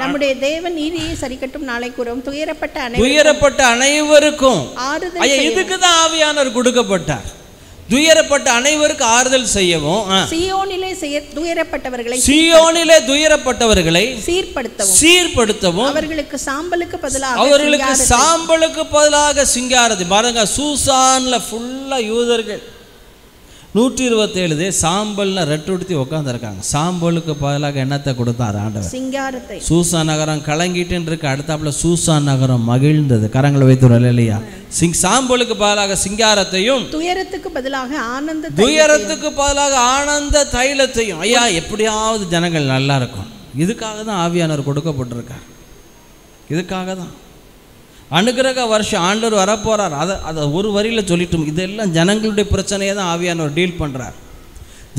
நம்முடைய தேவன் நீதியை சரிக்கட்டும் நாளை கூறும் துயரப்பட்ட துயரப்பட்ட அனைவருக்கும் ஆறுதல். இதுக்கு தான் ஆவியானவர் கொடுக்கப்பட்டார், துயரப்பட்ட அனைவருக்கு ஆறுதல் செய்யவும், சீயோனிலே துயரப்பட்டவர்களை சீயோனிலே துயரப்பட்டவர்களை சீர்படுத்தவும் சீர்படுத்தவும் அவர்களுக்கு சாம்பலுக்கு பதிலாக அவர்களுக்கு சாம்பலுக்கு பதிலாக சிங்காரத்தை. பாருங்க, சூசான்ல ஃபுல்லா யூதர்கள் நூற்றி இருபத்தேழு தே சாம்பல்ல ரெட்டுடுத்தி உட்காந்துருக்காங்க. சாம்பலுக்கு பதிலாக என்னத்தை கொடுத்தார் ஆண்டவர்? சிங்காரத்தை. சூசான் நகரம் கலங்கிட்டுன்னு இருக்கு, அடுத்தாப்புல சூசான் நகரம் மகிழ்ந்தது. கரங்களை வைத்து இல்லையா, சிங் சாம்பலுக்கு பதிலாக சிங்காரத்தையும் துயரத்துக்கு பதிலாக ஆனந்த துயரத்துக்கு பதிலாக ஆனந்த தைலத்தையும். ஐயா எப்படியாவது ஜனங்கள் நல்லா இருக்கும். இதுக்காக தான் ஆவியானவர் கொடுக்கப்பட்டிருக்கார், இதுக்காக தான் அனுகிரக வருஷம் ஆண்டவர் வரப்போகிறார். அதை அதை ஒரு வரியில் சொல்லிட்டோம். இதெல்லாம் ஜனங்களுடைய பிரச்சனையை தான் ஆவியானவர் டீல் பண்ணுறார்.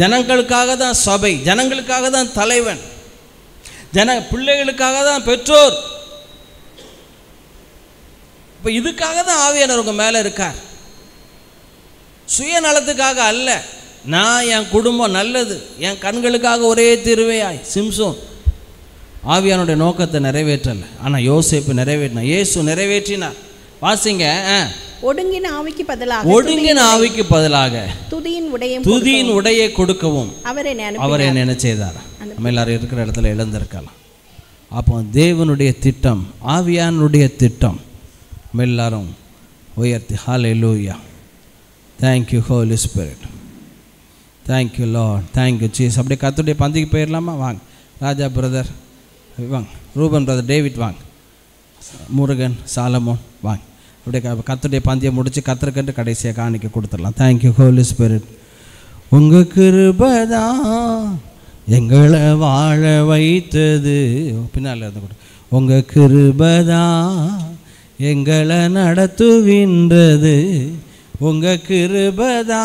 ஜனங்களுக்காக தான் சபை, ஜனங்களுக்காக தான் தலைவன். ஜன பிள்ளைகளுக்காக தான் பெற்றோர். இப்போ இதுக்காக தான் ஆவியானவர் உங்கள் மேலே இருக்கார், சுயநலத்துக்காக அல்ல. நான் என் குடும்பம் நல்லது, என் கண்களுக்காக ஒரே திருவையாய். சிம்சோன் ஆவியானுடைய நோக்கத்தை நிறைவேற்றலை, ஆனால் யோசேப்பு நிறைவேற்றினார், இயேசு நிறைவேற்றினார். வாசிங்க. ஒடுங்கின ஆவிக்கு பதிலாக ஒடுங்கின ஆவிக்கு பதிலாக துதியின் உடைய துதியின் உடையை கொடுக்கவும் அவரை நினைச்சேதார். நம்ம எல்லாரும் இருக்கிற இடத்துல எழுந்திருக்கலாம். அப்போ தேவனுடைய திட்டம், ஆவியானுடைய திட்டம், நம்ம எல்லாரும் உயர்த்தி hallelujah. Thank you Holy Spirit, thank you Lord, thank you Jesus. அப்படியே கர்த்தருடைய பந்திக்கு போயிடலாமா? வாங்க ராஜா பிரதர், வாங்க ரூபன் பிரதர், டேவிட் வாங்க, முருகன், சாலமோன் வாங்க. அப்படியே கர்த்தருடைய பந்தியை முடித்து கர்த்தருக்கென்று கடைசியாக காணிக்க கொடுத்துடலாம். Thank you Holy Spirit. உங்கள் கிருபதா எங்களை வாழ வைத்தது, பின்னால் இருந்து கூட உங்கள் கிருபதா எங்களை நடத்துகின்றது, உங்கள் கிருபதா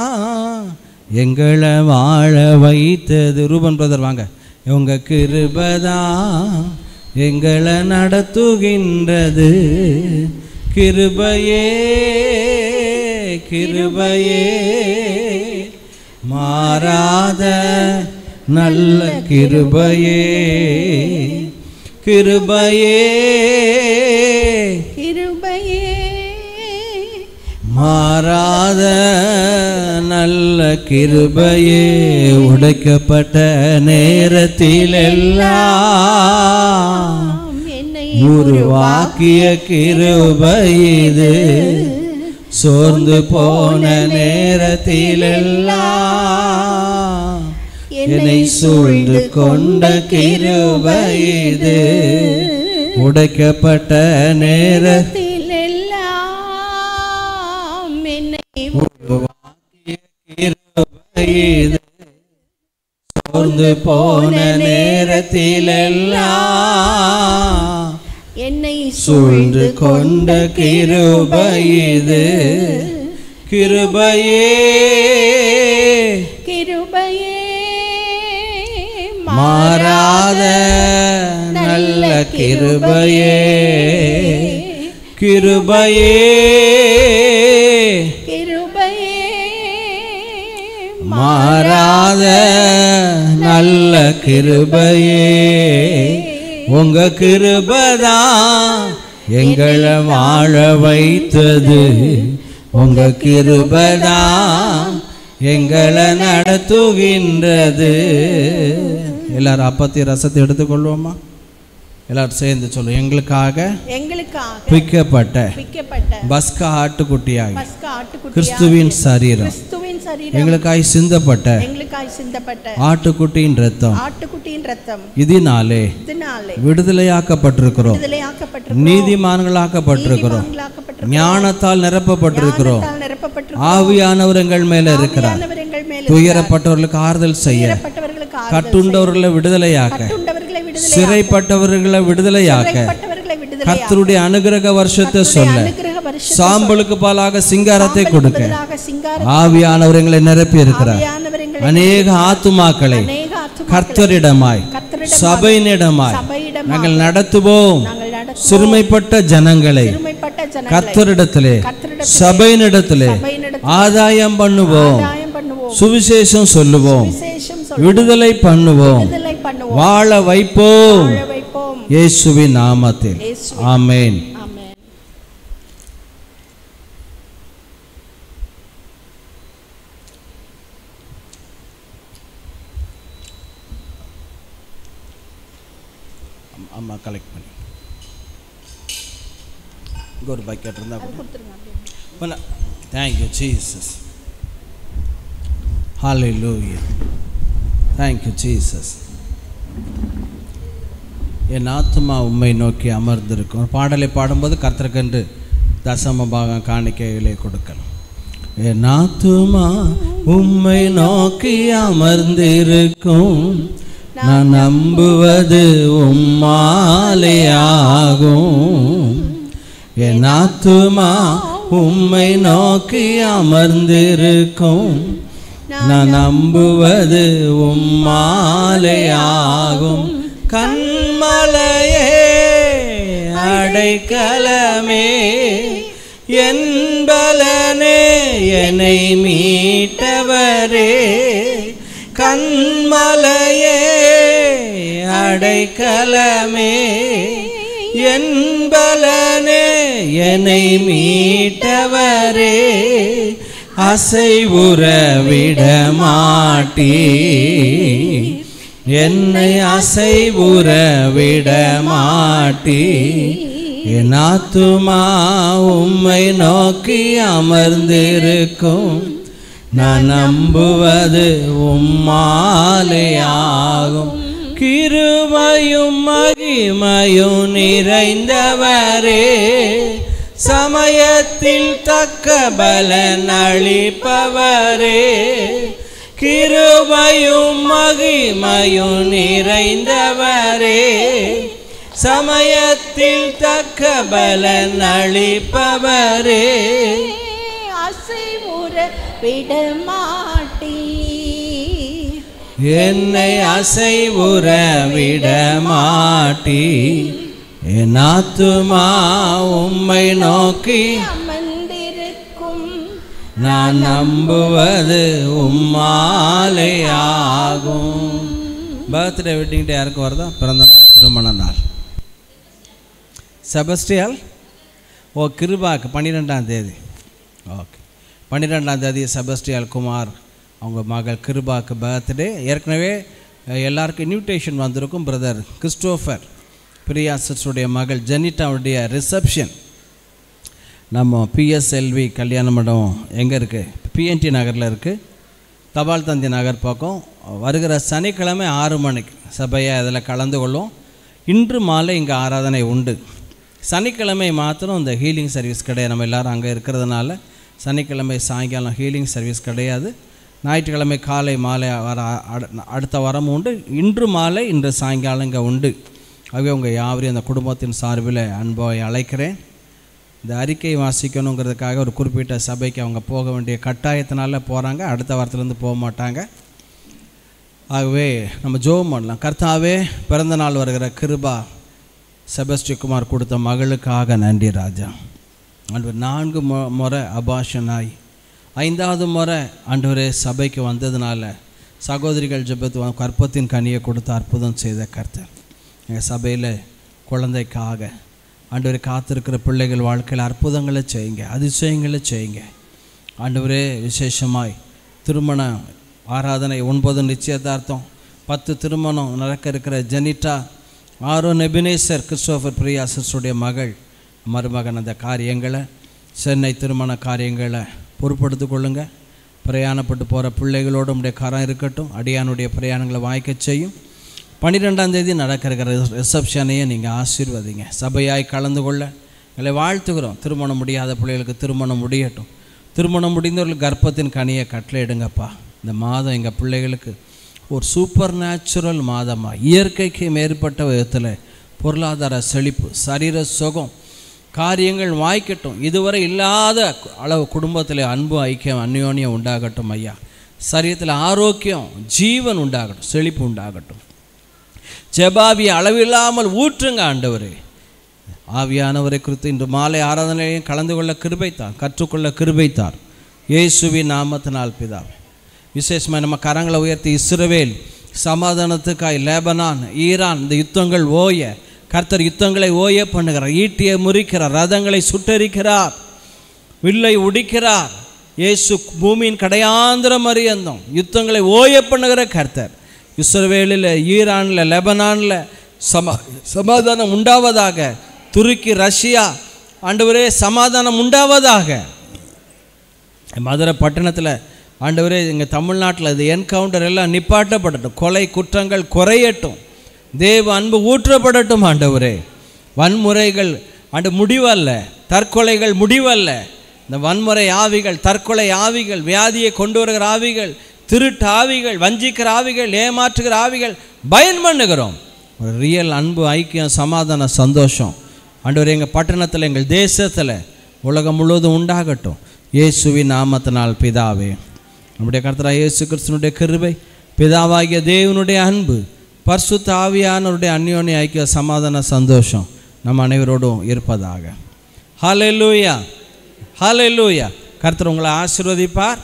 எங்களை வாழ வைத்தது. ரூபன் பிரதர் வாங்க. உங்கள் கிருபதா எங்களை நடத்துகின்றது, கிருபையே கிருபையே மாறாத நல்ல கிருபையே கிருபையே கிருபையே மாறாத நல்ல கிருபையே, உடைக்கப்பட்ட நேரத்திலெல்லாம் உருவாக்கிய கிருபையிது, சோர்ந்து போன நேரத்திலெல்லாம் என்னை சூழ்ந்து கொண்ட கிருபையிது, உடைக்கப்பட்ட நேரத்தில் சோர்ந்து போன நேரத்திலெல்லாம் என்னை சூழ்ந்து கொண்ட கிருபையிது, கிருபையே கிருபையே மாறாத நல்ல கிருபையே கிருபையே மாறாத நல்ல கிருபையே, உங்க கிருபதா எங்களை வாழ வைத்தது, உங்க கிருபதா எங்களை நடத்துகின்றது. எல்லாரும் அப்பத்தி ரசத்தை எடுத்துக்கொள்வோமா? எல்லாரும் சேர்ந்து சொல்லுவோம். எங்களுக்காக பிக்கப்பட்ட பஸ்கா ஆட்டுக்குட்டியாக கிறிஸ்துவின் சரீரம் எங்களுக்காய் சிந்தப்பட்ட ஆட்டுக்குட்டியின் ரத்தம் இதனாலே விடுதலையாக்கப்பட்டிருக்கிறோம், நீதிமான்களாக்கப்பட்டிருக்கிறோம், ஞானத்தால் நிரப்பப்பட்டிருக்கிறோம். ஆவியானவர் எங்கள் மேல இருக்கிறார், துயரப்பட்டவர்களுக்கு ஆறுதல் செய்ய, கட்டுண்டவர்களை விடுதலையாக்க, சிறைப்பட்டவர்களை விடுதலையாக்க, கர்த்தருடைய அனுகிரக வருஷத்தை சொல்ல, சாம்பலுக்கு பாலாக சிங்காரத்தை கொடுக்க ஆவியானவர் எங்களை நிரப்பி இருக்கிறார். அநேக ஆத்துமாக்களை கர்த்தரிடமாய் சபையினிடமாய் நாங்கள் நடத்துவோம். சிறுமைப்பட்ட ஜனங்களை கர்த்தரிடத்திலே சபையினிடத்திலே ஆதாயம் பண்ணுவோம், சுவிசேஷம் சொல்லுவோம், விடுதலை பண்ணுவோம், வாழ வைப்போம், இயேசுவின் நாமத்தில் ஆமென். அம்மா கலெக்ட் பண்ணி இங்கே ஒரு பக்கெட் இருந்தால் கொடுத்துருங்க. Thank you Jesus, hallelujah, thank you Jesus. என் ஆத்துமா உம்மை நோக்கி அமர்ந்திருக்கும். பாடலை பாடும்போது கர்த்தருக்கென்று தசம பாகம் காணிக்கைகளை கொடுக்கலாம். என் ஆத்துமா உம்மை நோக்கி அமர்ந்திருக்கும், நான் நம்புவது உம்மாலே ஆகும். என் ஆத்துமா உம்மை நோக்கி அமர்ந்திருக்கும், நான் நம்புவது உம்மாலே ஆகும். கண்ம மாலையே அடைக்கலமே என்பலனே என்னை மீட்டவரே கண்மலையே அடைக்கலமே என்பலனே என்னை மீட்டவரே அசைவுற விட மாட்டீர் என்னை அசைவுற விட மாட்டீர் என் ஆத்துமா உம்மை நோக்கி அமர்ந்திருக்கும் நான் நம்புவது உம்மாலேயாகும் கிருபையும் மகிமையும் நிறைந்தவரே சமயத்தில் தக்க பலன் அளிப்பவரே கிருபையும் மகிமையும் நிறைந்தவரே சமயத்தில் தக்க பலன் அளிப்பவரே அசைவுற விடமாட்டீர் என்னை அசைவுற விடமாட்டீர் என் ஆத்துமா உம்மை நோக்கி அமர்ந்திருக்கும் நான் நம்புவது உம்மாலேயாகும். பர்த்டே வெட்டிங் டே யாருக்கு வருதா? பிறந்த நாள், திருமண நாள். செபஸ்டியல் ஓ கிருபாக்கு பன்னிரெண்டாம் தேதி. ஓகே, பன்னிரெண்டாம் தேதி செபஸ்டியல் குமார் அவங்க மகள் கிருபாக்கு பர்த்டே. ஏற்கனவே எல்லாருக்கும் இன்விடேஷன் வந்திருக்கும். பிரதர் கிறிஸ்டோஃபர் பிரியா சிஸ்டருடைய மகள் ஜெனிட்டாவுடைய ரிசப்ஷன் நம்ம பிஎஸ்எல்வி கல்யாண மண்டபம் எங்கே இருக்குது? பிஎன்டி நகரில் இருக்குது, தபால் தந்தி நகர் பக்கம். வருகிற சனிக்கிழமை ஆறு மணிக்கு சபையை அதில் கலந்து கொள்ளும். இன்று மாலை இங்கே ஆராதனை உண்டு. சனிக்கிழமை மாத்திரம் இந்த ஹீலிங் சர்வீஸ் கிடையாது. நம்ம எல்லோரும் அங்கே இருக்கிறதுனால சனிக்கிழமை சாயங்காலம் ஹீலிங் சர்வீஸ் கிடையாது. ஞாயிற்றுக்கிழமை காலை மாலை வர அடுத்த வாரமும் உண்டு. இன்று மாலை இன்று சாயங்காலம் இங்கே உண்டு. ஆகவே உங்கள் யாவரையும் அந்த குடும்பத்தின் சார்பில் அன்பாய் அழைக்கிறேன். இந்த அறிக்கை வாசிக்கணுங்கிறதுக்காக ஒரு குறிப்பிட்ட சபைக்கு அவங்க போக வேண்டிய கட்டாயத்தினால போகிறாங்க, அடுத்த வாரத்துலேருந்து போக மாட்டாங்க. ஆகவே நம்ம ஜெபம் பண்ணலாம். கர்த்தாவே, பிறந்த நாள் வருகிற கிருபா செபஸ்டிகுமார் கொடுத்த மகளுக்காக நன்றி ராஜா. அன்று நான்கு மு முறை அபாஷனாய் ஐந்தாவது முறை அன்று சபைக்கு வந்ததுனால சகோதரிகள் ஜெபத்து கற்பத்தின் கனியை கொடுத்து அற்புதம் செய்த கர்த்தர், எங்கள் சபையில் குழந்தைக்காக ஆண்டவரே காத்திருக்கிற பிள்ளைகள் வாழ்க்கையில் அற்புதங்களை செய்யுங்க, அதிசயங்களை செய்யுங்க ஆண்டவரே. விசேஷமாய் திருமண ஆராதனை, ஒன்பது நிச்சயதார்த்தம், பத்து திருமணம் நடக்க இருக்கிற ஜெனிட்டா, ஆரோ நெபினேசர் கிறிஸ்டோஃபர் பிரியா சிஸ்டருடைய மகள் மருமகன், அந்த காரியங்களை சென்னை திருமண காரியங்களை பொறுப்படுத்தி கொள்ளுங்க. பிரயாணப்பட்டு போகிற பிள்ளைகளோடு உடைய காரம் இருக்கட்டும், அடியானுடைய பிரயாணங்களை வாய்க்க செய்யும். பன்னிரெண்டாம் தேதி நடக்க இருக்கிற ரிசப்ஷனையும் நீங்கள் ஆசீர்வதிங்க. சபையாய் கலந்து கொள்ள எங்களை வாழ்த்துக்கிறோம். திருமணம் முடியாத பிள்ளைகளுக்கு திருமணம் முடியட்டும். திருமணம் முடிந்தவர்களுக்கு கர்ப்பத்தின் கனியை கட்டளையிடுங்கப்பா. இந்த மாதம் எங்கள் பிள்ளைகளுக்கு ஒரு சூப்பர் நேச்சுரல் மாதமாக இயற்கைக்கு மேற்பட்ட விதத்தில் பொருளாதார செழிப்பு, சரீர சுகம், காரியங்கள் வாய்க்கட்டும். இதுவரை இல்லாத அளவு குடும்பத்தில் அன்பு, ஐக்கியம், அந்யோன்யம் உண்டாகட்டும் ஐயா. சரீரத்தில் ஆரோக்கியம், ஜீவன் உண்டாகட்டும், செழிப்பு உண்டாகட்டும். ஜெபாவியை அளவில்லாமல் ஊற்றுங்க ஆண்டவரே. ஆவியானவரை குறித்து இன்று மாலை ஆராதனையும் கலந்து கொள்ள கிருபைத்தார், கற்றுக்கொள்ள கிருபைத்தார், இயேசுவின் நாமத்தினால் பிதாவே. விசேஷமாக நம்ம கரங்களை உயர்த்தி இஸ்ரவேல் சமாதானத்துக்காய் லெபனான், ஈரான் இந்த யுத்தங்கள் ஓய கர்த்தர் யுத்தங்களை ஓய பண்ணுகிறார். ஈட்டியை முறிக்கிறார், ரதங்களை சுட்டரிக்கிறார், வில்லை உடிக்கிறார். இயேசு பூமியின் கடையாந்திரம் அறியந்தோம். யுத்தங்களை ஓய பண்ணுகிற கர்த்தர் இஸ்ரவேலில், ஈரானில், லெபனானில் சமா சமாதானம் உண்டாவதாக. துருக்கி, ரஷ்யா ஆண்டவரே சமாதானம் உண்டாவதாக. மதுரை பட்டணத்தில் ஆண்டவரே எங்கள் தமிழ்நாட்டில் இது என்கவுண்டர் எல்லாம் நிப்பாட்டப்படட்டும். கொலை குற்றங்கள் குறையட்டும். தேவ அன்பு ஊற்றப்படட்டும் ஆண்டவரே. வன்முறைகள் ஆண்டு முடிவல்ல, தற்கொலைகள் முடிவல்ல. இந்த வன்முறை ஆவிகள், தற்கொலை ஆவிகள், வியாதியை கொண்டு வருகிற ஆவிகள், திருட்டு ஆவிகள், வஞ்சிக்கிற ஆவிகள், ஏமாற்றுகிற ஆவிகள் பயன் பண்ணுகிறோம். ஒரு ரியல் அன்பு, ஐக்கியம், சமாதான, சந்தோஷம் ஆண்டவரே எங்கள் பட்டணத்தில், எங்கள் தேசத்தில், உலகம் முழுவதும் உண்டாகட்டும். இயேசுவின் நாமத்தினால் பிதாவே. நம்முடைய கர்த்தராகிய இயேசு கிறிஸ்துவினுடைய கிருபை, பிதாவாகிய தேவனுடைய அன்பு, பரிசுத்த ஆவியானவருடைய அன்யோன்ய ஐக்கிய சமாதான சந்தோஷம் நம் அனைவரோடும் இருப்பதாக. ஹல்லேலூயா, ஹல்லேலூயா. கர்த்தர் உங்களை ஆசீர்வதிப்பார்.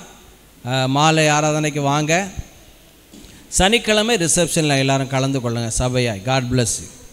மாலை ஆராதனைக்கு வாங்க. சனிக்கிழமை ரிசப்ஷனில் எல்லாரும் கலந்து கொள்ளுங்கள் சபையாய். God bless you.